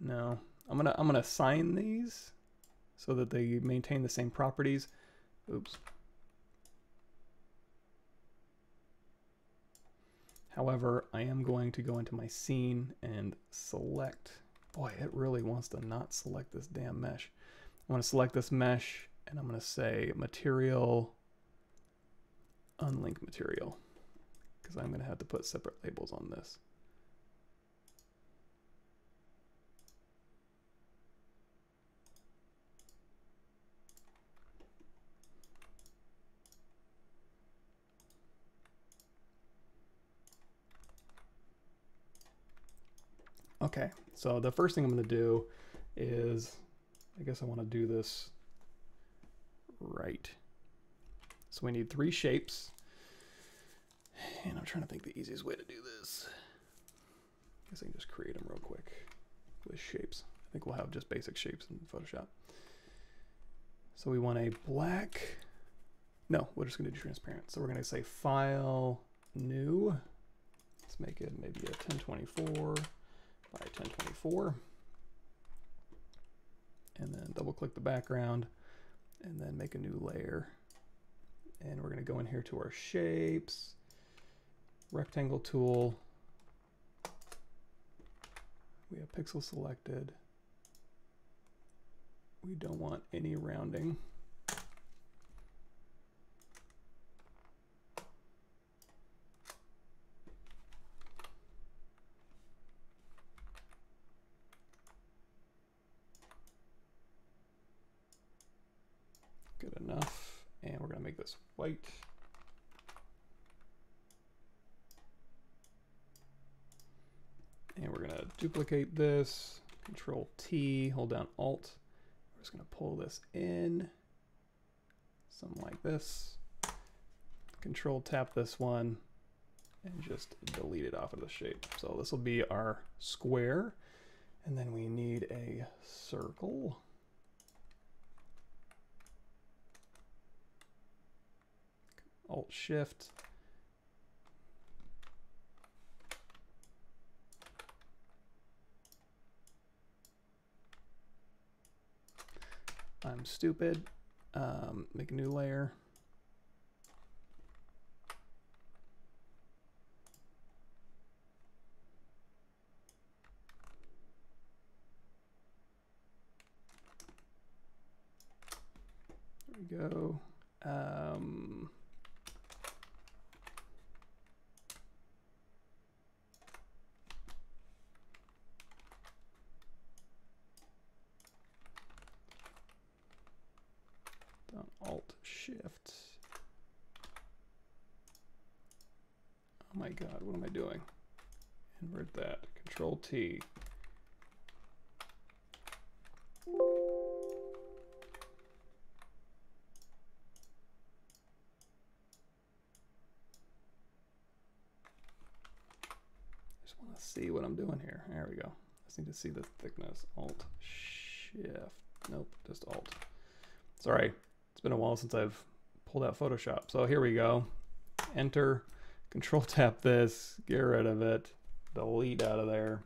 No, I'm gonna assign these so that they maintain the same properties. Oops. However, I am going to go into my scene and select, boy, it really wants to not select this damn mesh. I want to select this mesh and I'm going to say material, unlink material, because I'm going to have to put separate labels on this. Okay, so the first thing I'm going to do is, I guess I want to do this right. So we need three shapes. And I'm trying to think the easiest way to do this. I guess I can just create them real quick with shapes. I think we'll have just basic shapes in Photoshop. So we want a black. No, we're just going to do transparent. So we're going to say File, New. Let's make it maybe a 1024. By 1024, and then double click the background and then make a new layer, and we're going to go in here to our shapes, rectangle tool, we have pixel selected, we don't want any rounding. White. And we're going to duplicate this, Control T, hold down Alt. We're just going to pull this in, something like this. Control tap this one and just delete it off of the shape. So this will be our square. And then we need a circle. Alt Shift. I'm stupid. Make a new layer. There we go. Shift. Oh my God, what am I doing? Invert that. Control T. Just want to see what I'm doing here. There we go. I just need to see the thickness. Alt Shift. Nope, just Alt. Sorry. It's been a while since I've pulled out Photoshop. So here we go. Enter, Control tap this, get rid of it, delete out of there.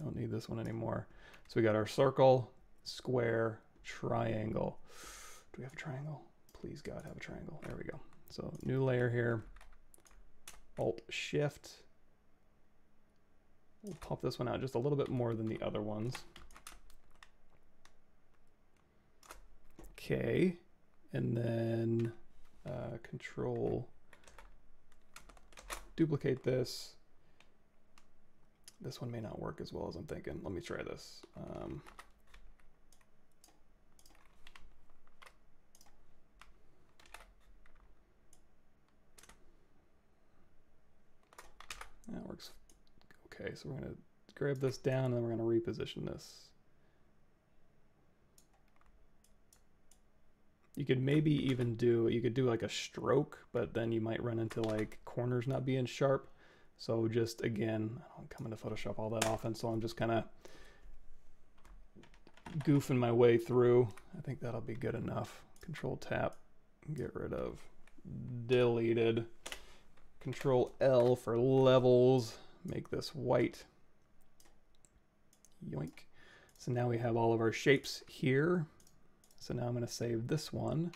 Don't need this one anymore. So we got our circle, square, triangle. Do we have a triangle? Please God, have a triangle. There we go. So new layer here, Alt Shift. We'll pop this one out just a little bit more than the other ones. Okay, and then Control, duplicate this, This one may not work as well as I'm thinking. Let me try this. That works okay. So we're gonna grab this down and then we're gonna reposition this. You could maybe even do, you could do like a stroke, but then you might run into like corners not being sharp. So just again, I don't come into Photoshop all that often, so I'm just kind of goofing my way through. I think that'll be good enough. Control tap, get rid of, deleted. Control L for levels, make this white. Yoink. So now we have all of our shapes here. So now I'm going to save this one.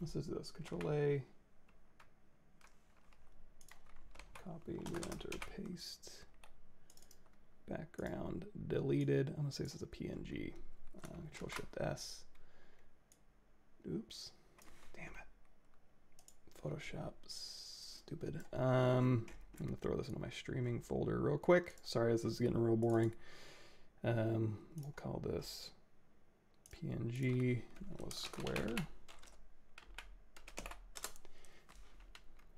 This is this, Control A. Copy, new enter, paste. Background, deleted. I'm going to say this is a PNG. Control Shift S. Oops. Damn it. Photoshop, stupid. I'm going to throw this into my streaming folder real quick. Sorry, this is getting real boring. We'll call this PNG, that was square.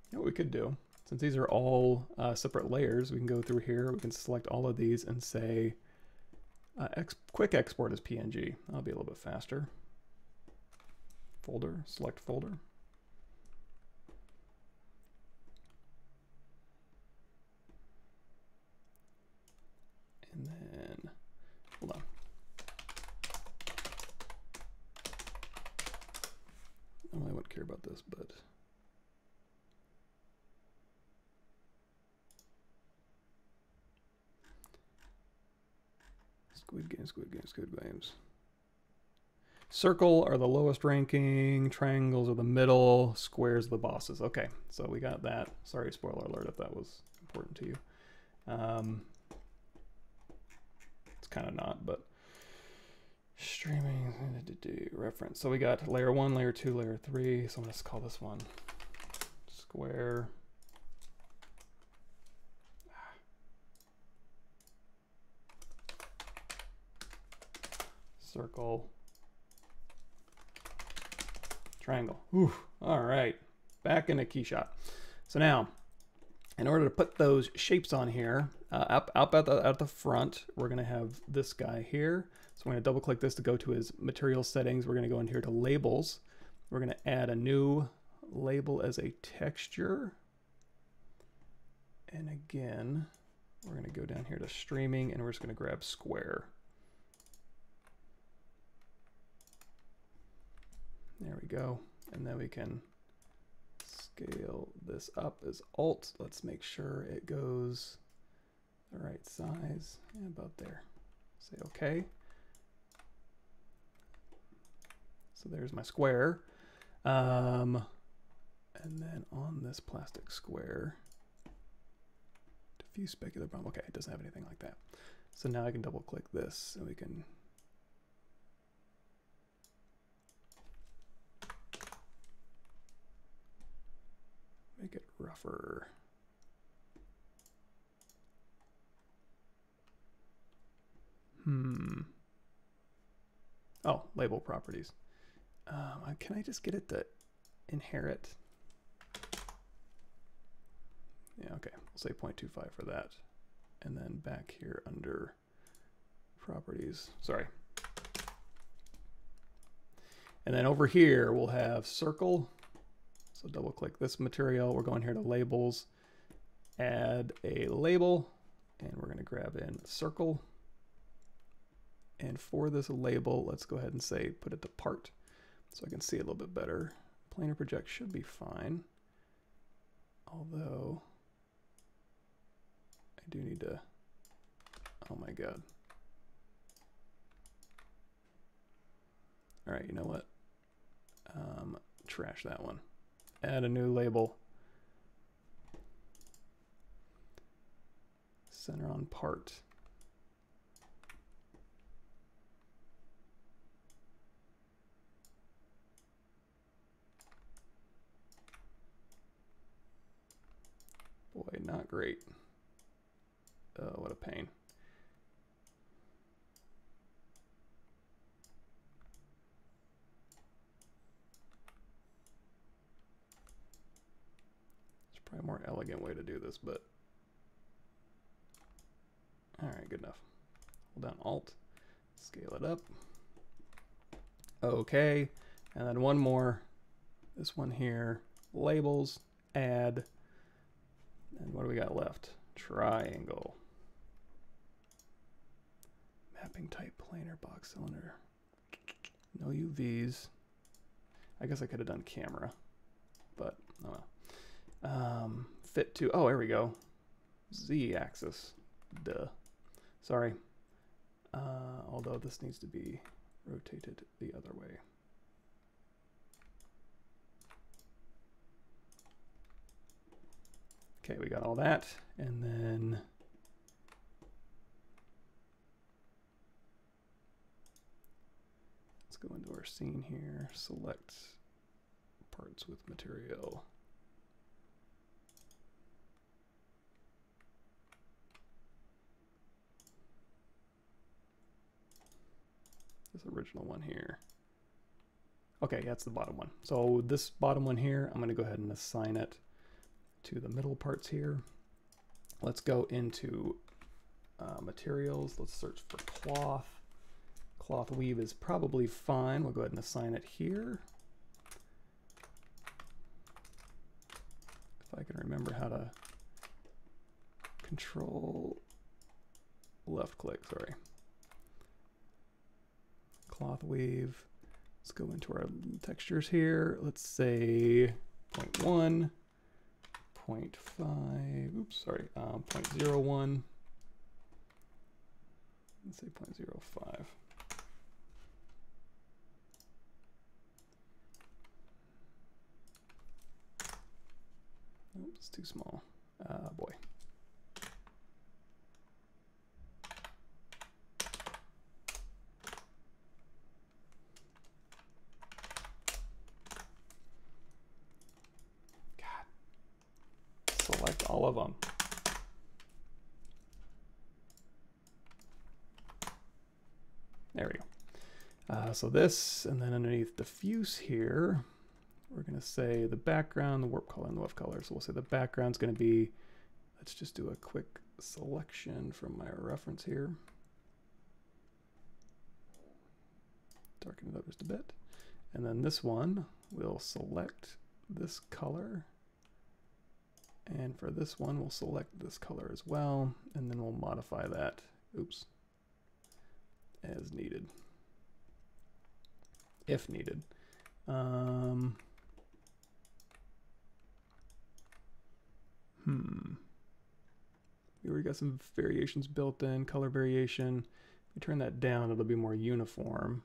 You know what we could do, since these are all separate layers, we can go through here, we can select all of these and say quick export as PNG. That'll be a little bit faster. Folder, select folder. And then, hold on. I really wouldn't care about this, but Squid Games. Circle are the lowest ranking, triangles are the middle, squares the bosses. Okay, so we got that. Sorry, spoiler alert if that was important to you. It's kind of not, but streaming reference. So we got layer one, layer two, layer three. So let's call this one square. Circle. Triangle. Ooh, all right. Back in a KeyShot. So now, in order to put those shapes on here, up at the front, we're gonna have this guy here. So we're gonna double click this to go to his material settings. We're gonna go in here to labels. We're gonna add a new label as a texture. And again, we're gonna go down here to streaming and we're just gonna grab square. There we go. And then we can scale this up as alt. Let's make sure it goes the right size, yeah, about there. Say okay. So there's my square. And then on this plastic square, diffuse specular bump. Okay, it doesn't have anything like that. So now I can double click this and we can make it rougher. Oh, label properties. Can I just get it to inherit? Yeah, okay, we'll say 0.25 for that. And then back here under properties, sorry. And then over here, we'll have circle. So double click this material. We're going here to labels, add a label, and we're gonna grab in circle. And for this label, let's go ahead and say, put it to part, so I can see a little bit better. Planar project should be fine. Although, I do need to, oh my God. All right, you know what? Trash that one. Add a new label. Center on part. Boy, not great. What a pain. There's probably a more elegant way to do this, but all right, good enough. Hold down Alt, scale it up. Okay, and then one more. This one here, labels, add, and what do we got left? Triangle. Mapping type, planar, box cylinder. No UVs. I guess I could have done camera, but oh well. Fit to, oh, there we go. Z axis, duh. Sorry. Although this needs to be rotated the other way. Okay, we got all that, and then let's go into our scene here, select parts with material. This original one here. Okay, that's the bottom one. So this bottom one here, I'm gonna go ahead and assign it to the middle parts here. Let's go into materials. Let's search for cloth. Cloth weave is probably fine. We'll go ahead and assign it here. If I can remember how to control left click, sorry. Cloth weave. Let's go into our textures here. Let's say 0.1. 0.5, oops, sorry, 0.01, let's say 0.05. Oops, it's too small, boy. All of them. There we go. So this, and then underneath diffuse here, we're gonna say the background, the warp color, and the weft color. So we'll say the background's gonna be, let's just do a quick selection from my reference here. Darken it up just a bit. And then this one, we'll select this color. And for this one, we'll select this color as well, and then we'll modify that, oops, as needed, if needed. We already got some variations built in, color variation. If we turn that down, it'll be more uniform.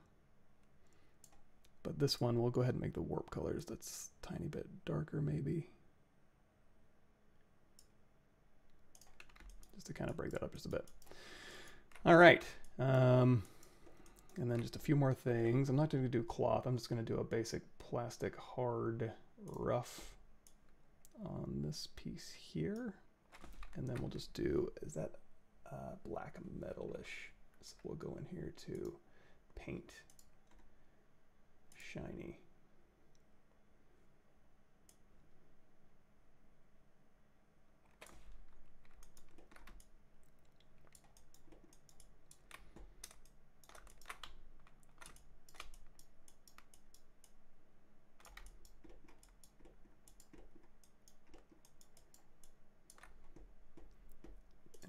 But this one, we'll go ahead and make the warp colors. That's a tiny bit darker maybe. Just to kind of break that up just a bit. All right, and then just a few more things. I'm not going to do cloth. I'm just going to do a basic plastic hard rough on this piece here, and then we'll just do, is that black metalish? So we'll go in here to paint shiny.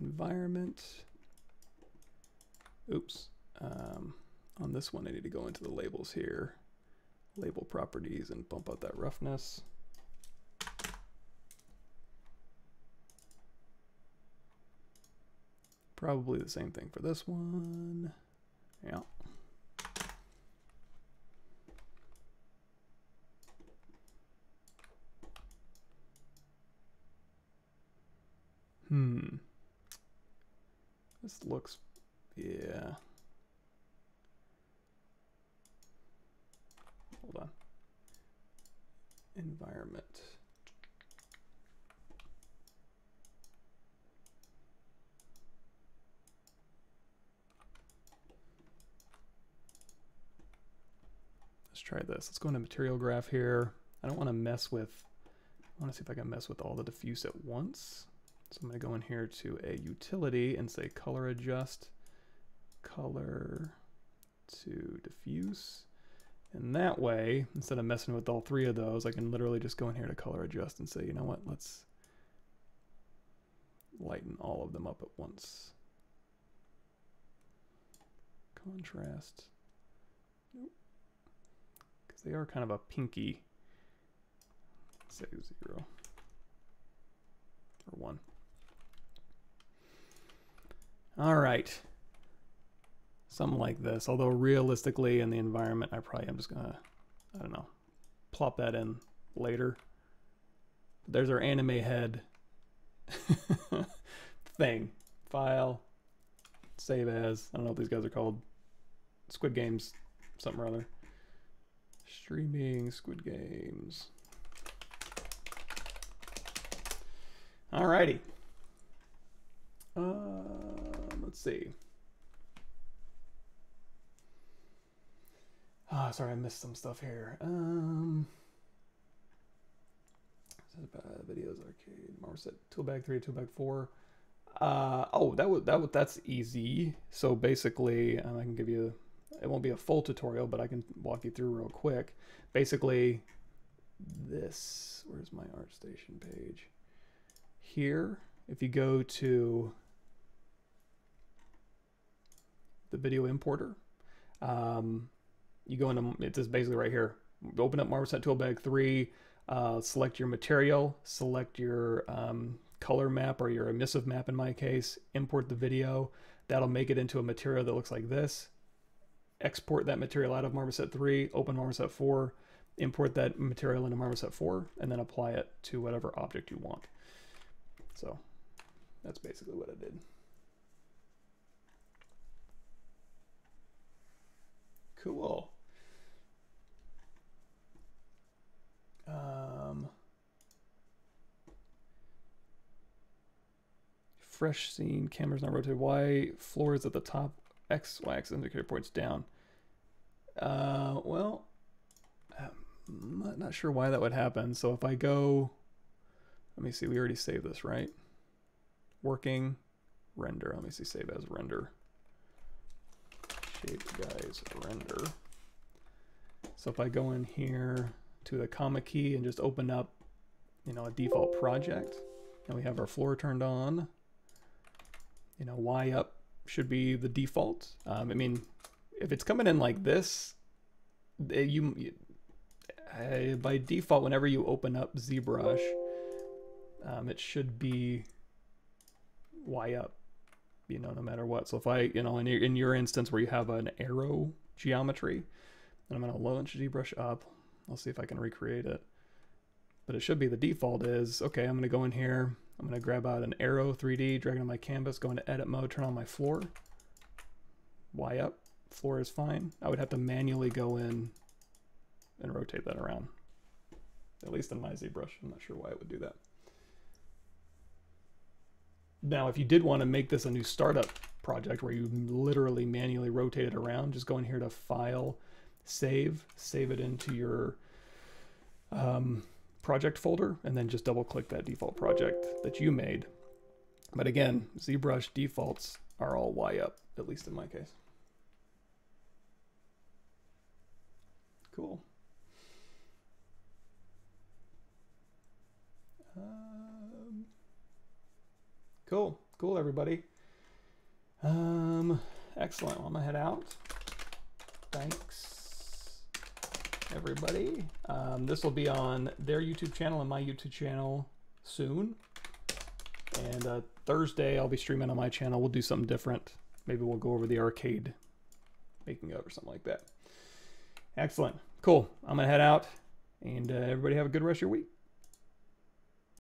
Environment. Oops. On this one, I need to go into the labels here, label properties, and bump up that roughness. Probably the same thing for this one. Yeah. This looks, yeah. Hold on. Environment. try this. Let's go into material graph here. I don't want to mess with, I want to see if I can mess with all the diffuse at once. So I'm going to go in here to a utility and say color adjust, color to diffuse. And that way, instead of messing with all three of those, I can literally just go in here to color adjust and say, you know what, let's lighten all of them up at once. Contrast. Nope. Because they are kind of a pinky. Say 0 or 1. All right. Something like this, although realistically in the environment, I probably am just gonna, I don't know, plop that in later. There's our anime head thing. File, save as, I don't know what these guys are called. Squid Games, something or other. Streaming Squid Games. Alrighty. Let's see. Oh, sorry, I missed some stuff here. Videos, arcade, Marmoset, Toolbag 3, Toolbag 4. Oh, that's easy. So basically, I can give you, it won't be a full tutorial, but I can walk you through real quick. Basically, this, where's my ArtStation page? Here, if you go to the video importer, you go into, it's just basically right here. Open up Marmoset Toolbag 3, select your material, select your color map or your emissive map in my case, import the video. That'll make it into a material that looks like this. Export that material out of Marmoset 3, open Marmoset 4, import that material into Marmoset 4, and then apply it to whatever object you want. So that's basically what I did. Cool. Fresh scene, camera's not rotated. Why floor is at the top? X, Y axis indicator points down. Well, I'm not sure why that would happen. So if I go, let me see, we already saved this, right? Working, render, let me see, save as render. Shape guys, render. So if I go in here, to the comma key and just open up, you know, a default project, and we have our floor turned on. You know, Y up should be the default. I mean, if it's coming in like this, by default, whenever you open up ZBrush, it should be Y up, you know, no matter what. So if I, you know, in your instance where you have an arrow geometry, and I'm gonna launch ZBrush up. I'll see if I can recreate it, but it should be the default is, okay, I'm gonna go in here, I'm gonna grab out an arrow 3D, drag it on my canvas, go into edit mode, turn on my floor, Y up, floor is fine. I would have to manually go in and rotate that around, at least in my ZBrush. I'm not sure why it would do that. Now, if you did wanna make this a new startup project where you literally manually rotate it around, just go in here to file, save it into your project folder, and then just double click that default project that you made. But again, ZBrush defaults are all Y up, at least in my case. Cool. Cool everybody. Excellent, well, I'm gonna head out. Thanks everybody. This will be on their YouTube channel and my YouTube channel soon. And Thursday I'll be streaming on my channel. We'll do something different. Maybe we'll go over the arcade making of or something like that. Excellent. Cool. I'm gonna head out, and everybody have a good rest of your week.